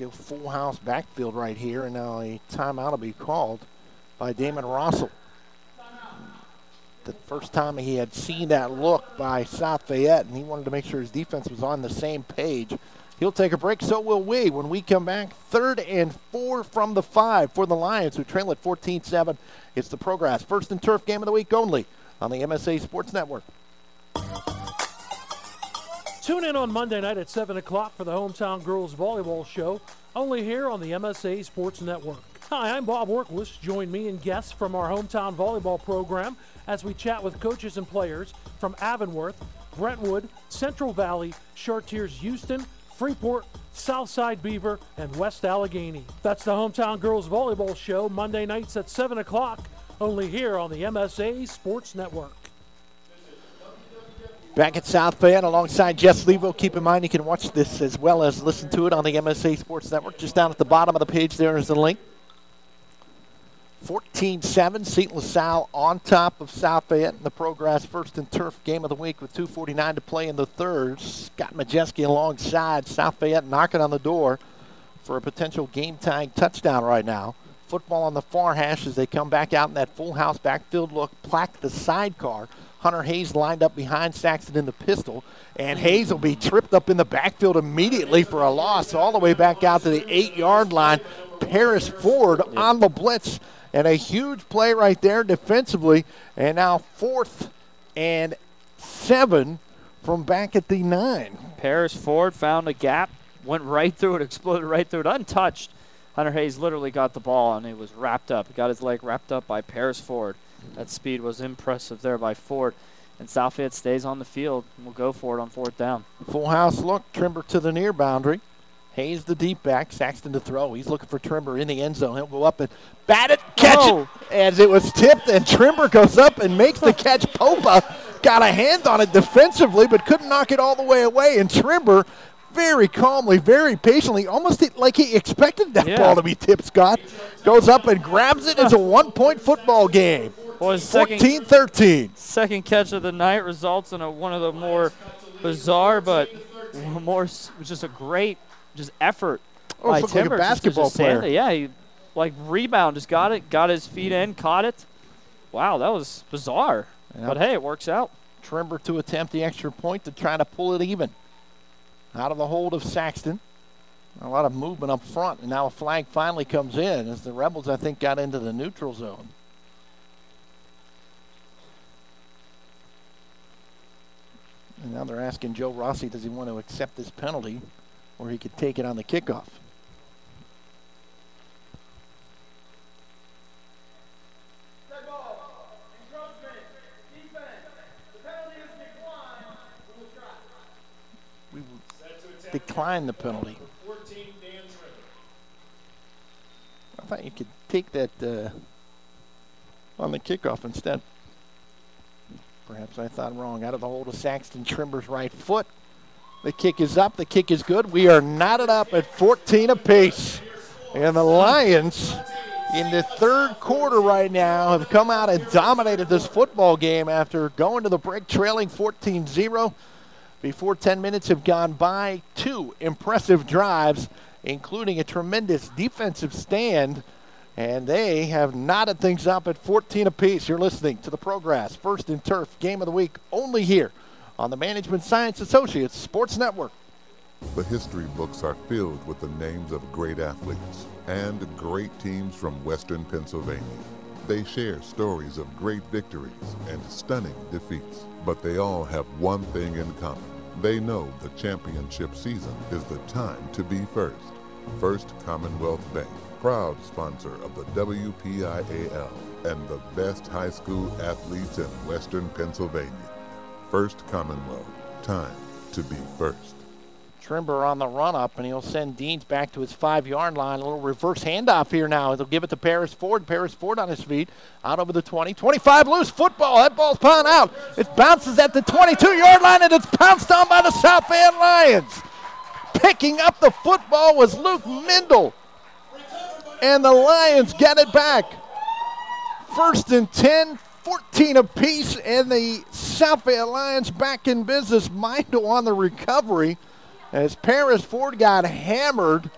Go full house backfield right here, and now a timeout will be called by Damon Rossell. The first time he had seen that look by South Fayette, and he wanted to make sure his defense was on the same page. He'll take a break, so will we. When we come back, third and four from the five for the Lions, who trail at fourteen seven. It's the ProGrass First and Turf Game of the Week only on the M S A Sports Network. Tune in on Monday night at seven o'clock for the Hometown Girls Volleyball Show, only here on the M S A Sports Network. Hi, I'm Bob Orquist. Join me and guests from our Hometown Volleyball program as we chat with coaches and players from Avonworth, Brentwood, Central Valley, Chartiers Houston, Freeport, Southside Beaver, and West Allegheny. That's the Hometown Girls Volleyball Show, Monday nights at seven o'clock, only here on the M S A Sports Network. Back at South Fayette alongside Jess Levo. Keep in mind you can watch this as well as listen to it on the M S A Sports Network. Just down at the bottom of the page there is the link. fourteen seven, Seton LaSalle on top of South Fayette in the ProGrass First and Turf Game of the Week with two forty-nine to play in the third. Scott Majeski alongside South Fayette knocking on the door for a potential game-tying touchdown right now. Football on the far hash as they come back out in that full house backfield look. Plack the sidecar. Hunter Hayes lined up behind Saxton in the pistol, and Hayes will be tripped up in the backfield immediately for a loss all the way back out to the eight-yard line. Paris Ford on the blitz, and a huge play right there defensively, and now fourth and seven from back at the nine. Paris Ford found a gap, went right through it, exploded right through it, untouched. Hunter Hayes literally got the ball, and it was wrapped up. He got his leg wrapped up by Paris Ford. That speed was impressive there by Ford. And South Fayette stays on the field and will go for it on fourth down. Full house look, Trimber to the near boundary. Hayes the deep back, Saxton to throw. He's looking for Trimber in the end zone. He'll go up and bat it, catch oh. it, as it was tipped, and Trimber goes up and makes the catch. Popa got a hand on it defensively, but couldn't knock it all the way away, and Trimber very calmly, very patiently, almost like he expected that yeah. ball to be tipped, Scott. Goes up and grabs it. It's a one-point football game. fourteen thirteen. Second, second catch of the night results in a, one of the more bizarre, but more just a great just effort oh, by Trimber. Like a basketball player. Yeah, he like rebound, just got it, got his feet in, caught it. Wow, that was bizarre. Yep. But, hey, it works out. Trimber to attempt the extra point to try to pull it even. Out of the hold of Saxton. A lot of movement up front, and now a flag finally comes in as the Rebels, I think, got into the neutral zone. And now they're asking Joe Rossi, does he want to accept this penalty, or he could take it on the kickoff? Decline the penalty. I thought you could take that uh, on the kickoff instead. Perhaps I thought wrong. Out of the hold of Saxton, Trimber's right foot. The kick is up. The kick is good. We are knotted up at fourteen apiece. And the Lions in the third quarter right now have come out and dominated this football game after going to the break trailing fourteen zero. Before ten minutes have gone by, two impressive drives, including a tremendous defensive stand, and they have knotted things up at fourteen apiece. You're listening to the ProGrass First and Turf Game of the Week, only here on the Management Science Associates Sports Network. The history books are filled with the names of great athletes and great teams from Western Pennsylvania. They share stories of great victories and stunning defeats, but they all have one thing in common. They know the championship season is the time to be first. First Commonwealth Bank, proud sponsor of the W P I A L and the best high school athletes in Western Pennsylvania. First Commonwealth, time to be first. Trimber on the run-up, and he'll send Deans back to his five-yard line. A little reverse handoff here now. They'll give it to Paris Ford. Paris Ford on his feet. Out over the twenty. twenty-five loose football. That ball's pound out. It bounces at the twenty-two-yard line, and it's pounced on by the South Fayette Lions. Picking up the football was Luke Mendel. And the Lions get it back. First and ten. fourteen apiece, and the South Fayette Lions back in business. Mendel on the recovery. As Paris Ford got hammered,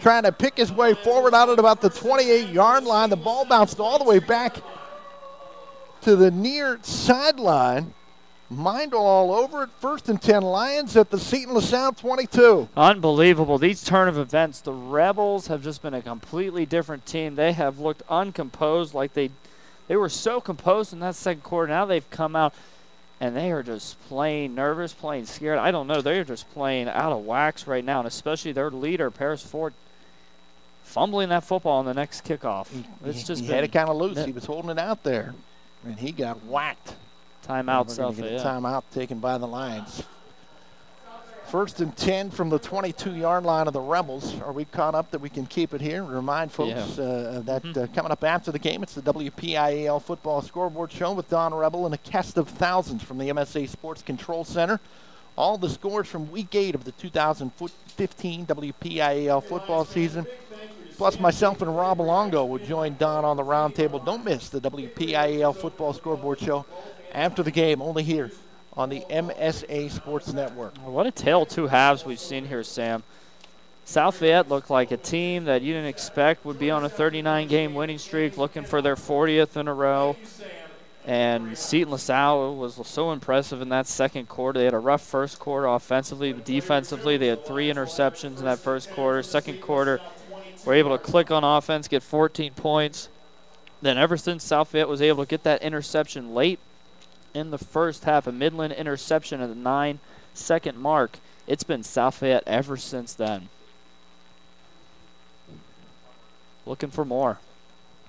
trying to pick his way forward out at about the twenty-eight-yard line. The ball bounced all the way back to the near sideline. Mendel all over it. First and ten Lions at the Seton LaSalle twenty-two. Unbelievable. These turn of events, the Rebels have just been a completely different team. They have looked uncomposed, like they, they were so composed in that second quarter. Now they've come out. And they are just playing nervous, playing scared. I don't know. They're just playing out of wax right now, and especially their leader, Paris Ford, fumbling that football on the next kickoff. It's just he been, had it kind of loose. He was holding it out there, and he got whacked. Timeout, South Fayette. Yeah. Timeout taken by the Lions. First and ten from the twenty-two-yard line of the Rebels. Are we caught up that we can keep it here? Remind folks yeah. uh, that mm-hmm. uh, coming up after the game, it's the W P I A L Football Scoreboard Show with Don Rebel and a cast of thousands from the M S A Sports Control Center. All the scores from Week eight of the two thousand fifteen W P I A L football season. Plus, myself and Rob Alongo will join Don on the roundtable. Don't miss the W P I A L Football Scoreboard Show after the game, only here on the M S A Sports Network. What a tale of two halves we've seen here, Sam. South Fayette looked like a team that you didn't expect would be on a thirty-nine game winning streak, looking for their fortieth in a row. And Seton LaSalle was so impressive in that second quarter. They had a rough first quarter offensively, defensively. They had three interceptions in that first quarter. Second quarter, were able to click on offense, get fourteen points. Then ever since South Fayette was able to get that interception late in the first half, a Midland interception at the nine-second mark, it's been South Fayette ever since then. Looking for more.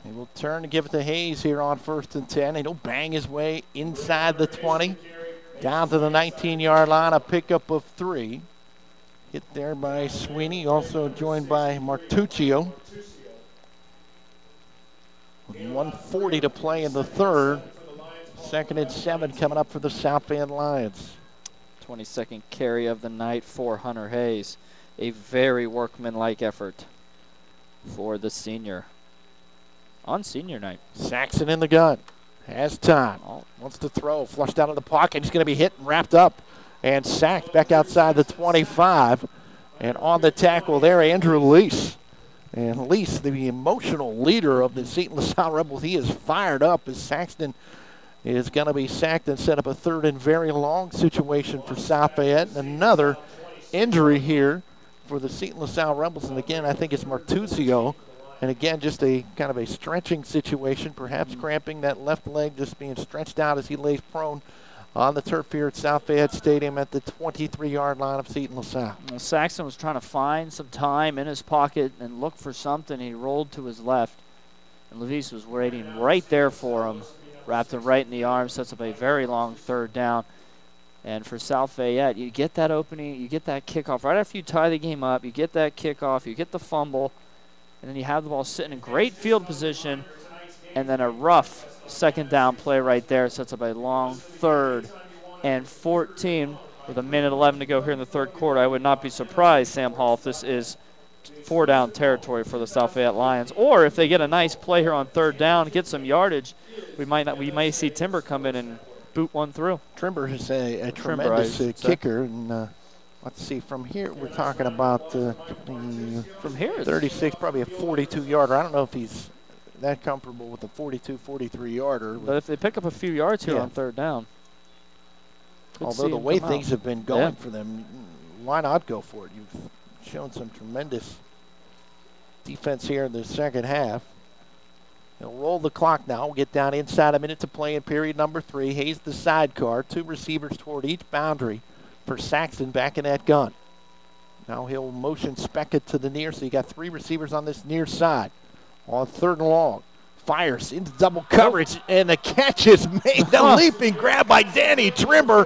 He will turn to give it to Hayes here on first and ten. He'll bang his way inside the twenty, down to the nineteen-yard line, a pickup of three. Hit there by Sweeney, also joined by Martuccio. With one forty to play in the third. Second and seven coming up for the South Fayette Lions. twenty-second carry of the night for Hunter Hayes. A very workmanlike effort for the senior. On senior night. Saxton in the gun. Has time. Oh, wants to throw. Flushed out of the pocket. He's going to be hit and wrapped up. And sacked back outside the twenty-five. And on the tackle there, Andrew Lease. And Lease, the emotional leader of the Seton LaSalle Rebels. He is fired up as Saxton is going to be sacked and set up a third and very long situation for South Fayette. And another injury here for the Seton LaSalle Rebels. And again, I think it's Martuccio. And again, just a kind of a stretching situation, perhaps cramping that left leg, just being stretched out as he lays prone on the turf here at South Fayette Stadium at the twenty-three-yard line of Seton LaSalle. Well, Saxton was trying to find some time in his pocket and look for something. He rolled to his left, and Levis was waiting right there for him, wrapped him right in the arm, sets up a very long third down. And for South Fayette, you get that opening, you get that kickoff. Right after you tie the game up, you get that kickoff, you get the fumble, and then you have the ball sitting in great field position, and then a rough second down play right there. Sets up a long third and fourteen with a minute eleven to go here in the third quarter. I would not be surprised, Sam Hall, if this is four down territory for the South Fayette Lions. Or if they get a nice play here on third down, get some yardage, we might not, we may see Trimber come in and boot one through. Trimber is a, a tremendous Trimber, uh, kicker, and uh, let's see, from here we're talking about uh, from here thirty-six, probably a forty-two-yarder. I don't know if he's that comfortable with a forty-two, forty-three-yarder. But if they pick up a few yards here yeah. on third down. Although the way things out. have been going yeah. for them, why not go for it? You've shown some tremendous defense here in the second half. They'll roll the clock now. We'll get down inside a minute to play in period number three. Hayes the sidecar, two receivers toward each boundary for Saxton back in that gun. Now he'll motion Specca to the near, so you got three receivers on this near side. On third and long, fires into double coverage, and the catch is made. The leaping grab by Danny Trimber.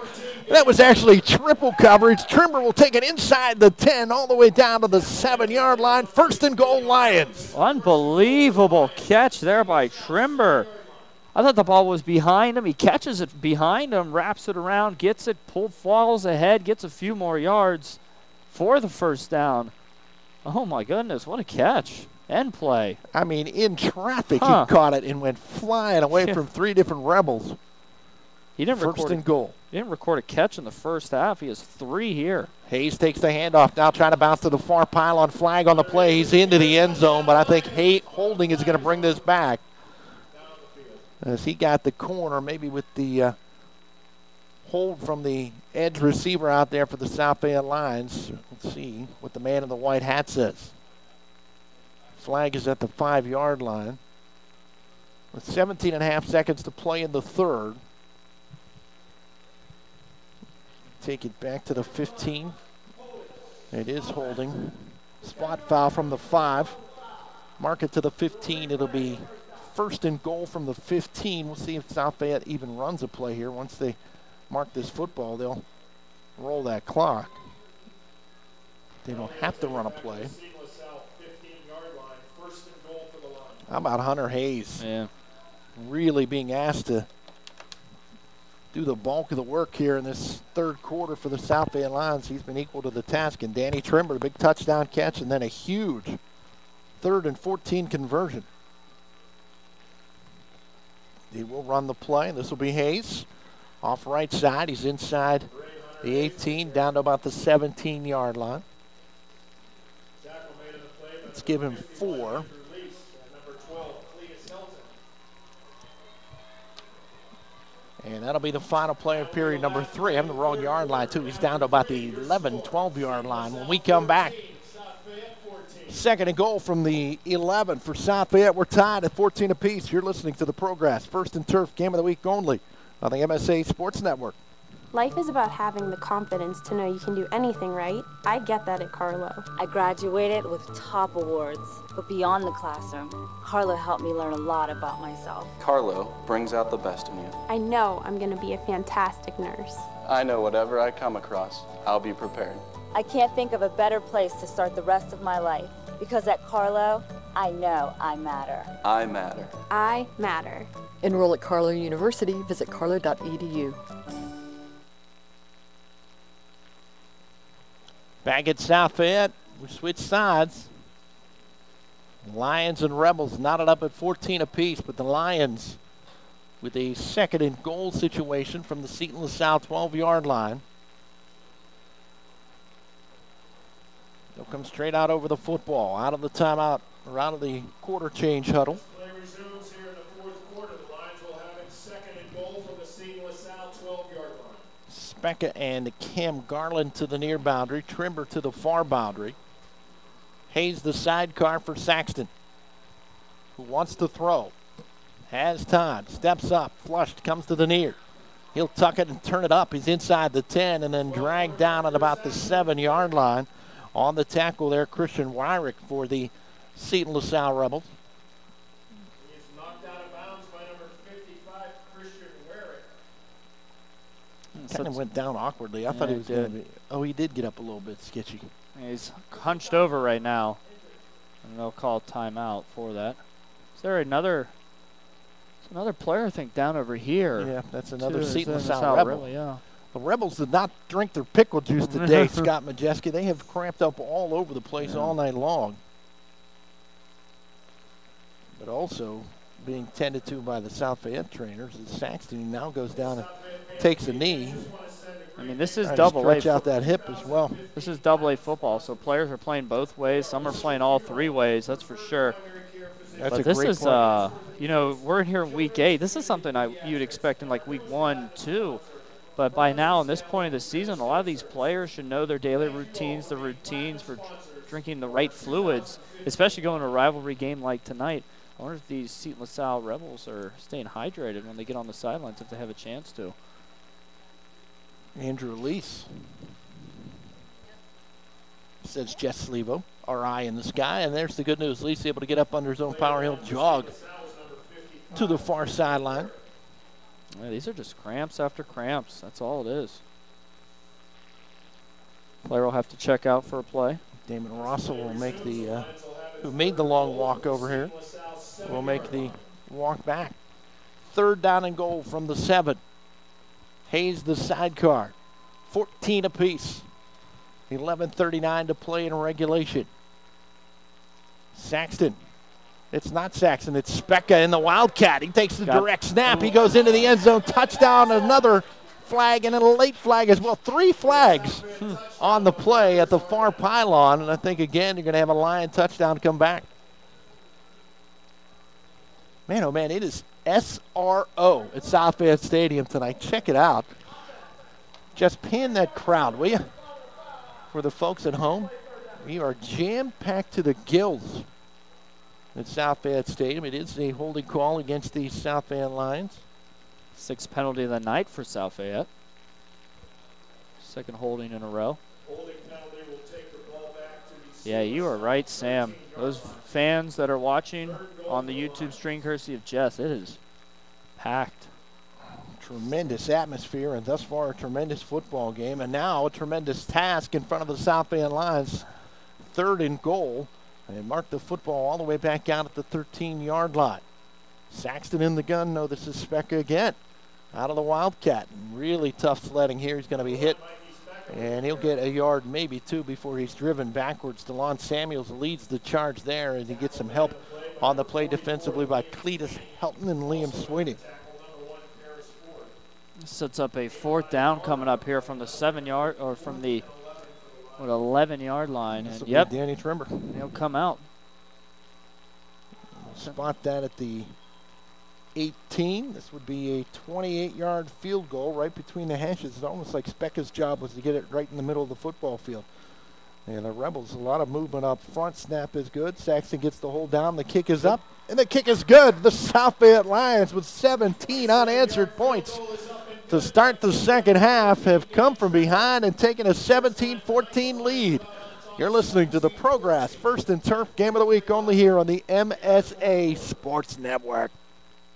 That was actually triple coverage. Trimber will take it inside the ten all the way down to the seven-yard line. First and goal, Lions. Unbelievable catch there by Trimber. I thought the ball was behind him. He catches it behind him, wraps it around, gets it, pulled, falls ahead, gets a few more yards for the first down. Oh, my goodness, what a catch. And play. I mean, in traffic, huh. he caught it and went flying away yeah. from three different Rebels. He didn't first record and goal. He didn't record a catch in the first half. He has three here. Hayes takes the handoff now, trying to bounce to the far pylon. Flag on the play. He's into the end zone, but I think Hayes holding is going to bring this back. As he got the corner, maybe with the uh, hold from the edge receiver out there for the South Fayette Lions. Let's see what the man in the white hat says. Flag is at the five-yard line. With seventeen and a half seconds to play in the third. Take it back to the fifteen. It is holding. Spot foul from the five. Mark it to the fifteen. It'll be first and goal from the fifteen. We'll see if South Fayette even runs a play here. Once they mark this football, they'll roll that clock. They don't have to run a play. How about Hunter Hayes? Yeah. Really being asked to do the bulk of the work here in this third quarter for the South Fayette Lions. He's been equal to the task. And Danny Trimber, a big touchdown catch, and then a huge third and fourteen conversion. They will run the play. This will be Hayes. Off right side. He's inside the eighteen, down to about the seventeen-yard line. Let's give him four. And that'll be the final play of period number three. I'm the wrong yard line, too. He's down to about the eleven, twelve yard line. When we come back, second and goal from the eleven for South Fayette. We're tied at fourteen apiece. You're listening to the ProGrass First and Turf Game of the Week only on the M S A Sports Network. Life is about having the confidence to know you can do anything right. I get that at Carlow. I graduated with top awards, but beyond the classroom, Carlow helped me learn a lot about myself. Carlow brings out the best in you. I know I'm going to be a fantastic nurse. I know whatever I come across, I'll be prepared. I can't think of a better place to start the rest of my life, because at Carlow, I know I matter. I matter. I matter. Enroll at Carlow University. Visit carlow dot e d u. Back at South Fayette, we switch sides. Lions and Rebels knotted up at fourteen apiece, but the Lions with a second and goal situation from the Seton LaSalle twelve-yard line. They'll come straight out over the football, out of the timeout, or out of the quarter change huddle. Play resumes here in the fourth quarter. The Lions will have it second and goal from the Seton LaSalle twelve-yard line. Specca and Cam Garland to the near boundary. Trimber to the far boundary. Hayes the sidecar for Saxton, who wants to throw. Has time. Steps up. Flushed. Comes to the near. He'll tuck it and turn it up. He's inside the ten and then dragged down at about the seven-yard line. On the tackle there, Christian Wyrick for the Seton LaSalle Rebels. He is knocked out of bounds by number fifty-five, Christian Wyrick. Kind of went down awkwardly. I yeah, thought he was going to be. Oh, he did get up a little bit sketchy. He's hunched over right now, and they'll call timeout for that. Is there another? There's another player, I think, down over here. Yeah, that's another Seton LaSalle Rebel. Rebel, yeah. The Rebels did not drink their pickle juice today, Scott Majeski. They have cramped up all over the place yeah. all night long. But also being tended to by the South Fayette trainers, and Saxton now goes down and takes a knee. I mean, this is double A. Stretch out that hip as well. This is double A football, so players are playing both ways. Some are playing all three ways, that's for sure. That's but this is, uh, you know, we're in here in week eight. This is something I, you'd expect in like week one, two. But by now, at this point of the season, a lot of these players should know their daily routines, the routines for drinking the right fluids, especially going to a rivalry game like tonight. I wonder if these Seton LaSalle Rebels are staying hydrated when they get on the sidelines, if they have a chance to. Andrew Lease says Jess Slevo, R I in the sky, and there's the good news. Lease able to get up under his own power. He'll jog to the far sideline. Yeah, these are just cramps after cramps. That's all it is. Player will have to check out for a play. Damon Rossell will make the, uh, who made the long walk over here, will make the walk back. Third down and goal from the seven. Hayes the sidecar. fourteen apiece. eleven thirty-nine to play in regulation. Saxton. It's not Saxton, it's Specca in the Wildcat. He takes the Got direct snap. He goes into the end zone, touchdown, another flag, and then a late flag as well. Three flags on the play at the far pylon, and I think, again, you're going to have a Lion touchdown come back. Man, oh, man, it is S R O at South Fayette Stadium tonight. Check it out. Just pan that crowd, will you? For the folks at home, we are jam-packed to the gills at South Fayette Stadium. It is a holding call against the South Fayette Lions. Sixth penalty of the night for South Fayette. Second holding in a row. Holding penalty will take the ball back to the yeah, you are right, Sam. Those fans that are watching on the YouTube stream, courtesy of Jess, it is packed. Tremendous atmosphere, and thus far a tremendous football game, and now a tremendous task in front of the South Fayette Lions. Third and goal. And mark the football all the way back out at the thirteen-yard line. Saxton in the gun. No, this is Specca again. Out of the Wildcat. Really tough sledding here. He's going to be hit. And he'll get a yard, maybe two, before he's driven backwards. DeLon Samuels leads the charge there, and he gets some help on the play defensively by Cletus Helton and Liam Sweeney. Sets up a fourth down coming up here from the seven-yard, or from the What, eleven-yard line. And yep, Danny Trimber. He'll come out. Spot that at the eighteen. This would be a twenty-eight yard field goal right between the hashes. It's almost like Specca's job was to get it right in the middle of the football field. And the Rebels, a lot of movement up front. Snap is good. Saxton gets the hold down. The kick is up, and the kick is good. The South Fayette Lions with seventeen unanswered points to start the second half have come from behind and taken a seventeen fourteen lead. You're listening to the ProGrass First and Turf Game of the Week only here on the M S A Sports Network.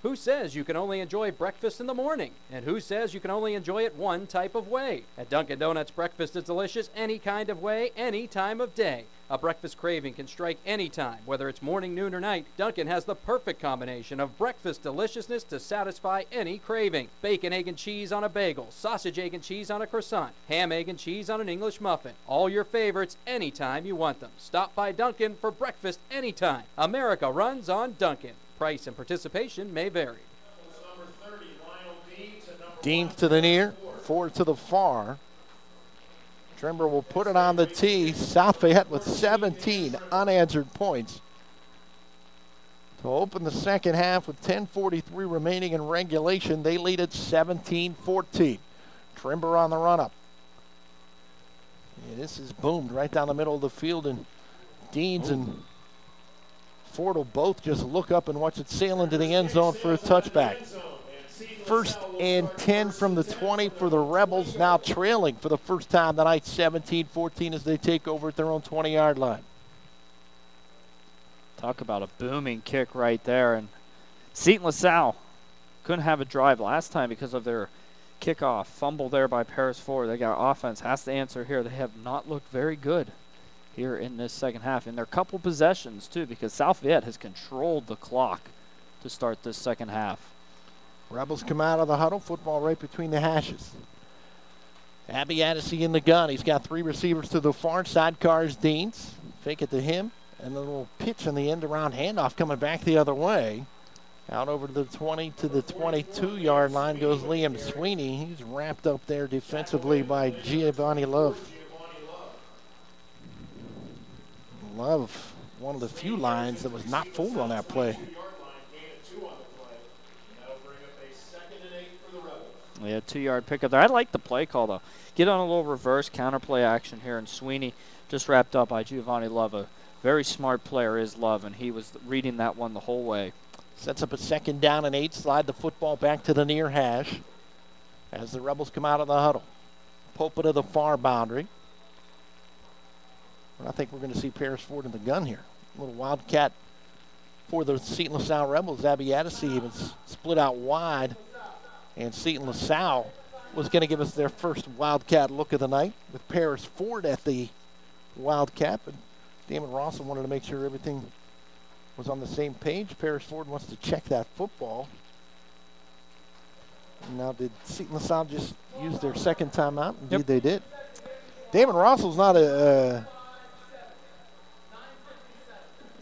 Who says you can only enjoy breakfast in the morning? And who says you can only enjoy it one type of way? At Dunkin' Donuts, breakfast is delicious any kind of way, any time of day. A breakfast craving can strike any time, whether it's morning, noon, or night. Dunkin' has the perfect combination of breakfast deliciousness to satisfy any craving. Bacon, egg, and cheese on a bagel. Sausage, egg, and cheese on a croissant. Ham, egg, and cheese on an English muffin. All your favorites anytime you want them. Stop by Dunkin' for breakfast anytime. America runs on Dunkin'. Price and participation may vary. Deans to the near, Ford to the far. Trimber will put it on the tee. South Fayette with seventeen unanswered points to open the second half with ten forty-three remaining in regulation. They lead at seventeen fourteen. Trimber on the run-up. Yeah, this is boomed right down the middle of the field, and Deans and Ford will both just look up and watch it sail into the end zone for a touchback. First and ten from the twenty for the Rebels, now trailing for the first time tonight, seventeen fourteen, as they take over at their own twenty yard line. Talk about a booming kick right there. And Seton LaSalle couldn't have a drive last time because of their kickoff fumble there by Paris Ford. They got offense, has to answer here. They have not looked very good here in this second half, and their couple possessions too, because South Fayette has controlled the clock to start this second half. Rebels come out of the huddle, football right between the hashes. Abby Addisy in the gun. He's got three receivers to the far side. Cars Deans, fake it to him, and a little pitch on the end around handoff coming back the other way. Out over to the twenty, to the twenty-two yard line goes Liam Sweeney. He's wrapped up there defensively by Giovanni Love. Love, one of the few lines that was not fooled on that play. Yeah, two yard pickup there. I like the play call, though. Get on a little reverse counterplay action here, and Sweeney just wrapped up by Giovanni Love. A very smart player is Love, and he was reading that one the whole way. Sets up a second down and eight. Slide the football back to the near hash as the Rebels come out of the huddle. Popa to the far boundary. I think we're going to see Paris Ford in the gun here. A little wildcat for the Seton LaSalle Rebels. Abby Addisy even split out wide, and Seton LaSalle was going to give us their first wildcat look of the night with Paris Ford at the wildcat. But Damon Rossell wanted to make sure everything was on the same page. Paris Ford wants to check that football. Now, did Seton LaSalle just use their second timeout? Indeed, yep, they did. Damon Rossell's not a... Uh,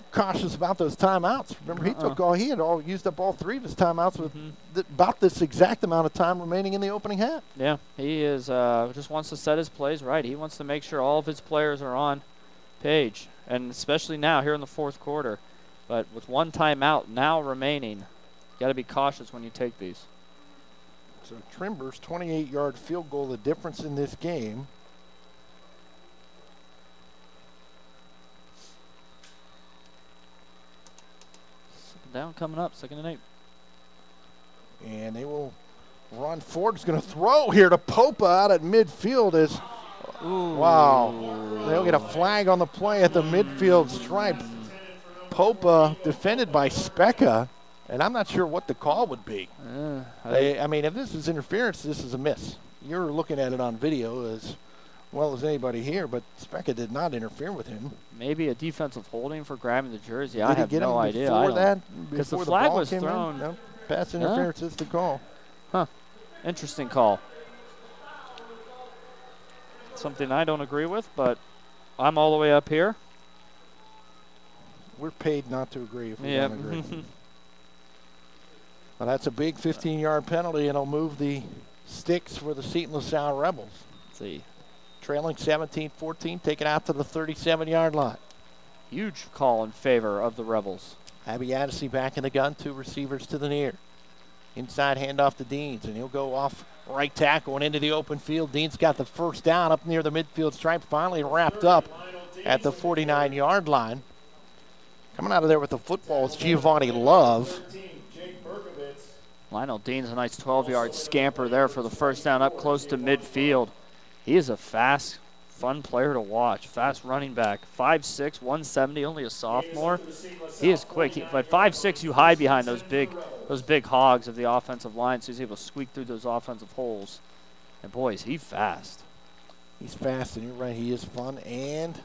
cautious about those timeouts. Remember, he uh-uh. took all he had all used up all three of his timeouts with mm-hmm. th about this exact amount of time remaining in the opening half. Yeah, he is uh, just wants to set his plays right. He wants to make sure all of his players are on page, and especially now here in the fourth quarter. But with one timeout now remaining, you got to be cautious when you take these. So Trimber's twenty-eight yard field goal, the difference in this game. Down coming up, second and eight. And they will run. Ford's going to throw here to Popa out at midfield. Is Ooh. Wow. They'll get a flag on the play at the midfield stripe. Popa defended by Specca, and I'm not sure what the call would be. Uh, I, they, I mean, if this is interference, this is a miss. You're looking at it on video as well as anybody here, but Specca did not interfere with him. Maybe a defensive holding for grabbing the jersey. Did I have no idea. Before that, because the flag was thrown. No, pass interference is the call. Huh. Interesting call. Something I don't agree with, but I'm all the way up here. We're paid not to agree if we yep. don't agree. Well, that's a big fifteen yard penalty, and it'll move the sticks for the Seton LaSalle Rebels. Let's see. Trailing seventeen fourteen, taken out to the thirty-seven yard line. Huge call in favor of the Rebels. Abby Addisy back in the gun, two receivers to the near. Inside handoff to Deans, and he'll go off right tackle and into the open field. Deans got the first down up near the midfield stripe, finally wrapped up at the forty-nine-yard line. Coming out of there with the football is Giovanni Love. Lionel Deans, a nice twelve-yard scamper there for the first down up close to midfield. He is a fast, fun player to watch, fast running back. five six, one seventy, only a sophomore. He is quick, he, but five six, you hide behind those big those big hogs of the offensive line, so he's able to squeak through those offensive holes. And, boy, is he fast. He's fast, and you're right, he is fun. And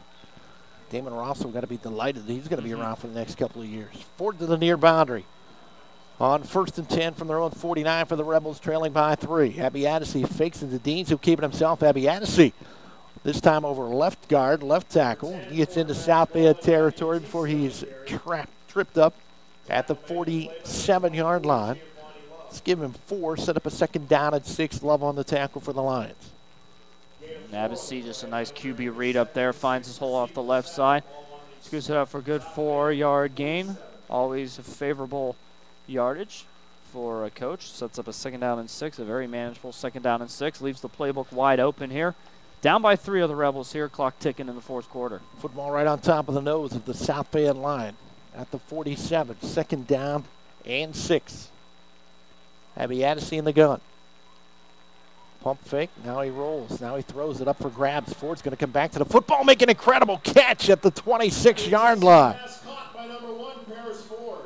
Damon Rossell got to be delighted that he's going to be around for the next couple of years. Ford to the near boundary. On first and ten from their own forty-nine for the Rebels, trailing by three. Abbasaddi fakes into Deans, who keep it himself. Abbasaddi, this time over left guard, left tackle. He gets into South Fayette territory before he's trapped, tripped up at the forty-seven-yard line. Let's give him four, set up a second down and six. Love on the tackle for the Lions. Abbasaddi, just a nice Q B read up there, finds his hole off the left side. Scoots it up for a good four-yard gain. Always a favorable yardage for a coach. Sets up a second down and six, a very manageable second down and six. Leaves the playbook wide open here. Down by three of the Rebels here, clock ticking in the fourth quarter. Football right on top of the nose of the South Fayette line at the forty-seven, second down and six. Abbasaddi in the gun. Pump fake, now he rolls, now he throws it up for grabs. Ford's going to come back to the football, make an incredible catch at the twenty-six-yard line. Caught by number one, Paris Ford.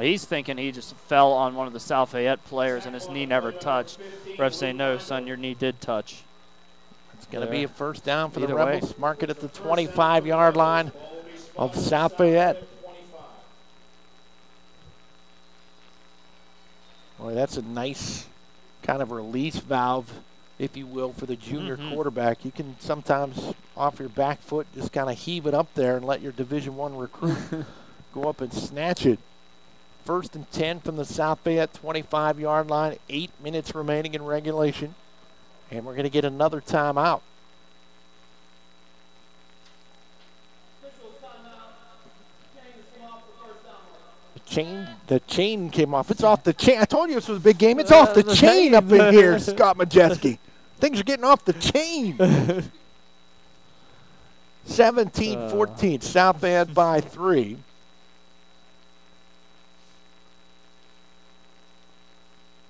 He's thinking he just fell on one of the South Fayette players and his knee never touched. Ref say, no, son, your knee did touch. It's going to be a first down for Either the Rebels. Way. Mark it at the twenty-five-yard line of South Fayette. Boy, that's a nice kind of release valve, if you will, for the junior mm-hmm. quarterback. You can sometimes, off your back foot, just kind of heave it up there and let your Division One recruit go up and snatch it. First and ten from the South Fayette twenty-five-yard line, eight minutes remaining in regulation. And we're going to get another timeout. The chain, the chain came off. It's off the chain. I told you this was a big game. It's uh, off the, the chain game. Up in here, Scott Majeski. Things are getting off the chain. seventeen fourteen, uh. South Fayette by three.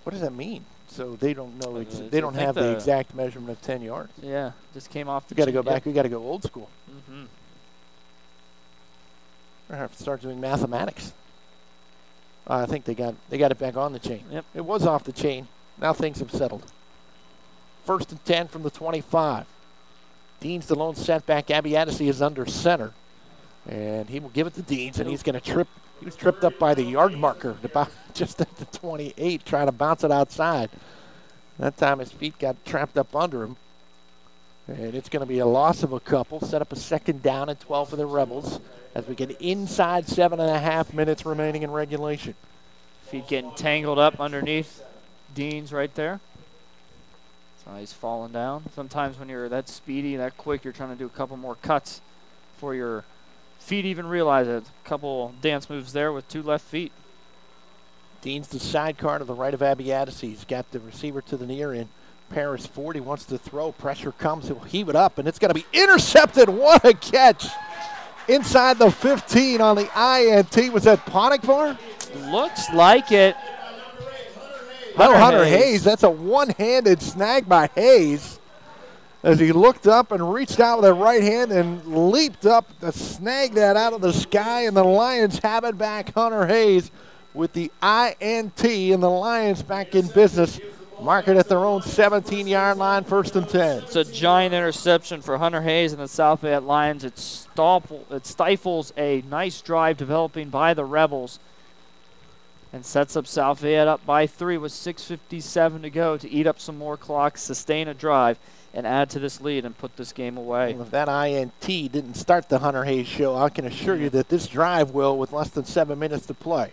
What does that mean? So they don't know. Ex they don't have the, the exact measurement of ten yards. Yeah, just came off. The we got to go back. Yep. We got to go old school. Mm-hmm. We're gonna have to start doing mathematics. Uh, I think they got they got it back on the chain. Yep. It was off the chain. Now things have settled. First and ten from the twenty-five. Deans the lone setback. Abbasaddi is under center, and he will give it to Deans, and he's going to trip. He was tripped up by the yard marker just at the twenty-eight, trying to bounce it outside. That time his feet got trapped up under him. And it's going to be a loss of a couple. Set up a second down and twelve for the Rebels as we get inside seven and a half minutes remaining in regulation. Feet getting tangled up underneath Deans right there. So he's falling down. Sometimes when you're that speedy, that quick, you're trying to do a couple more cuts for your feet even realize it. A couple dance moves there with two left feet. Dean's the sidecar to the right of Abbasaddi. He's got the receiver to the near end. Paris Ford, he wants to throw. Pressure comes. He'll heave it up, and it's going to be intercepted. What a catch. Inside the fifteen on the I N T. Was that Ponikvar? Looks like it. Hunter, no, Hunter Hayes. Hayes. That's a one-handed snag by Hayes, as he looked up and reached out with a right hand and leaped up to snag that out of the sky, and the Lions have it back. Hunter Hayes with the I N T, and the Lions back in business. Mark it at their own seventeen-yard line, first and ten. It's a giant interception for Hunter Hayes and the South Fayette Lions. It, stifle, it stifles a nice drive developing by the Rebels and sets up South Fayette up by three with six fifty-seven to go to eat up some more clock, sustain a drive, and add to this lead and put this game away. Well, if that I N T didn't start the Hunter Hayes show, I can assure you that this drive will with less than seven minutes to play.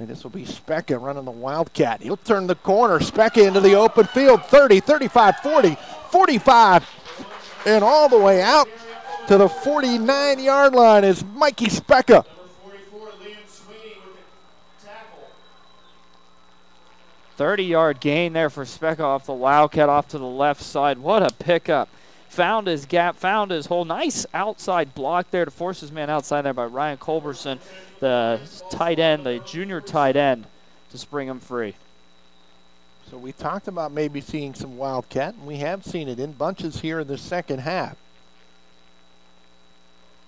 And this will be Specca running the Wildcat. He'll turn the corner. Specca into the open field. thirty, thirty-five, forty, forty-five, and all the way out to the forty-nine-yard line is Mikey Specca. thirty-yard gain there for Specca off the Wildcat, off to the left side. What a pickup. Found his gap, found his hole. Nice outside block there to force his man outside there by Ryan Culberson, the tight end, the junior tight end, to spring him free. So we talked about maybe seeing some Wildcat, and we have seen it in bunches here in the second half.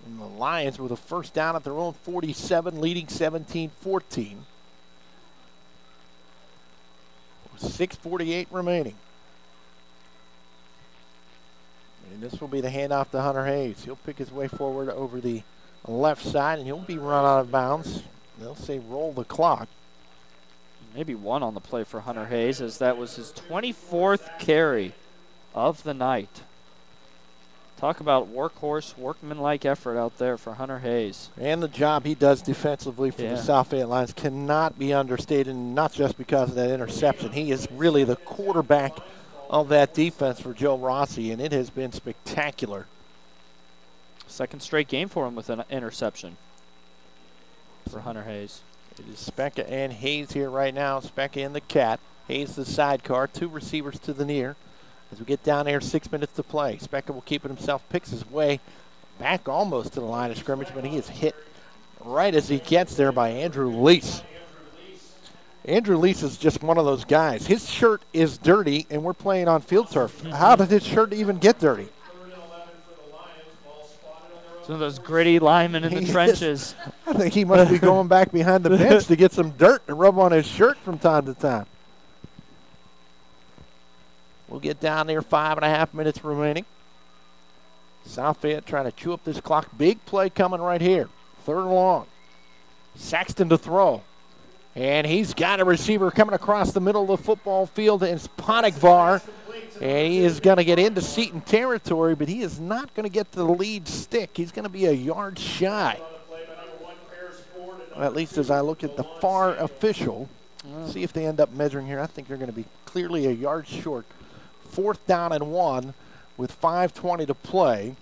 And the Lions with a first down at their own forty-seven, leading seventeen fourteen. six forty-eight remaining. And this will be the handoff to Hunter Hayes. He'll pick his way forward over the left side, and he'll be run out of bounds. They'll say roll the clock. Maybe one on the play for Hunter Hayes, as that was his twenty-fourth carry of the night. Talk about workhorse, workmanlike effort out there for Hunter Hayes. And the job he does defensively for yeah. the South Fayette Lions cannot be understated, not just because of that interception. He is really the quarterback of that defense for Joe Rossi, and it has been spectacular. Second straight game for him with an interception for Hunter Hayes. It is Specca and Hayes here right now. Specca in the cat. Hayes the sidecar. Two receivers to the near. As we get down here, six minutes to play. Specca will keep it himself, picks his way back almost to the line of scrimmage, but he is hit right as he gets there by Andrew Lease. Andrew Lease is just one of those guys. His shirt is dirty, and we're playing on field turf. How did his shirt even get dirty? Some of those gritty linemen in the he trenches. Is. I think he must be going back behind the bench to get some dirt to rub on his shirt from time to time. We'll get down there, five and a half minutes remaining. South Fayette trying to chew up this clock. Big play coming right here. Third and long. Saxton to throw. And he's got a receiver coming across the middle of the football field, and it's Ponikvar. And he is going to get into Seton territory, but he is not going to get to the lead stick. He's going to be a yard shy. Well, at least as I look at the far official, see if they end up measuring here. I think they're going to be clearly a yard short. Fourth down and one with five twenty to play.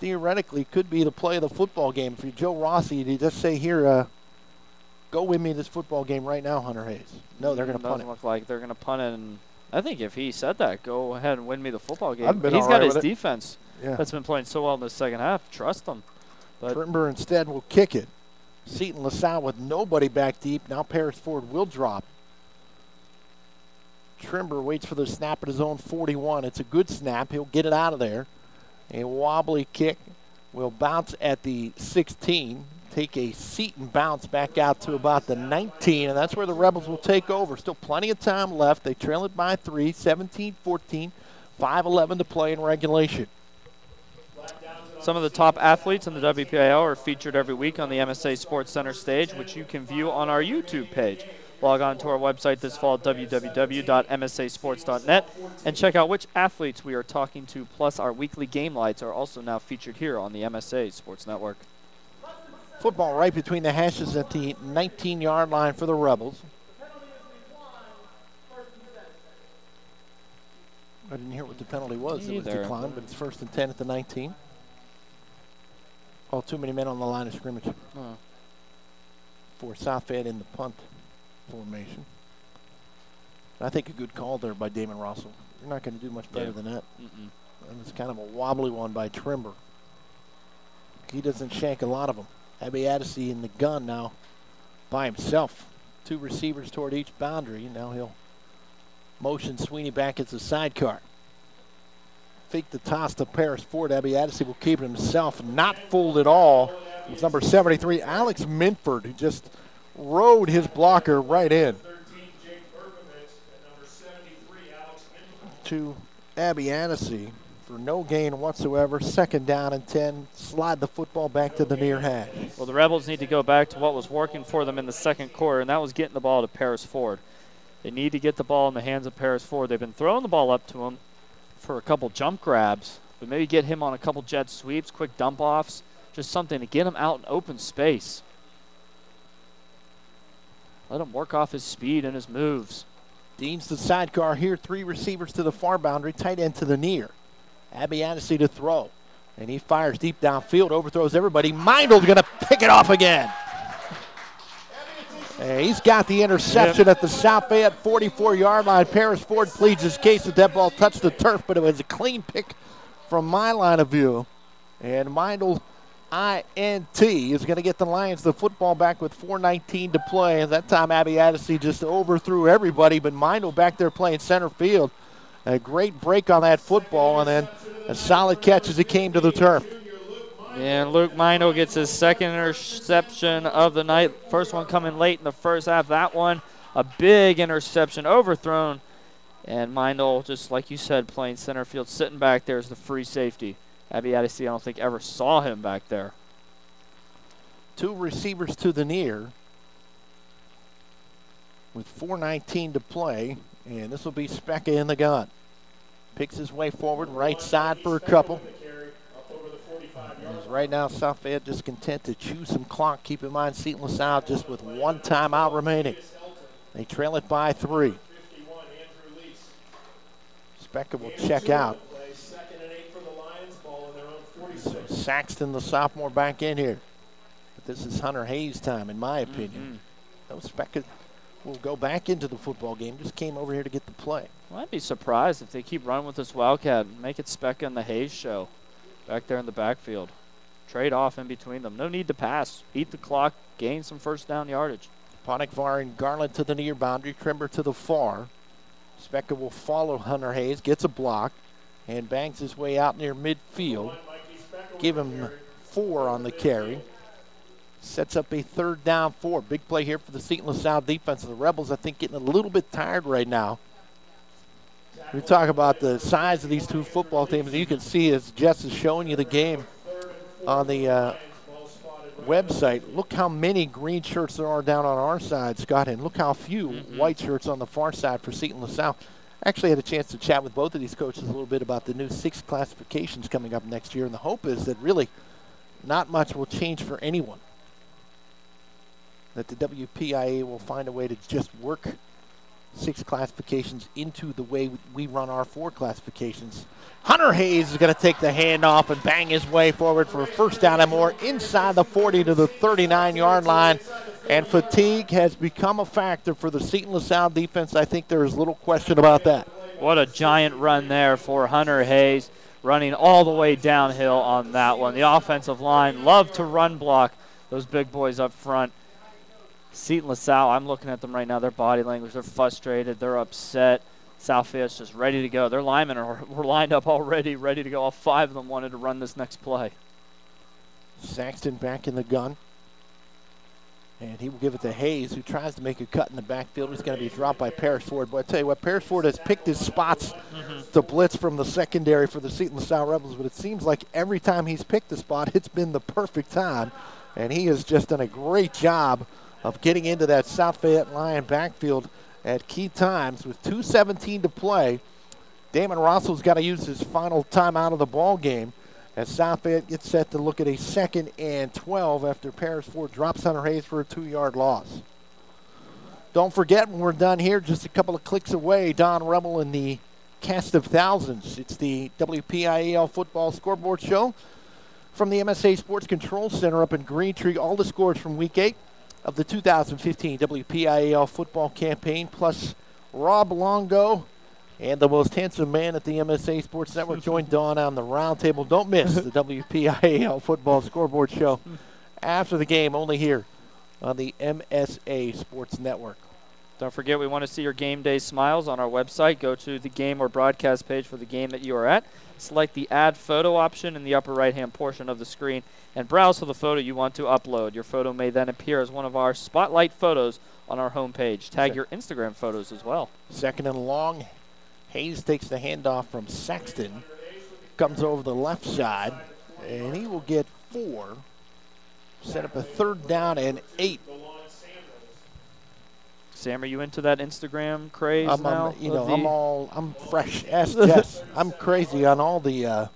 Theoretically, could be the play of the football game. For Joe Rossi, did he just say here, uh, go with me this football game right now, Hunter Hayes? No, they're going to punt it. Doesn't look like they're going to punt it. And I think if he said that, go ahead and win me the football game. I've been He's all right got his with it. defense yeah. that's been playing so well in the second half. Trust him. But Trimber instead will kick it. Seton LaSalle with nobody back deep. Now Paris Ford will drop. Trimber waits for the snap at his own forty-one. It's a good snap. He'll get it out of there. A wobbly kick will bounce at the sixteen, take a seat and bounce back out to about the nineteen, and that's where the Rebels will take over. Still plenty of time left. They trail it by three, seventeen fourteen, five eleven to play in regulation. Some of the top athletes in the W P I A L are featured every week on the M S A Sports Center stage, which you can view on our YouTube page. Log on to our website this fall, w w w dot m s a sports dot net, and check out which athletes we are talking to, plus our weekly game lights are also now featured here on the M S A Sports Network. Football right between the hashes at the nineteen-yard line for the Rebels. I didn't hear what the penalty was. It was declined, but it's first and ten at the nineteen. Oh, too many men on the line of scrimmage oh. for South Fayette in the punt formation. I think a good call there by Damon Rossell. You're not going to do much better yeah. than that. Mm-mm. And it's kind of a wobbly one by Trimber. He doesn't shank a lot of them. Abbasaddi in the gun now by himself. Two receivers toward each boundary. Now he'll motion Sweeney back as a sidecar. Fake the toss to Paris Ford. Abbasaddi will keep it himself. Not fooled at all. It's number seventy-three, Alex Minford, who just rode his blocker right in. To Abbasaddi for no gain whatsoever. Second down and ten. Slide the football back to the near hash. Well, the Rebels need to go back to what was working for them in the second quarter, and that was getting the ball to Paris Ford. They need to get the ball in the hands of Paris Ford. They've been throwing the ball up to him for a couple jump grabs, but maybe get him on a couple jet sweeps, quick dump offs, just something to get him out in open space. Let him work off his speed and his moves. Dean's the sidecar here. Three receivers to the far boundary, tight end to the near. Abbasaddi to throw, and he fires deep downfield, overthrows everybody. Mindel's going to pick it off again. And he's got the interception yep. at the South Fayette forty-four-yard line. Paris Ford pleads his case that that ball touched the turf, but it was a clean pick from my line of view. And Mendel, I N T, is going to get the Lions the football back with four nineteen to play. And that time, Abby Addison just overthrew everybody, but Mendel back there playing center field. A great break on that football, and then a solid catch as it came to the turf. And Luke Mendel gets his second interception of the night. First one coming late in the first half. That one, a big interception, overthrown. And Mendel, just like you said, playing center field, sitting back there as the free safety. Abby Addison, I don't think, ever saw him back there. Two receivers to the near with four nineteen to play. And this will be Specca in the gun. Picks his way forward, right side for a couple. Right now, South Fayette just content to chew some clock. Keep in mind, Seton LaSalle just with one timeout remaining. They trail it by three. Specca will check out. So Saxton, the sophomore, back in here. But this is Hunter Hayes' time, in my opinion. Mm-hmm. No, Specca will go back into the football game. Just came over here to get the play. Well, I'd be surprised if they keep running with this Wildcat and make it Specca and the Hayes show back there in the backfield. Trade off in between them. No need to pass. Eat the clock. Gain some first down yardage. Ponikvar and Garland to the near boundary. Trimber to the far. Specca will follow Hunter Hayes. Gets a block and bangs his way out near midfield. Give him four on the carry. Sets up a third down four. Big play here for the Seton LaSalle defense. The Rebels, I think, getting a little bit tired right now. We talk about the size of these two football teams. You can see as Jess is showing you the game on the uh, website. Look how many green shirts there are down on our side, Scott, and look how few mm-hmm. white shirts on the far side for Seton LaSalle. Actually had a chance to chat with both of these coaches a little bit about the new six classifications coming up next year, and the hope is that really not much will change for anyone. That the W P I A will find a way to just work six classifications into the way we run our four classifications. Hunter Hayes is going to take the handoff and bang his way forward for a first down and more inside the forty to the thirty-nine-yard line. And fatigue has become a factor for the Seton LaSalle defense. I think there is little question about that. What a giant run there for Hunter Hayes, running all the way downhill on that one. The offensive line love to run block those big boys up front. Seton LaSalle, I'm looking at them right now. Their body language, they're frustrated. They're upset. South Fayette's just ready to go. Their linemen are, were lined up already, ready to go. All five of them wanted to run this next play. Saxton back in the gun. And he will give it to Hayes, who tries to make a cut in the backfield. He's going to be dropped by Paris Ford. But I tell you what, Paris Ford has picked his spots mm-hmm. to blitz from the secondary for the Seton LaSalle Rebels. But it seems like every time he's picked a spot, it's been the perfect time. And he has just done a great job of getting into that South Fayette Lion backfield at key times with two seventeen to play. Damon Rossell's got to use his final timeout of the ball game as South Fayette gets set to look at a second and twelve after Paris Ford drops Hunter Hayes for a two-yard loss. Don't forget, when we're done here, just a couple of clicks away, Don Rebel and the cast of thousands. It's the W P I A L Football Scoreboard Show from the M S A Sports Control Center up in Green Tree. All the scores from Week eight of the two thousand fifteen W P I A L football campaign, plus Rob Longo and the most handsome man at the M S A Sports Network. Join Dawn on the roundtable. Don't miss the W P I A L football scoreboard show after the game, only here on the M S A Sports Network. Don't forget, we want to see your game day smiles on our website. Go to the game or broadcast page for the game that you are at. Select the Add Photo option in the upper right-hand portion of the screen and browse for the photo you want to upload. Your photo may then appear as one of our spotlight photos on our homepage. Tag your Instagram photos as well. Second and long. Hayes takes the handoff from Saxton. Comes over the left side, and he will get four. Set up a third down and eight. Sam, are you into that Instagram craze I'm, now? I'm, you know, I'm all, I'm fresh as yes. I'm crazy on all the uh,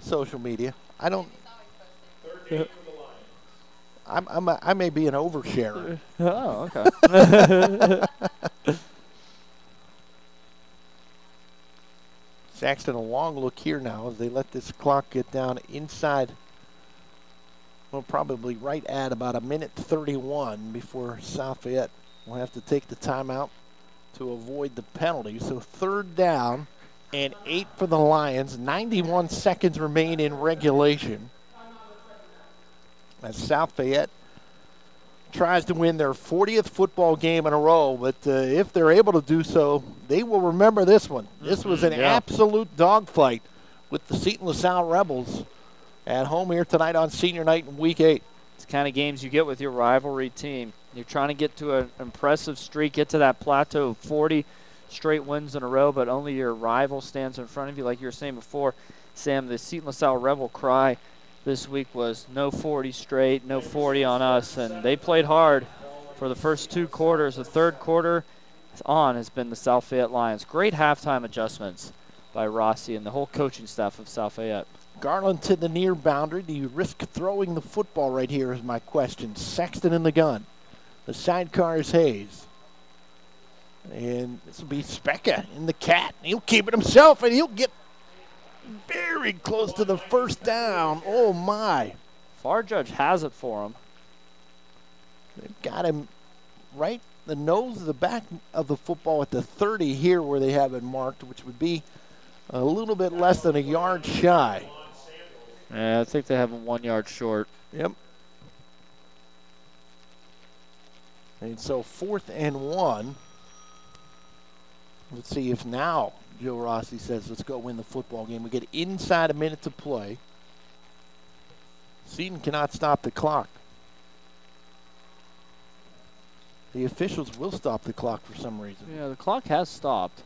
social media. I don't. I'm, I'm a, I may be an oversharer. Oh, okay. Saxton, a long look here now as they let this clock get down inside Well, probably right at about a minute thirty-one before South Fayette will have to take the timeout to avoid the penalty. So third down and eight for the Lions. ninety-one seconds remain in regulation. As South Fayette tries to win their fortieth football game in a row, but uh, if they're able to do so, they will remember this one. This was an yeah. absolute dogfight with the Seton LaSalle Rebels at home here tonight on senior night in week eight. It's the kind of games you get with your rivalry team. You're trying to get to an impressive streak, get to that plateau of forty straight wins in a row, but only your rival stands in front of you. Like you were saying before, Sam, the Seton LaSalle Rebel cry this week was no forty straight, no forty on us, and they played hard for the first two quarters. The third quarter on has been the South Fayette Lions. Great halftime adjustments by Rossi and the whole coaching staff of South Fayette. Garland to the near boundary. Do you risk throwing the football right here is my question. Sexton in the gun. The sidecar is Hayes. And this will be Specca in the cat. He'll keep it himself, and he'll get very close to the first down. Oh, my. Far Judge has it for him. They've got him right the nose of the back of the football at the thirty here where they have it marked, which would be a little bit less than a yard shy. Yeah, I think they have him one yard short. Yep. And so fourth and one. Let's see if now Joe Rossi says, let's go win the football game. We get inside a minute to play. Seton cannot stop the clock. The officials will stop the clock for some reason. Yeah, the clock has stopped.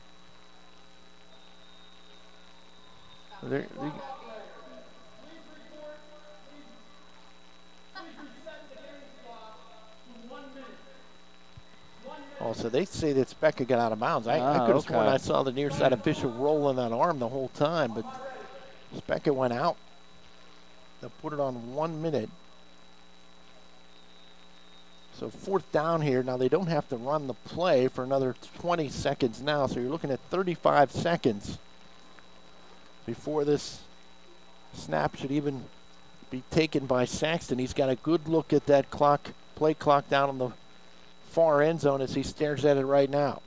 They're, they're Oh, so they say that Specca got out of bounds. I, ah, I could have okay. sworn I saw the near side official rolling that arm the whole time, but Specca went out. They'll put it on one minute. So fourth down here. Now they don't have to run the play for another twenty seconds now, so you're looking at thirty-five seconds before this snap should even be taken by Saxton. He's got a good look at that clock, play clock down on the far end zone as he stares at it right now.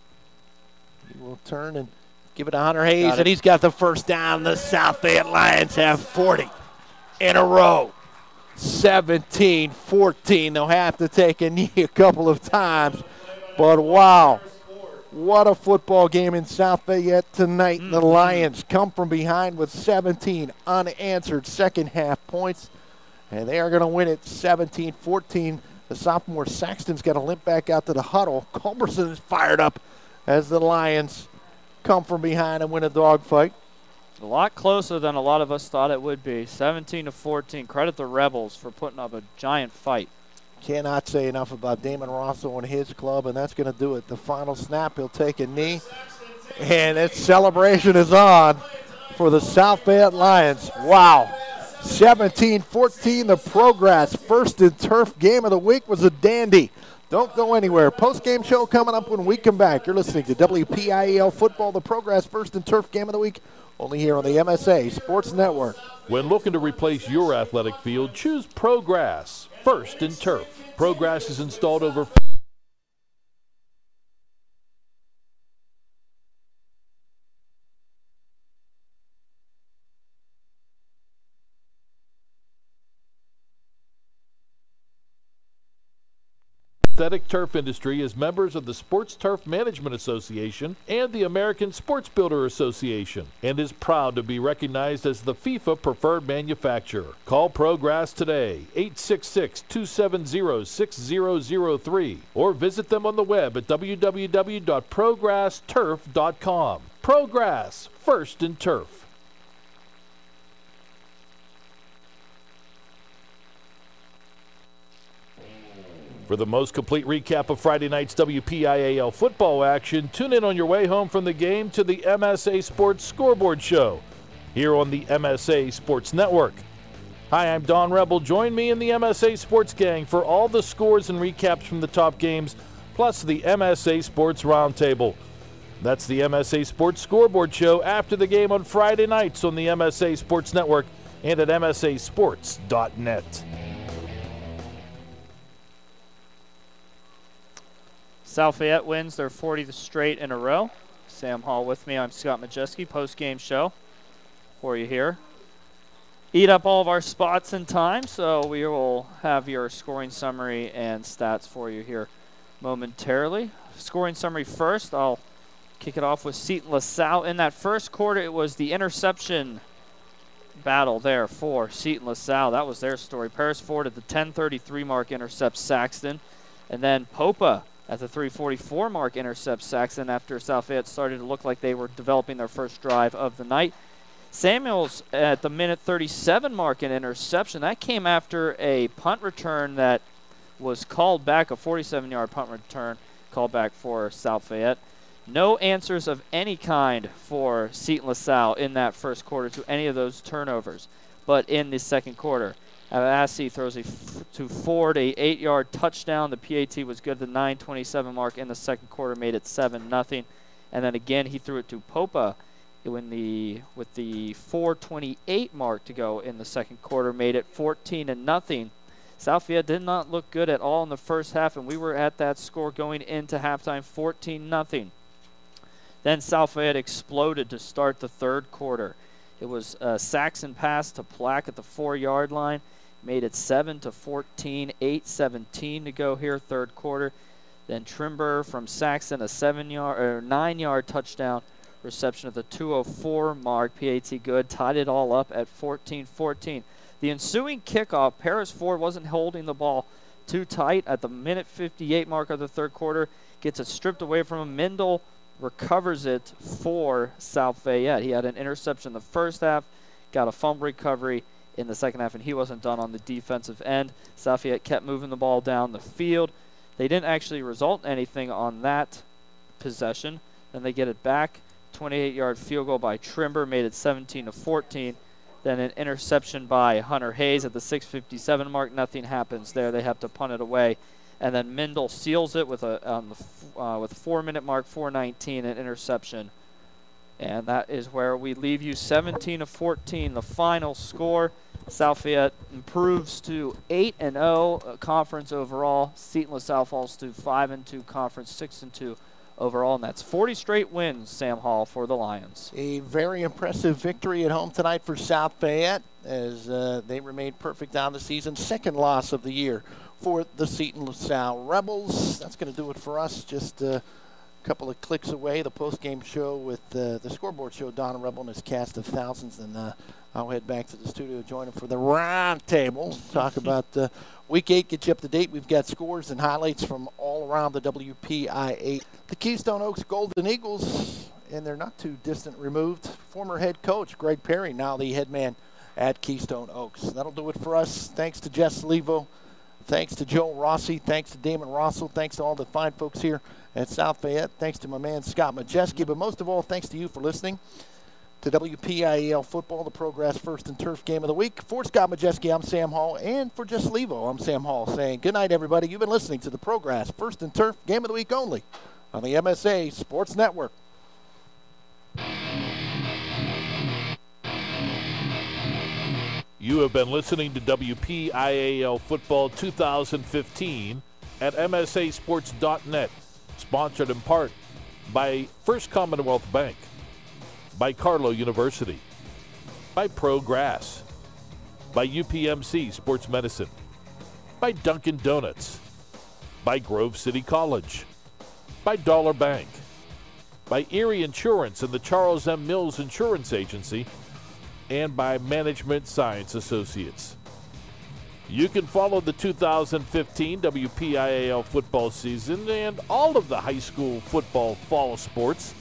He will turn and give it to Hunter Hayes, and he's got the first down. The South Fayette Lions have forty in a row. seventeen fourteen. They'll have to take a knee a couple of times, but wow, what a football game in South Fayette tonight. Mm-hmm. The Lions come from behind with seventeen unanswered second half points, and they are going to win it seventeen fourteen. The sophomore Saxton's got to limp back out to the huddle. Culberson is fired up as the Lions come from behind and win a dogfight. A lot closer than a lot of us thought it would be. seventeen to fourteen. Credit the Rebels for putting up a giant fight. Cannot say enough about Damon Rossell and his club, and that's going to do it. The final snap, he'll take a knee, and that celebration is on for the South Fayette Lions. Wow. seventeen fourteen, the ProGrass first and turf game of the week was a dandy. Don't go anywhere. Post-game show coming up when we come back. You're listening to W P I A L Football, the ProGrass first and turf game of the week, only here on the M S A Sports Network. When looking to replace your athletic field, choose ProGrass first and turf. ProGrass is installed over synthetic turf industry as members of the Sports Turf Management Association and the American Sports Builder Association, and is proud to be recognized as the FIFA preferred manufacturer. Call ProGrass today, eight six six, two seven zero, six zero zero three, or visit them on the web at w w w dot pro grass turf dot com. ProGrass, first in turf. For the most complete recap of Friday night's W P I A L football action, tune in on your way home from the game to the M S A Sports Scoreboard Show here on the M S A Sports Network. Hi, I'm Don Rebel. Join me in the M S A Sports Gang for all the scores and recaps from the top games, plus the M S A Sports Roundtable. That's the M S A Sports Scoreboard Show after the game on Friday nights on the M S A Sports Network and at m s a sports dot net. South Fayette wins their fortieth straight in a row. Sam Hall with me. I'm Scott Majeski, post-game show for you here. Eat up all of our spots in time, so we will have your scoring summary and stats for you here momentarily. Scoring summary first, I'll kick it off with Seton LaSalle. In that first quarter, it was the interception battle there for Seton LaSalle. That was their story. Paris Ford at the ten thirty-three mark intercepts Saxton, and then Popa at the three forty-four mark intercepts Saxton after South Fayette started to look like they were developing their first drive of the night. Samuels at the minute thirty-seven mark in interception. That came after a punt return that was called back, a forty-seven-yard punt return called back for South Fayette. No answers of any kind for Seton LaSalle in that first quarter to any of those turnovers. But in the second quarter, Abbasaddi throws a f to Ford, a eight-yard touchdown. The P A T was good. The nine twenty-seven mark in the second quarter made it seven nothing. And then again, he threw it to Popa in the, with the four twenty-eight mark to go in the second quarter, made it fourteen to nothing. South Fayette did not look good at all in the first half, and we were at that score going into halftime, fourteen nothing. Then South Fayette exploded to start the third quarter. It was a Saxon pass to Plack at the four-yard line, made it seven to fourteen, eight seventeen to go here, third quarter. Then Trimber from Saxon, a seven-yard or nine-yard touchdown reception at the two oh four mark. P A T good, tied it all up at fourteen fourteen. The ensuing kickoff, Paris Ford wasn't holding the ball too tight at the minute fifty-eight mark of the third quarter. Gets it stripped away from him. Mendel recovers it for South Fayette. He had an interception in the first half, got a fumble recovery in the second half, and he wasn't done on the defensive end. South Fayette kept moving the ball down the field. They didn't actually result in anything on that possession. Then they get it back. twenty-eight-yard field goal by Trimber made it seventeen to fourteen. Then an interception by Hunter Hayes at the six fifty-seven mark. Nothing happens there. They have to punt it away. And then Mendel seals it with a on the f uh, with four-minute mark, four nineteen, an interception. And that is where we leave you, seventeen to fourteen, the final score. South Fayette improves to eight and oh conference overall. Seton LaSalle falls to five and two conference, six and two overall, and that's forty straight wins, Sam Hall, for the Lions. A very impressive victory at home tonight for South Fayette as uh, they remain perfect on the season. Second loss of the year for the Seton LaSalle Rebels. That's going to do it for us. Just a couple of clicks away, the post-game show with uh, the scoreboard show, Don Rebel and his cast of thousands. And uh, I'll head back to the studio, join him for the round table. Talk about uh, week eight, get you up to date. We've got scores and highlights from all around the W P I A. The Keystone Oaks Golden Eagles, and they're not too distant removed. Former head coach Greg Perry, now the head man at Keystone Oaks. That'll do it for us. Thanks to Jess Levo. Thanks to Joe Rossi. Thanks to Damon Rossell. Thanks to all the fine folks here at South Fayette. Thanks to my man Scott Majeski. But most of all, thanks to you for listening to W P I A L Football, the ProGrass First and Turf Game of the Week. For Scott Majeski, I'm Sam Hall. And for Jess Levo, I'm Sam Hall saying good night, everybody. You've been listening to the ProGrass First and Turf Game of the Week only on the M S A Sports Network. You have been listening to W P I A L Football two thousand fifteen at M S A sports dot net, sponsored in part by First Commonwealth Bank, by Carlow University, by ProGrass, by U P M C Sports Medicine, by Dunkin' Donuts, by Grove City College, by Dollar Bank, by Erie Insurance and the Charles M. Mills Insurance Agency, and by Management Science Associates. You can follow the two thousand fifteen W P I A L football season and all of the high school football fall sports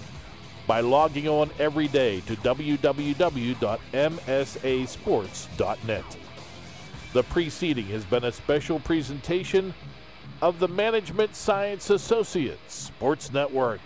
by logging on every day to w w w dot m s a sports dot net. The preceding has been a special presentation of the Management Science Associates Sports Network.